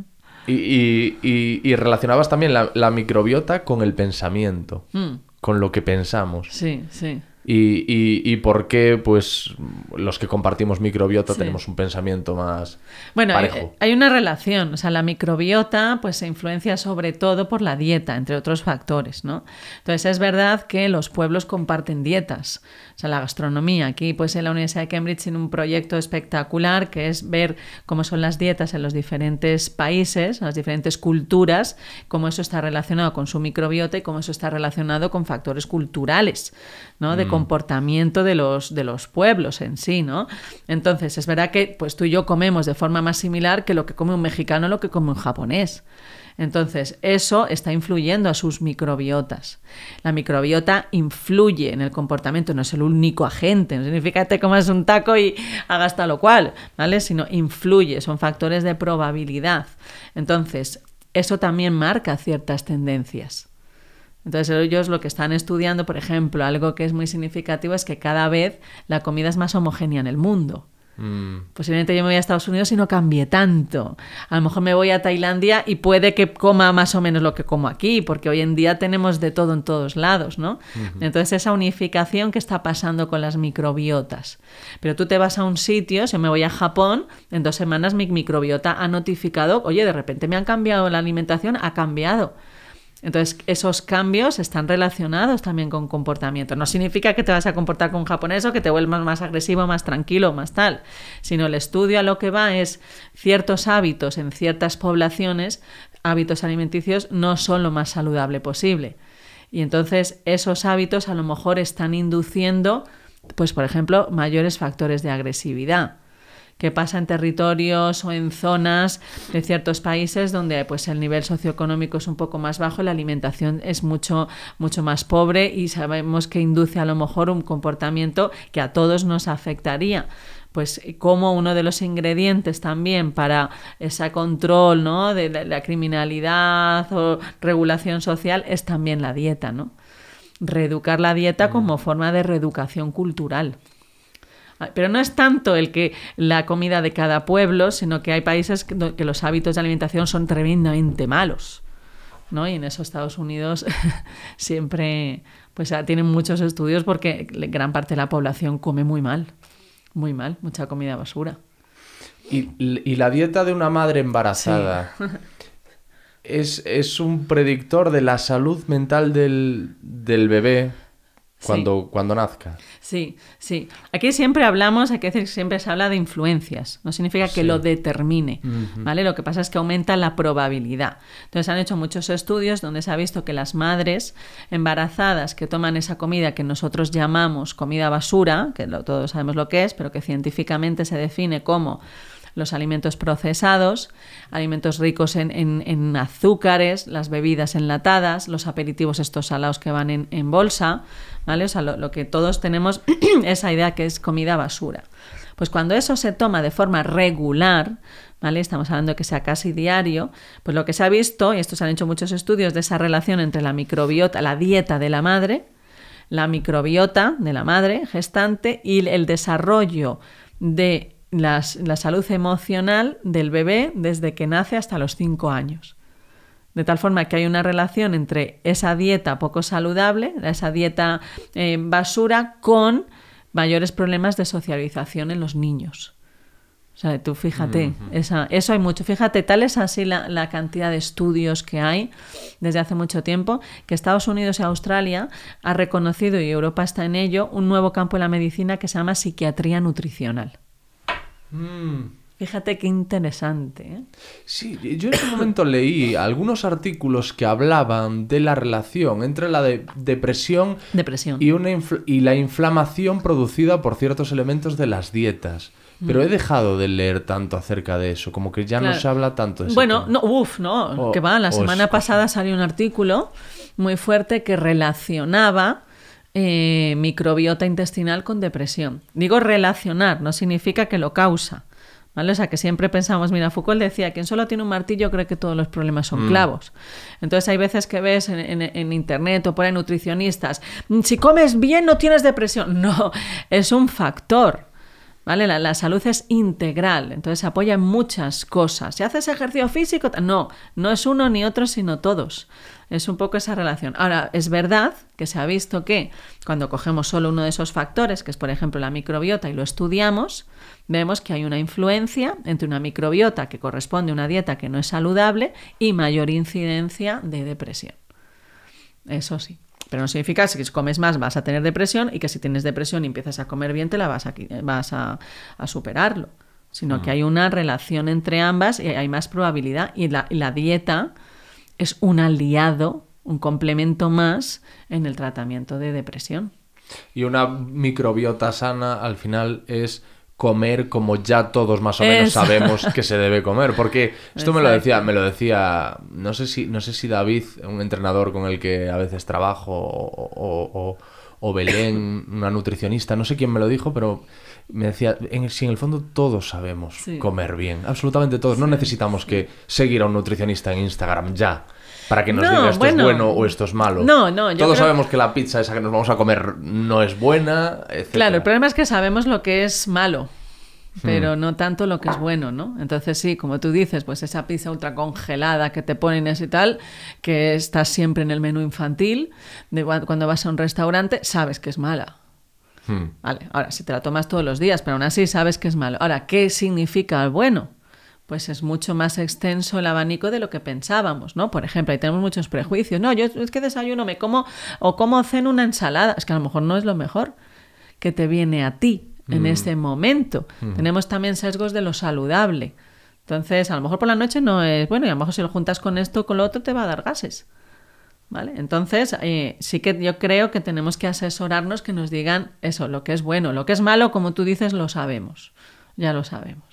Y, y, y, y relacionabas también la, la microbiota con el pensamiento, mm. con lo que pensamos. Sí, sí. Y, y, y por qué, pues, los que compartimos microbiota sí. tenemos un pensamiento más bueno, parejo. Bueno, hay, hay una relación. O sea, la microbiota, pues, se influencia sobre todo por la dieta, entre otros factores, ¿no? Entonces, es verdad que los pueblos comparten dietas. O sea, la gastronomía. Aquí, pues, en la Universidad de Cambridge tiene un proyecto espectacular que es ver cómo son las dietas en los diferentes países, en las diferentes culturas, cómo eso está relacionado con su microbiota y cómo eso está relacionado con factores culturales, ¿no? De mm. comportamiento de los, de los pueblos en sí, ¿no? Entonces, es verdad que pues tú y yo comemos de forma más similar que lo que come un mexicano, lo que come un japonés. Entonces, eso está influyendo a sus microbiotas. La microbiota influye en el comportamiento, no es el único agente, no significa que te comas un taco y hagas tal o cual, ¿vale? Sino influye, son factores de probabilidad. Entonces, eso también marca ciertas tendencias. Entonces ellos lo que están estudiando, por ejemplo, algo que es muy significativo es que cada vez la comida es más homogénea en el mundo. Mm. Posiblemente yo me voy a Estados Unidos y no cambie tanto. A lo mejor me voy a Tailandia y puede que coma más o menos lo que como aquí, porque hoy en día tenemos de todo en todos lados, ¿no? Uh-huh. Entonces esa unificación que está pasando con las microbiotas. Pero tú te vas a un sitio, si me voy a Japón, en dos semanas mi microbiota ha notificado, oye, de repente me han cambiado la alimentación, ha cambiado. Entonces, esos cambios están relacionados también con comportamiento. No significa que te vas a comportar con un japonés o que te vuelvas más agresivo, más tranquilo, más tal. Sino el estudio a lo que va es ciertos hábitos en ciertas poblaciones, hábitos alimenticios, no son lo más saludable posible. Y entonces, esos hábitos a lo mejor están induciendo, pues por ejemplo, mayores factores de agresividad. Que pasa en territorios o en zonas de ciertos países donde pues, el nivel socioeconómico es un poco más bajo y la alimentación es mucho, mucho más pobre y sabemos que induce a lo mejor un comportamiento que a todos nos afectaría. Pues como uno de los ingredientes también para ese control, ¿no?, de la, la criminalidad o regulación social es también la dieta, ¿no? Reeducar la dieta como forma de reeducación cultural. Pero no es tanto el que la comida de cada pueblo, sino que hay países que, que los hábitos de alimentación son tremendamente malos, ¿no? Y en eso Estados Unidos siempre pues, tienen muchos estudios porque gran parte de la población come muy mal, muy mal, mucha comida basura. Y, y la dieta de una madre embarazada sí. es, es un predictor de la salud mental del, del bebé. Cuando, sí. cuando nazca. Sí, sí. Aquí siempre hablamos, hay que decir que siempre se habla de influencias. No significa que sí. lo determine, uh-huh. ¿vale? Lo que pasa es que aumenta la probabilidad. Entonces han hecho muchos estudios donde se ha visto que las madres embarazadas que toman esa comida que nosotros llamamos comida basura, que lo, todos sabemos lo que es, pero que científicamente se define como los alimentos procesados, alimentos ricos en, en, en azúcares, las bebidas enlatadas, los aperitivos estos salados que van en, en bolsa, ¿vale? O sea, lo, lo que todos tenemos esa idea que es comida basura. Pues cuando eso se toma de forma regular, ¿vale? Estamos hablando que sea casi diario, pues lo que se ha visto, y esto se han hecho muchos estudios de esa relación entre la microbiota, la dieta de la madre, la microbiota de la madre gestante y el desarrollo de Las, la salud emocional del bebé desde que nace hasta los cinco años. De tal forma que hay una relación entre esa dieta poco saludable, esa dieta eh, basura, con mayores problemas de socialización en los niños. O sea, tú fíjate, uh-huh. esa, eso hay mucho. Fíjate, tal es así la, la cantidad de estudios que hay desde hace mucho tiempo, que Estados Unidos y Australia ha reconocido, y Europa está en ello, un nuevo campo en la medicina que se llama psiquiatría nutricional. Mm. Fíjate qué interesante, ¿eh? Sí, yo en ese momento leí algunos artículos que hablaban de la relación entre la de depresión, depresión. Y, una y la inflamación producida por ciertos elementos de las dietas. Pero he dejado de leer tanto acerca de eso, como que ya claro. no se habla tanto de eso. Bueno, no, uff, no, o, que va, la semana pasada salió un artículo muy fuerte que relacionaba eh, microbiota intestinal con depresión. Digo relacionar, no significa que lo causa, ¿vale? O sea, que siempre pensamos, mira, Foucault decía, quien solo tiene un martillo cree que todos los problemas son clavos. Mm. Entonces hay veces que ves en, en, en internet o por ahí nutricionistas, si comes bien no tienes depresión. No, es un factor. ¿Vale? La, la salud es integral, entonces se apoya en muchas cosas. Si haces ejercicio físico, no, no es uno ni otro, sino todos. Es un poco esa relación. Ahora, es verdad que se ha visto que cuando cogemos solo uno de esos factores, que es por ejemplo la microbiota, y lo estudiamos, vemos que hay una influencia entre una microbiota que corresponde a una dieta que no es saludable y mayor incidencia de depresión. Eso sí. Pero no significa que si comes más vas a tener depresión y que si tienes depresión y empiezas a comer bien te la vas a, vas a, a superarlo. Sino uh-huh. que hay una relación entre ambas y hay más probabilidad. Y la, y la dieta es un aliado, un complemento más en el tratamiento de depresión. Y una microbiota sana al final es comer como ya todos más o menos Exacto. sabemos que se debe comer, porque esto Exacto. me lo decía, me lo decía, no sé si, no sé si David, un entrenador con el que a veces trabajo, o, o, o Belén, una nutricionista, no sé quién me lo dijo, pero me decía, en, si en el fondo todos sabemos sí. comer bien, absolutamente todos, sí, no necesitamos sí. que seguir a un nutricionista en Instagram ya. Para que nos no, diga esto bueno, es bueno o esto es malo. No, no, yo Todos creo... sabemos que la pizza esa que nos vamos a comer no es buena, etcétera. Claro, el problema es que sabemos lo que es malo, pero hmm. no tanto lo que es bueno, ¿no? Entonces sí, como tú dices, pues esa pizza ultracongelada que te ponen y tal, que está siempre en el menú infantil, de cuando vas a un restaurante, sabes que es mala. Hmm. Vale, ahora, si te la tomas todos los días, pero aún así sabes que es malo. Ahora, ¿qué significa el bueno? Pues es mucho más extenso el abanico de lo que pensábamos, ¿no? Por ejemplo, ahí tenemos muchos prejuicios. No, yo es que desayuno, me como o como ceno una ensalada. Es que a lo mejor no es lo mejor que te viene a ti en mm. ese momento. Mm. Tenemos también sesgos de lo saludable. Entonces, a lo mejor por la noche no es bueno y a lo mejor si lo juntas con esto con lo otro te va a dar gases, ¿vale? Entonces, eh, sí que yo creo que tenemos que asesorarnos que nos digan eso, lo que es bueno, lo que es malo, como tú dices, lo sabemos. Ya lo sabemos.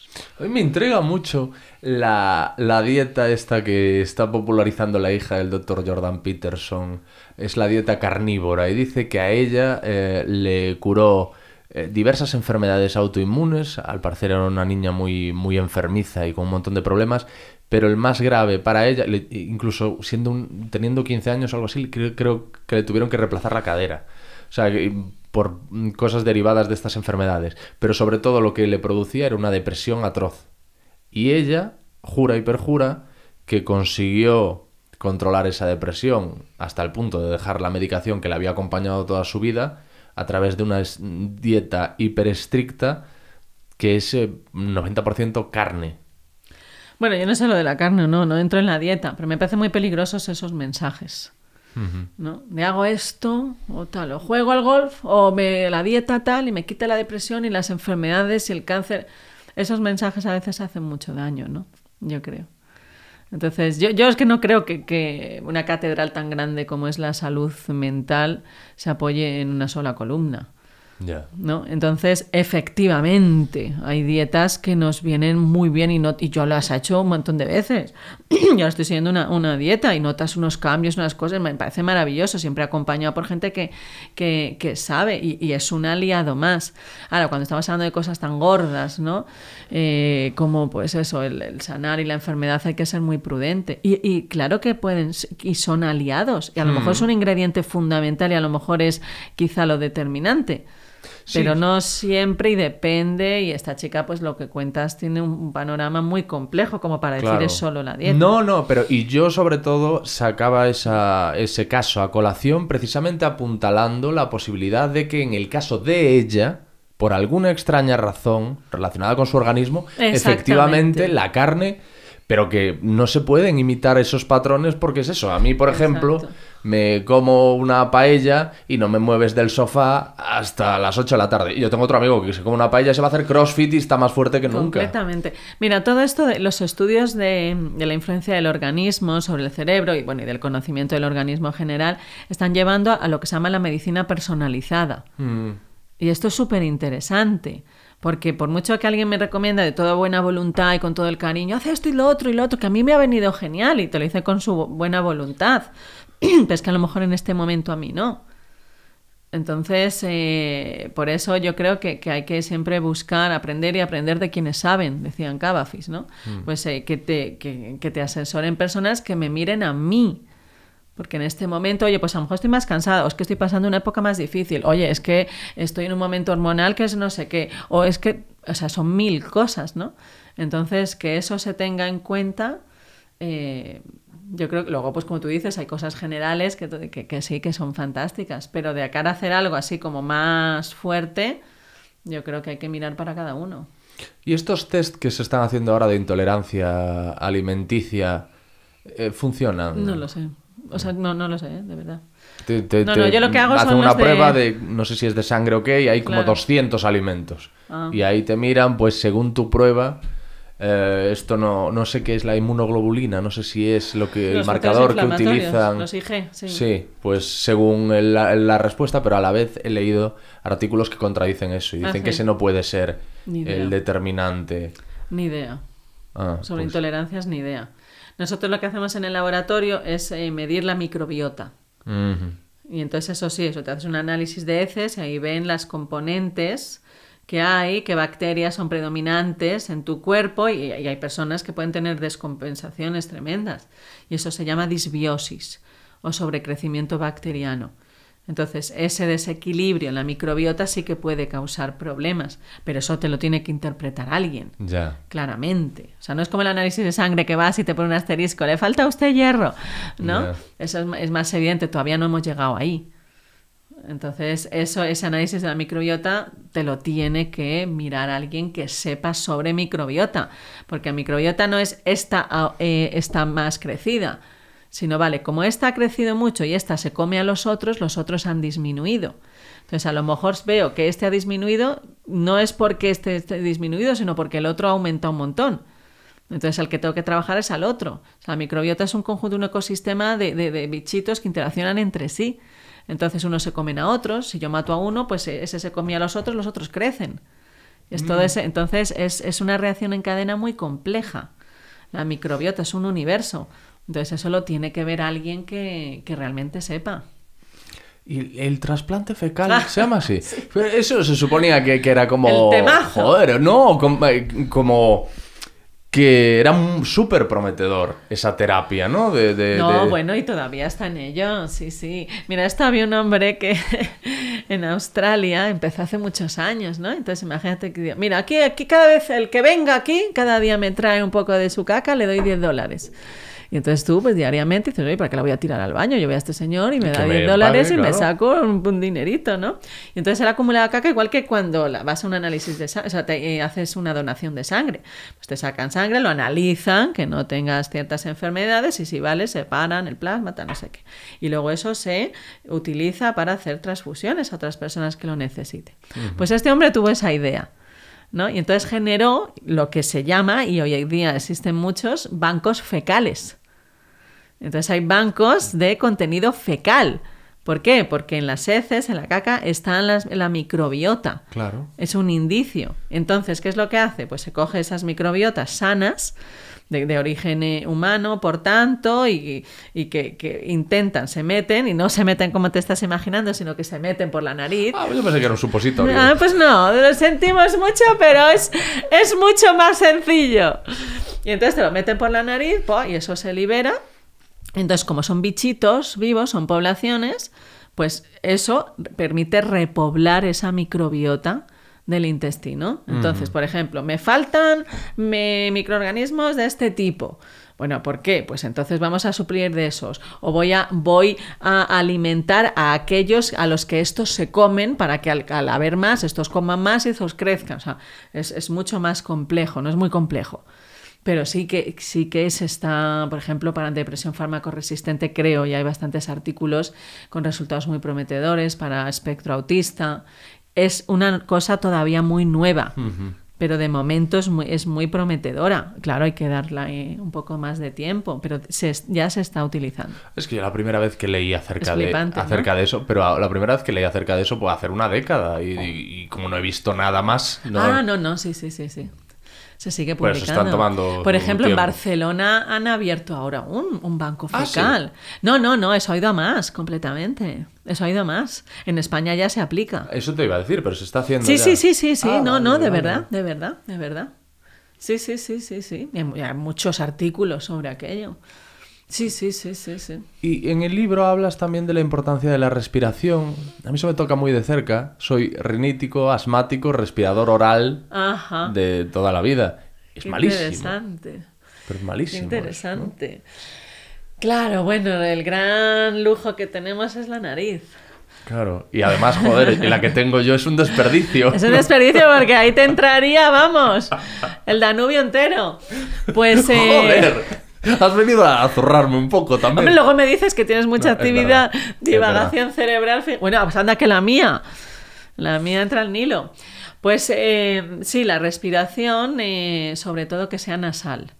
A mí me intriga mucho la, la dieta esta que está popularizando la hija del doctor Jordan Peterson. Es la dieta carnívora y dice que a ella eh, le curó eh, diversas enfermedades autoinmunes. Al parecer era una niña muy, muy enfermiza y con un montón de problemas. Pero el más grave para ella, le, incluso siendo un, teniendo quince años o algo así, creo, creo que le tuvieron que reemplazar la cadera. O sea, que... por cosas derivadas de estas enfermedades, pero sobre todo lo que le producía era una depresión atroz. Y ella jura y perjura que consiguió controlar esa depresión hasta el punto de dejar la medicación que le había acompañado toda su vida a través de una dieta hiperestricta que es noventa por ciento carne. Bueno, yo no sé lo de la carne, no, no entro en la dieta, pero me parecen muy peligrosos esos mensajes. ¿No? Me hago esto o tal, o juego al golf o me la dieta tal y me quita la depresión y las enfermedades y el cáncer. Esos mensajes a veces hacen mucho daño, ¿no? Yo creo. Entonces, yo, yo es que no creo que, que una catedral tan grande como es la salud mental se apoye en una sola columna. Yeah. ¿No? Entonces, efectivamente, hay dietas que nos vienen muy bien y, no, y yo las he hecho un montón de veces. Yo estoy siguiendo una, una dieta y notas unos cambios, unas cosas, me parece maravilloso, siempre acompañado por gente que, que, que sabe y, y es un aliado más. Ahora, cuando estamos hablando de cosas tan gordas, ¿no? Eh, como pues eso, el, el sanar y la enfermedad, hay que ser muy prudente. Y, y claro que pueden, y son aliados, y a lo mm. mejor es un ingrediente fundamental y a lo mejor es quizá lo determinante. Pero sí. no siempre y depende, y esta chica, pues lo que cuentas tiene un panorama muy complejo como para claro. decir es solo la dieta. No, no, pero y yo sobre todo sacaba esa, ese caso a colación precisamente apuntalando la posibilidad de que en el caso de ella por alguna extraña razón relacionada con su organismo, efectivamente la carne, pero que no se pueden imitar esos patrones porque es eso. A mí, por ejemplo, exacto, me como una paella y no me mueves del sofá hasta las ocho de la tarde. Y yo tengo otro amigo que se come una paella, se va a hacer crossfit y está más fuerte que nunca. Completamente. Mira, todo esto de los estudios de, de la influencia del organismo sobre el cerebro y, bueno, y del conocimiento del organismo en general están llevando a lo que se llama la medicina personalizada. Mm. Y esto es súper interesante. Porque por mucho que alguien me recomienda de toda buena voluntad y con todo el cariño, haz esto y lo otro y lo otro, que a mí me ha venido genial y te lo hice con su buena voluntad, pero es que a lo mejor en este momento a mí no. Entonces, eh, por eso yo creo que, que hay que siempre buscar, aprender y aprender de quienes saben, decían Cavafis, ¿no? Mm. Pues eh, que, te, que, que te asesoren personas que me miren a mí. Porque en este momento, oye, pues a lo mejor estoy más cansada, o es que estoy pasando una época más difícil, oye, es que estoy en un momento hormonal que es no sé qué, o es que, o sea, son mil cosas, ¿no? Entonces, que eso se tenga en cuenta, eh, yo creo que luego, pues como tú dices, hay cosas generales que, que, que sí, que son fantásticas, pero de acá a hacer algo así como más fuerte, yo creo que hay que mirar para cada uno. ¿Y estos test que se están haciendo ahora de intolerancia alimenticia, eh, funcionan? No lo sé. O sea, no, no lo sé, de verdad. Te, te, no, no, yo lo que hago es una de... prueba de, no sé si es de sangre o qué, y hay como claro. doscientos alimentos. Ah. Y ahí te miran, pues según tu prueba, eh, esto no, no sé qué es la inmunoglobulina, no sé si es lo que los el marcador que utilizan. Los I G, sí. Sí, pues según el, la, la respuesta, pero a la vez he leído artículos que contradicen eso y dicen ah, sí. que ese no puede ser el determinante. Ni idea. Ah, Sobre pues... intolerancias, ni idea. Nosotros lo que hacemos en el laboratorio es eh, medir la microbiota. Uh-huh. Y entonces eso sí, eso te haces un análisis de heces y ahí ven las componentes que hay, qué bacterias son predominantes en tu cuerpo y, y hay personas que pueden tener descompensaciones tremendas. Y eso se llama disbiosis o sobrecrecimiento bacteriano. Entonces ese desequilibrio en la microbiota sí que puede causar problemas, pero eso te lo tiene que interpretar alguien, ya. claramente. O sea, no es como el análisis de sangre que vas y te pone un asterisco, le falta a usted hierro, ¿no? Ya. Eso es, es más evidente, todavía no hemos llegado ahí. Entonces eso, ese análisis de la microbiota te lo tiene que mirar alguien que sepa sobre microbiota, porque la microbiota no es esta, eh, esta más crecida, sino vale, como esta ha crecido mucho y esta se come a los otros, los otros han disminuido. Entonces a lo mejor veo que este ha disminuido, no es porque este esté disminuido, sino porque el otro ha aumentado un montón. Entonces al que tengo que trabajar es al otro. O sea, la microbiota es un conjunto, un ecosistema de, de, de bichitos que interaccionan entre sí. Entonces unos se comen a otros, si yo mato a uno, pues ese se comía a los otros, los otros crecen. Es todo ese, entonces es, es una reacción en cadena muy compleja. La microbiota es un universo. Entonces eso lo tiene que ver alguien que, que realmente sepa. ¿Y el trasplante fecal ah, se llama así? Sí. Pero eso se suponía que, que era como... El temazo. Joder, no, como, como que era súper prometedor esa terapia, ¿no? De, de, no, de... bueno, y todavía está en ello, sí, sí. Mira, esto había un hombre que en Australia empezó hace muchos años, ¿no? Entonces imagínate que... Mira, aquí, aquí cada vez el que venga aquí, cada día me trae un poco de su caca, le doy diez dólares. Y entonces tú, pues diariamente, dices, oye, ¿para qué la voy a tirar al baño? Yo voy a este señor y me da diez dólares y claro. me saco un, un dinerito, ¿no? Y entonces él acumula caca igual que cuando la, vas a un análisis de sangre, o sea, te eh, haces una donación de sangre. Pues te sacan sangre, lo analizan, que no tengas ciertas enfermedades y si vale, separan el plasma, tal, no sé qué. Y luego eso se utiliza para hacer transfusiones a otras personas que lo necesiten. Uh-huh. Pues este hombre tuvo esa idea, ¿no? Y entonces generó lo que se llama, y hoy en día existen muchos, bancos fecales. Entonces hay bancos de contenido fecal. ¿Por qué? Porque en las heces, en la caca, está las, la microbiota. Claro. Es un indicio. Entonces, ¿qué es lo que hace? Pues se coge esas microbiotas sanas, de, de origen humano, por tanto, y, y que, que intentan, se meten, y no se meten como te estás imaginando, sino que se meten por la nariz. Ah, yo pensé que era un supositorio. Ah, pues no, lo sentimos mucho, pero es, es mucho más sencillo. Y entonces te lo meten por la nariz, po, y eso se libera. Entonces, como son bichitos vivos, son poblaciones, pues eso permite repoblar esa microbiota del intestino. Entonces, uh-huh. por ejemplo, me faltan me, microorganismos de este tipo. Bueno, ¿por qué? Pues entonces vamos a suplir de esos, o voy a, voy a alimentar a aquellos a los que estos se comen para que al, al haber más, estos coman más y estos crezcan. O sea, es, es mucho más complejo, no es muy complejo. Pero sí que, sí que se está, por ejemplo, para depresión farmacoresistente, creo, y hay bastantes artículos con resultados muy prometedores para espectro autista. Es una cosa todavía muy nueva, uh-huh. pero de momento es muy, es muy prometedora. Claro, hay que darla eh, un poco más de tiempo, pero se, ya se está utilizando. Es que yo la primera vez que leí acerca, es flipante, de, acerca ¿no? de eso, pero la primera vez que leí acerca de eso, pues hacer una década, y, y, y como no he visto nada más... No... Ah, no, no, sí, sí, sí, sí. Se sigue publicando. Pues por ejemplo, tiempo. En Barcelona han abierto ahora un, un banco fecal. Ah, ¿sí? No, no, no, eso ha ido a más completamente. Eso ha ido a más. En España ya se aplica. Eso te iba a decir, pero se está haciendo Sí, ya... sí, sí, sí, sí. Ah, no, vale, no, de vale. verdad, de verdad, de verdad. Sí, sí, sí, sí, sí. Hay muchos artículos sobre aquello. Sí, sí, sí, sí, sí. Y en el libro hablas también de la importancia de la respiración. A mí se me toca muy de cerca. Soy rinítico, asmático, respirador oral Ajá. de toda la vida. Es Qué malísimo. Interesante. Pero es malísimo. Qué interesante. Eso, ¿no? Claro, bueno, el gran lujo que tenemos es la nariz. Claro, y además, joder, la que tengo yo es un desperdicio. Es un desperdicio porque ahí te entraría, vamos, el Danubio entero. Pues... ¡Joder! Eh... Has venido a zurrarme un poco también. Hombre, luego me dices que tienes mucha no, actividad, divagación cerebral. Bueno, pues anda que la mía. La mía entra al Nilo. Pues eh, sí, la respiración, eh, sobre todo que sea nasal,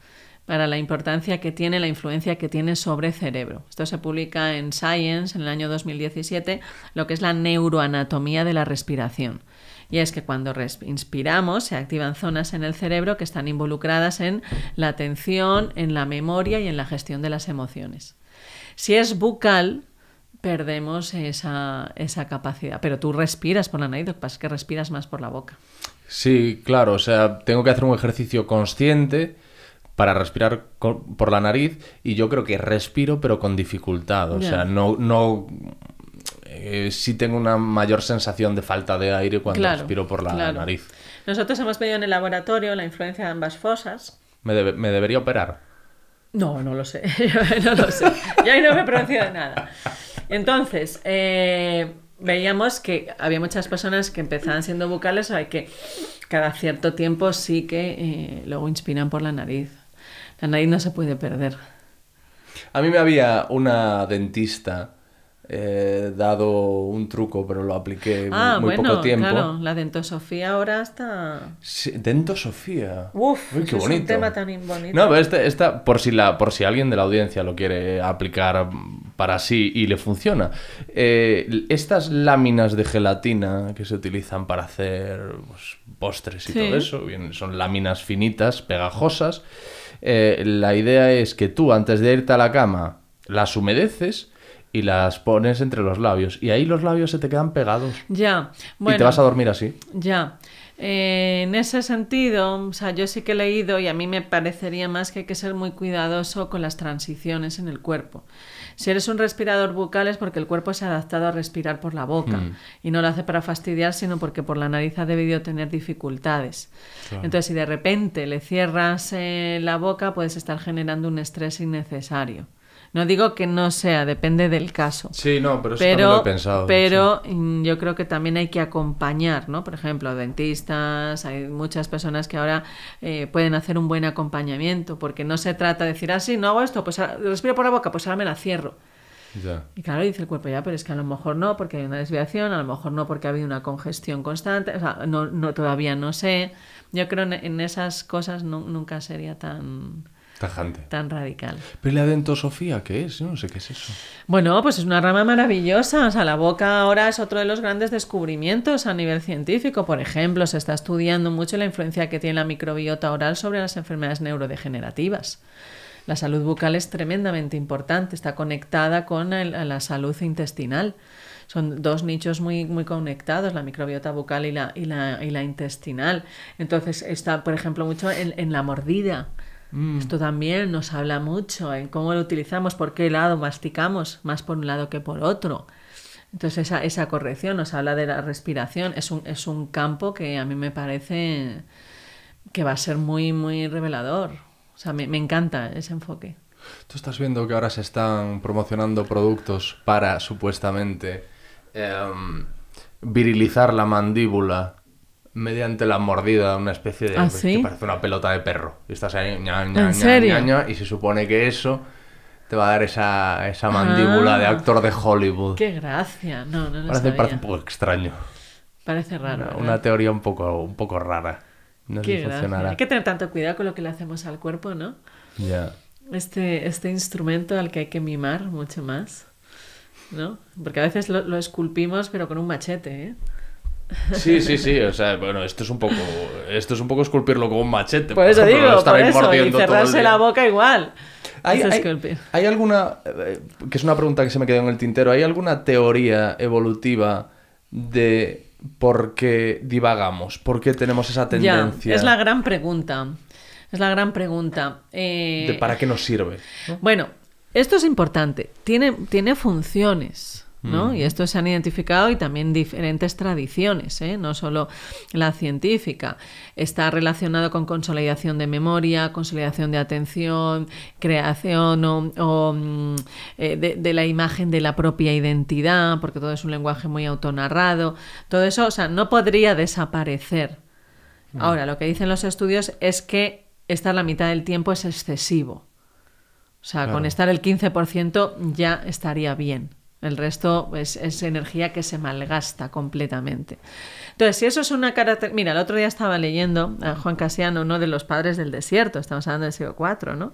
para la importancia que tiene, la influencia que tiene sobre el cerebro. Esto se publica en Science en el año dos mil diecisiete, lo que es la neuroanatomía de la respiración. Y es que cuando inspiramos se activan zonas en el cerebro que están involucradas en la atención, en la memoria y en la gestión de las emociones. Si es bucal, perdemos esa, esa capacidad. Pero tú respiras por la nariz, lo que pasa es que respiras más por la boca. Sí, claro. O sea, tengo que hacer un ejercicio consciente para respirar por la nariz, y yo creo que respiro pero con dificultad. O Bien. sea, no... no... Eh, sí tengo una mayor sensación de falta de aire cuando claro, respiro por la claro. nariz. Nosotros hemos pedido en el laboratorio la influencia de ambas fosas. ¿Me, debe, me debería operar? No, no lo sé. no lo sé. Yo ahí no me he pronunciado de nada. Entonces, eh, veíamos que había muchas personas que empezaban siendo bucales, o hay que cada cierto tiempo sí que eh, luego inspiran por la nariz. La nariz no se puede perder. A mí me había una dentista... He dado un truco, pero lo apliqué ah, muy bueno, poco tiempo. Claro, la dentosofía ahora está... Sí, dentosofía. Uf, Uy, qué es bonito. Un tema tan bonito. No, pero esta, esta, por si la, por si alguien de la audiencia lo quiere aplicar para sí y le funciona. Eh, estas láminas de gelatina que se utilizan para hacer pues, postres y sí. todo eso, bien, son láminas finitas, pegajosas. Eh, la idea es que tú, antes de irte a la cama, las humedeces y las pones entre los labios. Y ahí los labios se te quedan pegados. Ya. Bueno, y te vas a dormir así. Ya. Eh, en ese sentido, o sea, yo sí que he leído, y a mí me parecería más que hay que ser muy cuidadoso con las transiciones en el cuerpo. Si eres un respirador bucal es porque el cuerpo se ha adaptado a respirar por la boca. Mm. Y no lo hace para fastidiar, sino porque por la nariz ha debido tener dificultades. Claro. Entonces, si de repente le cierras eh, la boca, puedes estar generando un estrés innecesario. No digo que no sea, depende del caso. Sí, no, pero eso pero, también lo he pensado. Pero sí. yo creo que también hay que acompañar, ¿no? Por ejemplo, dentistas, hay muchas personas que ahora eh, pueden hacer un buen acompañamiento, porque no se trata de decir, ah, sí, no hago esto, pues ahora, respiro por la boca, pues ahora me la cierro. Ya. Y claro, dice el cuerpo, ya, pero es que a lo mejor no, porque hay una desviación, a lo mejor no, porque ha habido una congestión constante, o sea, no, no, todavía no sé. Yo creo en, en esas cosas no, nunca sería tan... Tajante. Tan radical. ¿Pero la dentosofía qué es? Yo no sé qué es eso. Bueno, pues es una rama maravillosa. O sea, la boca ahora es otro de los grandes descubrimientos a nivel científico. Por ejemplo, se está estudiando mucho la influencia que tiene la microbiota oral sobre las enfermedades neurodegenerativas. La salud bucal es tremendamente importante. Está conectada con el, la salud intestinal. Son dos nichos muy, muy conectados, la microbiota bucal y la, y la, y la intestinal. Entonces está, por ejemplo, mucho en, en la mordida. Esto también nos habla mucho en cómo lo utilizamos, por qué lado masticamos, más por un lado que por otro. Entonces esa, esa corrección nos habla de la respiración. Es un, es un campo que a mí me parece que va a ser muy, muy revelador. O sea, me, me encanta ese enfoque. Tú estás viendo que ahora se están promocionando productos para, supuestamente, eh, virilizar la mandíbula mediante la mordida, una especie de... ¿Ah, sí? Que parece una pelota de perro. Y estás ahí, ña, ña, ¿en serio? Ña, ña, y se supone que eso te va a dar esa, esa mandíbula ah, de actor de Hollywood. ¡Qué gracia! No, no lo parece, sabía. Parece un poco extraño. Parece raro. Una, una teoría un poco, un poco rara. No sé si funcionará. Hay que tener tanto cuidado con lo que le hacemos al cuerpo, ¿no? Ya. Yeah. Este, este instrumento al que hay que mimar mucho más, ¿no? Porque a veces lo, lo esculpimos, pero con un machete, ¿eh? Sí, sí, sí, o sea, bueno, esto es un poco, esto es un poco esculpirlo con un machete. Por eso digo, por eso, y cerrarse la boca igual. ¿Hay, hay, ¿hay alguna, eh, que es una pregunta que se me quedó en el tintero, ¿hay alguna teoría evolutiva de por qué divagamos? ¿Por qué tenemos esa tendencia? Ya, es la gran pregunta. Es la gran pregunta. Eh... ¿De para qué nos sirve? ¿No? Bueno, esto es importante. Tiene, tiene funciones, ¿no? Mm. Y esto se han identificado, y también diferentes tradiciones, ¿eh? No solo la científica. Está relacionado con consolidación de memoria, consolidación de atención, creación o, o, eh, de, de la imagen de la propia identidad, porque todo es un lenguaje muy autonarrado. Todo eso, o sea, no podría desaparecer. Mm. Ahora, lo que dicen los estudios es que estar la mitad del tiempo es excesivo. O sea, claro, con estar el quince por ciento ya estaría bien. El resto es, es energía que se malgasta completamente. Entonces, si eso es una característica... Mira, el otro día estaba leyendo a Juan Casiano, uno de los padres del desierto, estamos hablando del siglo cuatro, ¿no?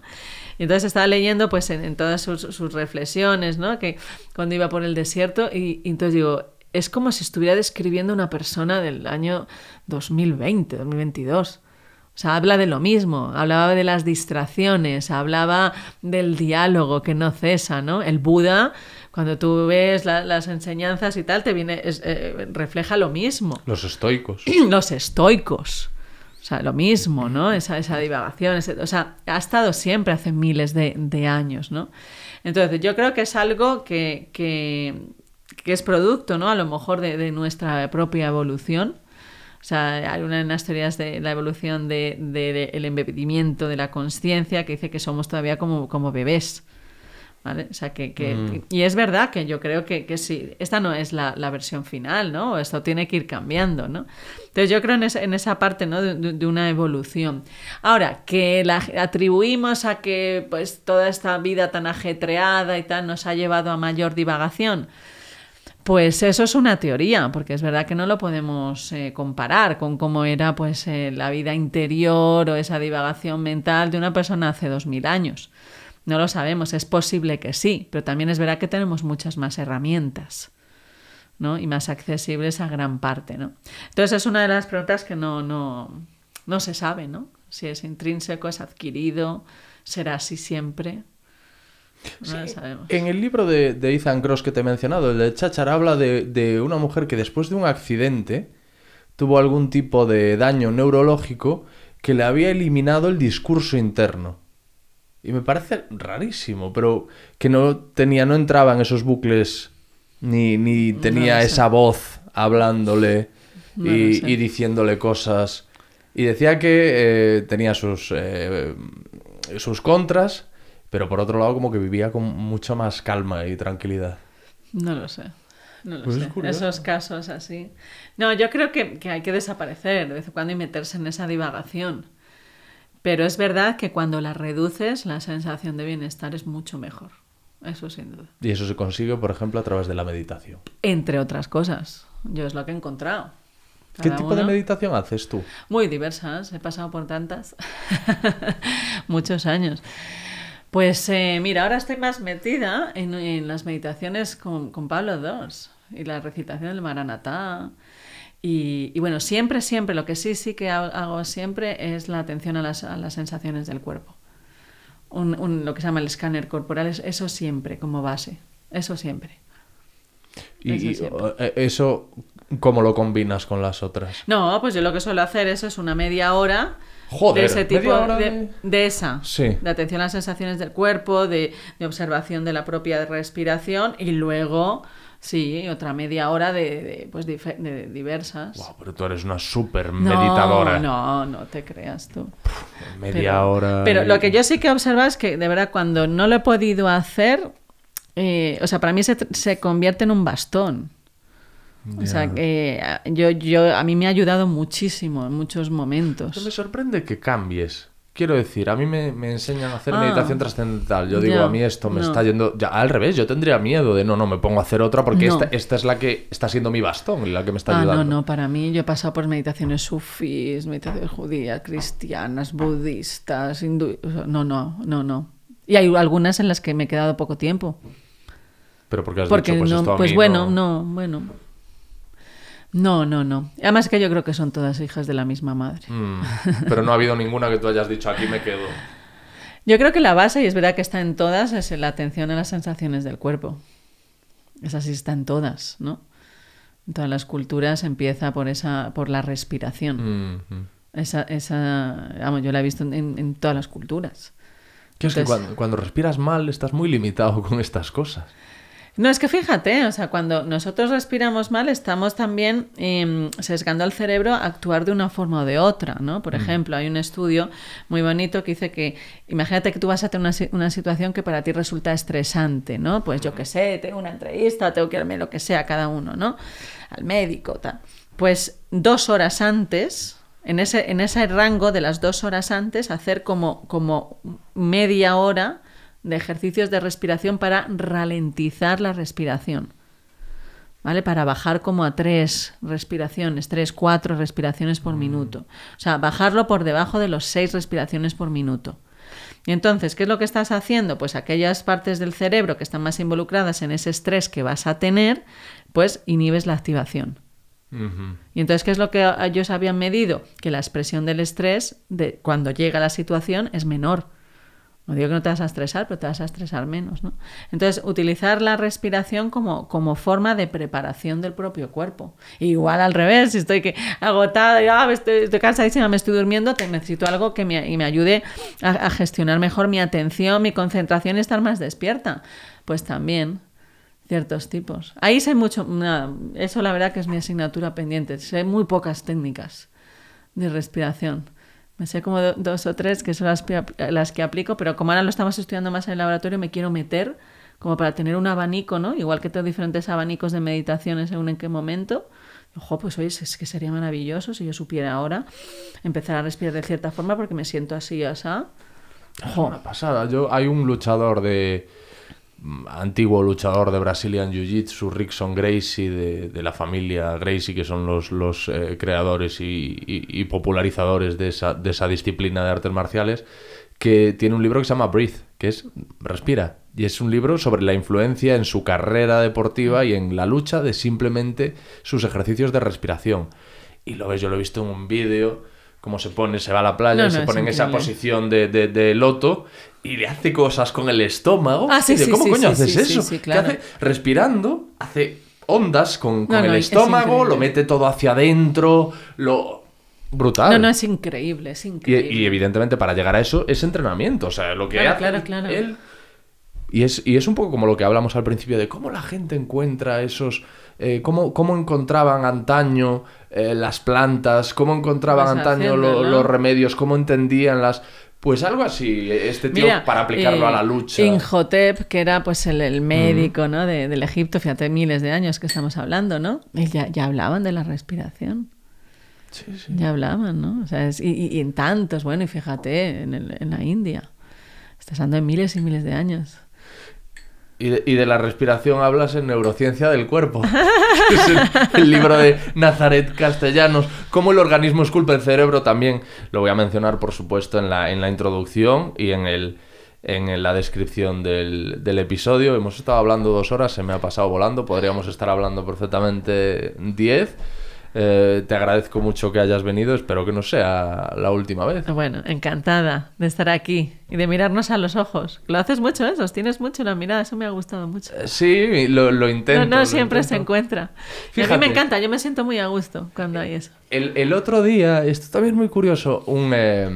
Y entonces estaba leyendo, pues, en, en todas sus, sus reflexiones, ¿no? Que cuando iba por el desierto, y, y entonces digo... Es como si estuviera describiendo una persona del año dos mil veinte, dos mil veintidós. O sea, habla de lo mismo, hablaba de las distracciones, hablaba del diálogo que no cesa, ¿no? El Buda, cuando tú ves la, las enseñanzas y tal, te viene, es, eh, refleja lo mismo. Los estoicos. Los estoicos. O sea, lo mismo, ¿no? Esa, esa divagación. Ese, o sea, ha estado siempre hace miles de, de años, ¿no? Entonces, yo creo que es algo que, que, que es producto, ¿no? A lo mejor de, de nuestra propia evolución. O sea, hay una de las teorías de la evolución del de, de, de embebedimiento de la consciencia que dice que somos todavía como, como bebés, ¿vale? O sea, que, que, mm. Y es verdad que yo creo que, que sí, esta no es la, la versión final, ¿no? Esto tiene que ir cambiando, ¿no? Entonces yo creo en, es, en esa parte, ¿no? De, de, de una evolución. Ahora, que la atribuimos a que pues toda esta vida tan ajetreada y tal nos ha llevado a mayor divagación. Pues eso es una teoría, porque es verdad que no lo podemos eh, comparar con cómo era pues eh, la vida interior o esa divagación mental de una persona hace dos mil años. No lo sabemos, es posible que sí, pero también es verdad que tenemos muchas más herramientas, ¿no? Y más accesibles a gran parte, ¿no? Entonces es una de las preguntas que no, no, no se sabe, ¿no? Si es intrínseco, es adquirido, será así siempre... No lo sabemos. En el libro de, de Ethan Cross que te he mencionado, el de Cháchara, habla de, de una mujer que después de un accidente tuvo algún tipo de daño neurológico que le había eliminado el discurso interno. Y me parece rarísimo, pero que no tenía, no entraba en esos bucles ni, ni tenía no esa voz hablándole no y, y diciéndole cosas. Y decía que eh, tenía sus, eh, sus contras, pero por otro lado como que vivía con mucha más calma y tranquilidad. No lo sé, no lo pues sé. Es esos casos así. No, yo creo que, que hay que desaparecer de vez en cuando y meterse en esa divagación. Pero es verdad que cuando la reduces, la sensación de bienestar es mucho mejor. Eso sin duda. Y eso se consigue, por ejemplo, a través de la meditación. Entre otras cosas. Yo es lo que he encontrado. ¿Qué tipo uno. de meditación haces tú? Muy diversas. He pasado por tantas. Muchos años. Pues eh, mira, ahora estoy más metida en, en las meditaciones con, con Pablo Dors y la recitación del Maranatá. Y, y bueno, siempre, siempre, lo que sí, sí que hago siempre es la atención a las, a las sensaciones del cuerpo. Un, un, lo que se llama el escáner corporal, es eso siempre como base, eso siempre. ¿Y eso, siempre. eso cómo lo combinas con las otras? No, pues yo lo que suelo hacer eso es una media hora... Joder, de ese tipo de, de esa sí. de atención a las sensaciones del cuerpo, de, de observación de la propia respiración, y luego Sí, otra media hora de, de, pues, de, de diversas. Wow, pero tú eres una súper meditadora. No, no, no te creas tú. Pff, media pero, hora... Pero lo que yo sí que he observado es que, de verdad, cuando no lo he podido hacer, eh, o sea, para mí se, se convierte en un bastón. Yeah. O sea, que eh, yo, yo, a mí me ha ayudado muchísimo en muchos momentos. Me sorprende que cambies. Quiero decir, a mí me, me enseñan a hacer ah, meditación trascendental. Yo digo, yeah, a mí esto me no. está yendo... Ya, al revés, yo tendría miedo de no, no, me pongo a hacer otra porque no. esta, esta es la que está siendo mi bastón, la que me está ah, ayudando. No, no, para mí yo he pasado por meditaciones sufís, meditaciones judías, cristianas, budistas, hindú... No, no, no, no. Y hay algunas en las que me he quedado poco tiempo. ¿Pero por qué has porque has dicho? Pues, no, esto a pues mí bueno, no, no bueno... No, no, no. Además que yo creo que son todas hijas de la misma madre. Mm, pero no ha habido ninguna que tú hayas dicho, aquí me quedo. Yo creo que la base, y es verdad que está en todas, es la atención a las sensaciones del cuerpo. Esa sí está en todas, ¿no? En todas las culturas empieza por esa, por la respiración. Mm-hmm. Esa, esa, vamos, yo la he visto en, en todas las culturas. Que Entonces... es que cuando, cuando respiras mal estás muy limitado con estas cosas. No, es que fíjate, o sea, cuando nosotros respiramos mal estamos también eh, sesgando al cerebro a actuar de una forma o de otra, ¿no? Por mm. ejemplo, hay un estudio muy bonito que dice que, imagínate que tú vas a tener una, una situación que para ti resulta estresante, ¿no? Pues yo qué sé, tengo una entrevista, tengo que irme lo que sea, cada uno, ¿no? Al médico, tal. Pues dos horas antes, en ese, en ese rango de las dos horas antes, hacer como, como media hora de ejercicios de respiración para ralentizar la respiración, ¿vale? Para bajar como a tres respiraciones, tres, cuatro respiraciones por minuto. O sea, bajarlo por debajo de los seis respiraciones por minuto. Y entonces, ¿qué es lo que estás haciendo? Pues aquellas partes del cerebro que están más involucradas en ese estrés que vas a tener, pues inhibes la activación. Uh-huh. Y entonces, ¿qué es lo que ellos habían medido? Que la expresión del estrés, de, cuando llega la situación, es menor. No digo que no te vas a estresar, pero te vas a estresar menos, ¿no? Entonces, utilizar la respiración como, como forma de preparación del propio cuerpo. Igual al revés, si estoy que agotada, y, ah, estoy, estoy cansadísima, me estoy durmiendo, te necesito algo que me, y me ayude a, a gestionar mejor mi atención, mi concentración y estar más despierta. Pues también, ciertos tipos. Ahí sé mucho, nada, eso la verdad que es mi asignatura pendiente. Sé muy pocas técnicas de respiración. Me sé como do, dos o tres que son las, las que aplico, pero como ahora lo estamos estudiando más en el laboratorio, me quiero meter como para tener un abanico, ¿no? Igual que tengo diferentes abanicos de meditaciones según en qué momento. Ojo, pues oye, es que sería maravilloso si yo supiera ahora empezar a respirar de cierta forma porque me siento así, o sea... Es una pasada. Yo, hay un luchador de... antiguo luchador de Brazilian Jiu-Jitsu, Rickson Gracie, de, de la familia Gracie, que son los, los eh, creadores y, y, y popularizadores de esa, de esa disciplina de artes marciales, que tiene un libro que se llama Breathe, que es Respira. Y es un libro sobre la influencia en su carrera deportiva y en la lucha de simplemente sus ejercicios de respiración. Y lo ves, yo lo he visto en un vídeo, cómo se pone, se va a la playa, no, no, se pone en esa posición de, de, de loto... Y le hace cosas con el estómago. Ah, sí, y yo, sí, ¿cómo sí, coño sí, haces sí, eso? Sí, sí, claro. ¿Qué hace? Respirando, hace ondas con, con no, no, el estómago, es lo mete todo hacia adentro, lo... Brutal. No, no, es increíble, es increíble. Y, y evidentemente para llegar a eso es entrenamiento, o sea, lo que claro, hace claro, claro. él... Y es, y es un poco como lo que hablamos al principio de cómo la gente encuentra esos... Eh, cómo, cómo encontraban antaño eh, las plantas, cómo encontraban pues antaño haciendo, lo, ¿no? los remedios, cómo entendían las... Pues algo así, este tío, mira, para aplicarlo eh, a la lucha. Imhotep, que era pues el, el médico, mm. ¿no? de, del Egipto, fíjate, miles de años que estamos hablando, ¿no? Y ya, ya hablaban de la respiración. Sí, sí. Ya hablaban, ¿no? O sea, es, y, y, y en tantos, bueno, y fíjate, en, el, en la India. Estás hablando de miles y miles de años. Y de, y de la respiración hablas en Neurociencia del Cuerpo, que es el, el libro de Nazareth Castellanos. Cómo el organismo esculpe el cerebro también. Lo voy a mencionar, por supuesto, en la, en la introducción y en, el, en la descripción del, del episodio. Hemos estado hablando dos horas, se me ha pasado volando. Podríamos estar hablando perfectamente diez. Eh, te agradezco mucho que hayas venido. Espero que no sea la última vez. Bueno, encantada de estar aquí y de mirarnos a los ojos. Lo haces mucho, ¿eh? Sostienes mucho la mirada. Eso me ha gustado mucho. Eh, sí, lo, lo intento. No, no siempre intento. Se encuentra. Fíjate, a mí me encanta. Yo me siento muy a gusto cuando hay eso. El, el otro día, esto también es muy curioso, un, eh,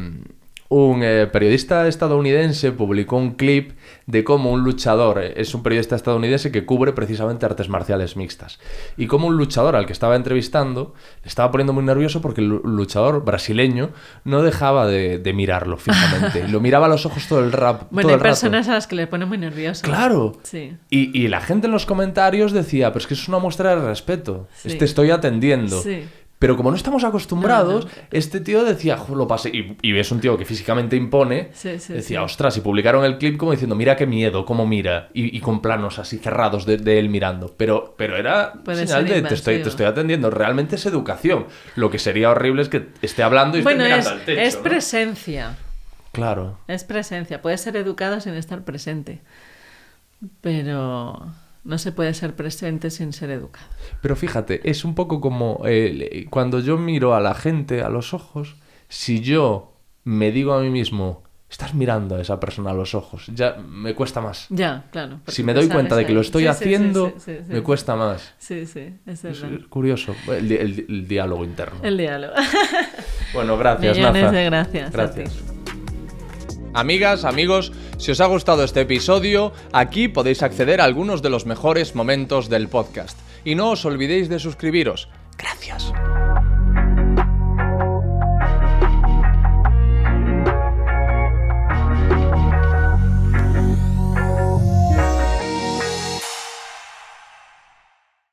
un eh, periodista estadounidense publicó un clip de cómo un luchador, es un periodista estadounidense que cubre precisamente artes marciales mixtas, y cómo un luchador al que estaba entrevistando le estaba poniendo muy nervioso porque el luchador brasileño no dejaba de, de mirarlo fijamente, lo miraba a los ojos todo el, rap, bueno, todo el rato. Bueno, hay personas a las que le pone muy nervioso. ¡Claro! Sí. Y, y la gente en los comentarios decía, pero es que es una muestra de respeto, sí. Te estoy atendiendo. Sí. Pero como no estamos acostumbrados, no, no, no. este tío decía, lo pasé. Y, y es un tío que físicamente impone. Sí, sí, decía, sí. ostras, y publicaron el clip como diciendo, mira qué miedo, cómo mira. Y, y con planos así cerrados de, de él mirando. Pero, pero era Puede señal de te estoy, te estoy atendiendo. Realmente es educación. Lo que sería horrible es que esté hablando y bueno, esté mirando es, al techo. Es ¿no? presencia. Claro. Es presencia. Puedes ser educado sin estar presente. Pero... no se puede ser presente sin ser educado. Pero fíjate, es un poco como eh, cuando yo miro a la gente a los ojos, si yo me digo a mí mismo, estás mirando a esa persona a los ojos, ya me cuesta más. Ya, claro. Si me doy cuenta de que lo estoy sí, haciendo, sí, sí, sí, sí, me sí. cuesta más. Sí, sí, es verdad. Es curioso, el, el, el diálogo interno. El diálogo. Bueno, gracias, Naza. Millones de gracias. Gracias. A ti. Amigas, amigos, si os ha gustado este episodio, aquí podéis acceder a algunos de los mejores momentos del podcast. Y no os olvidéis de suscribiros.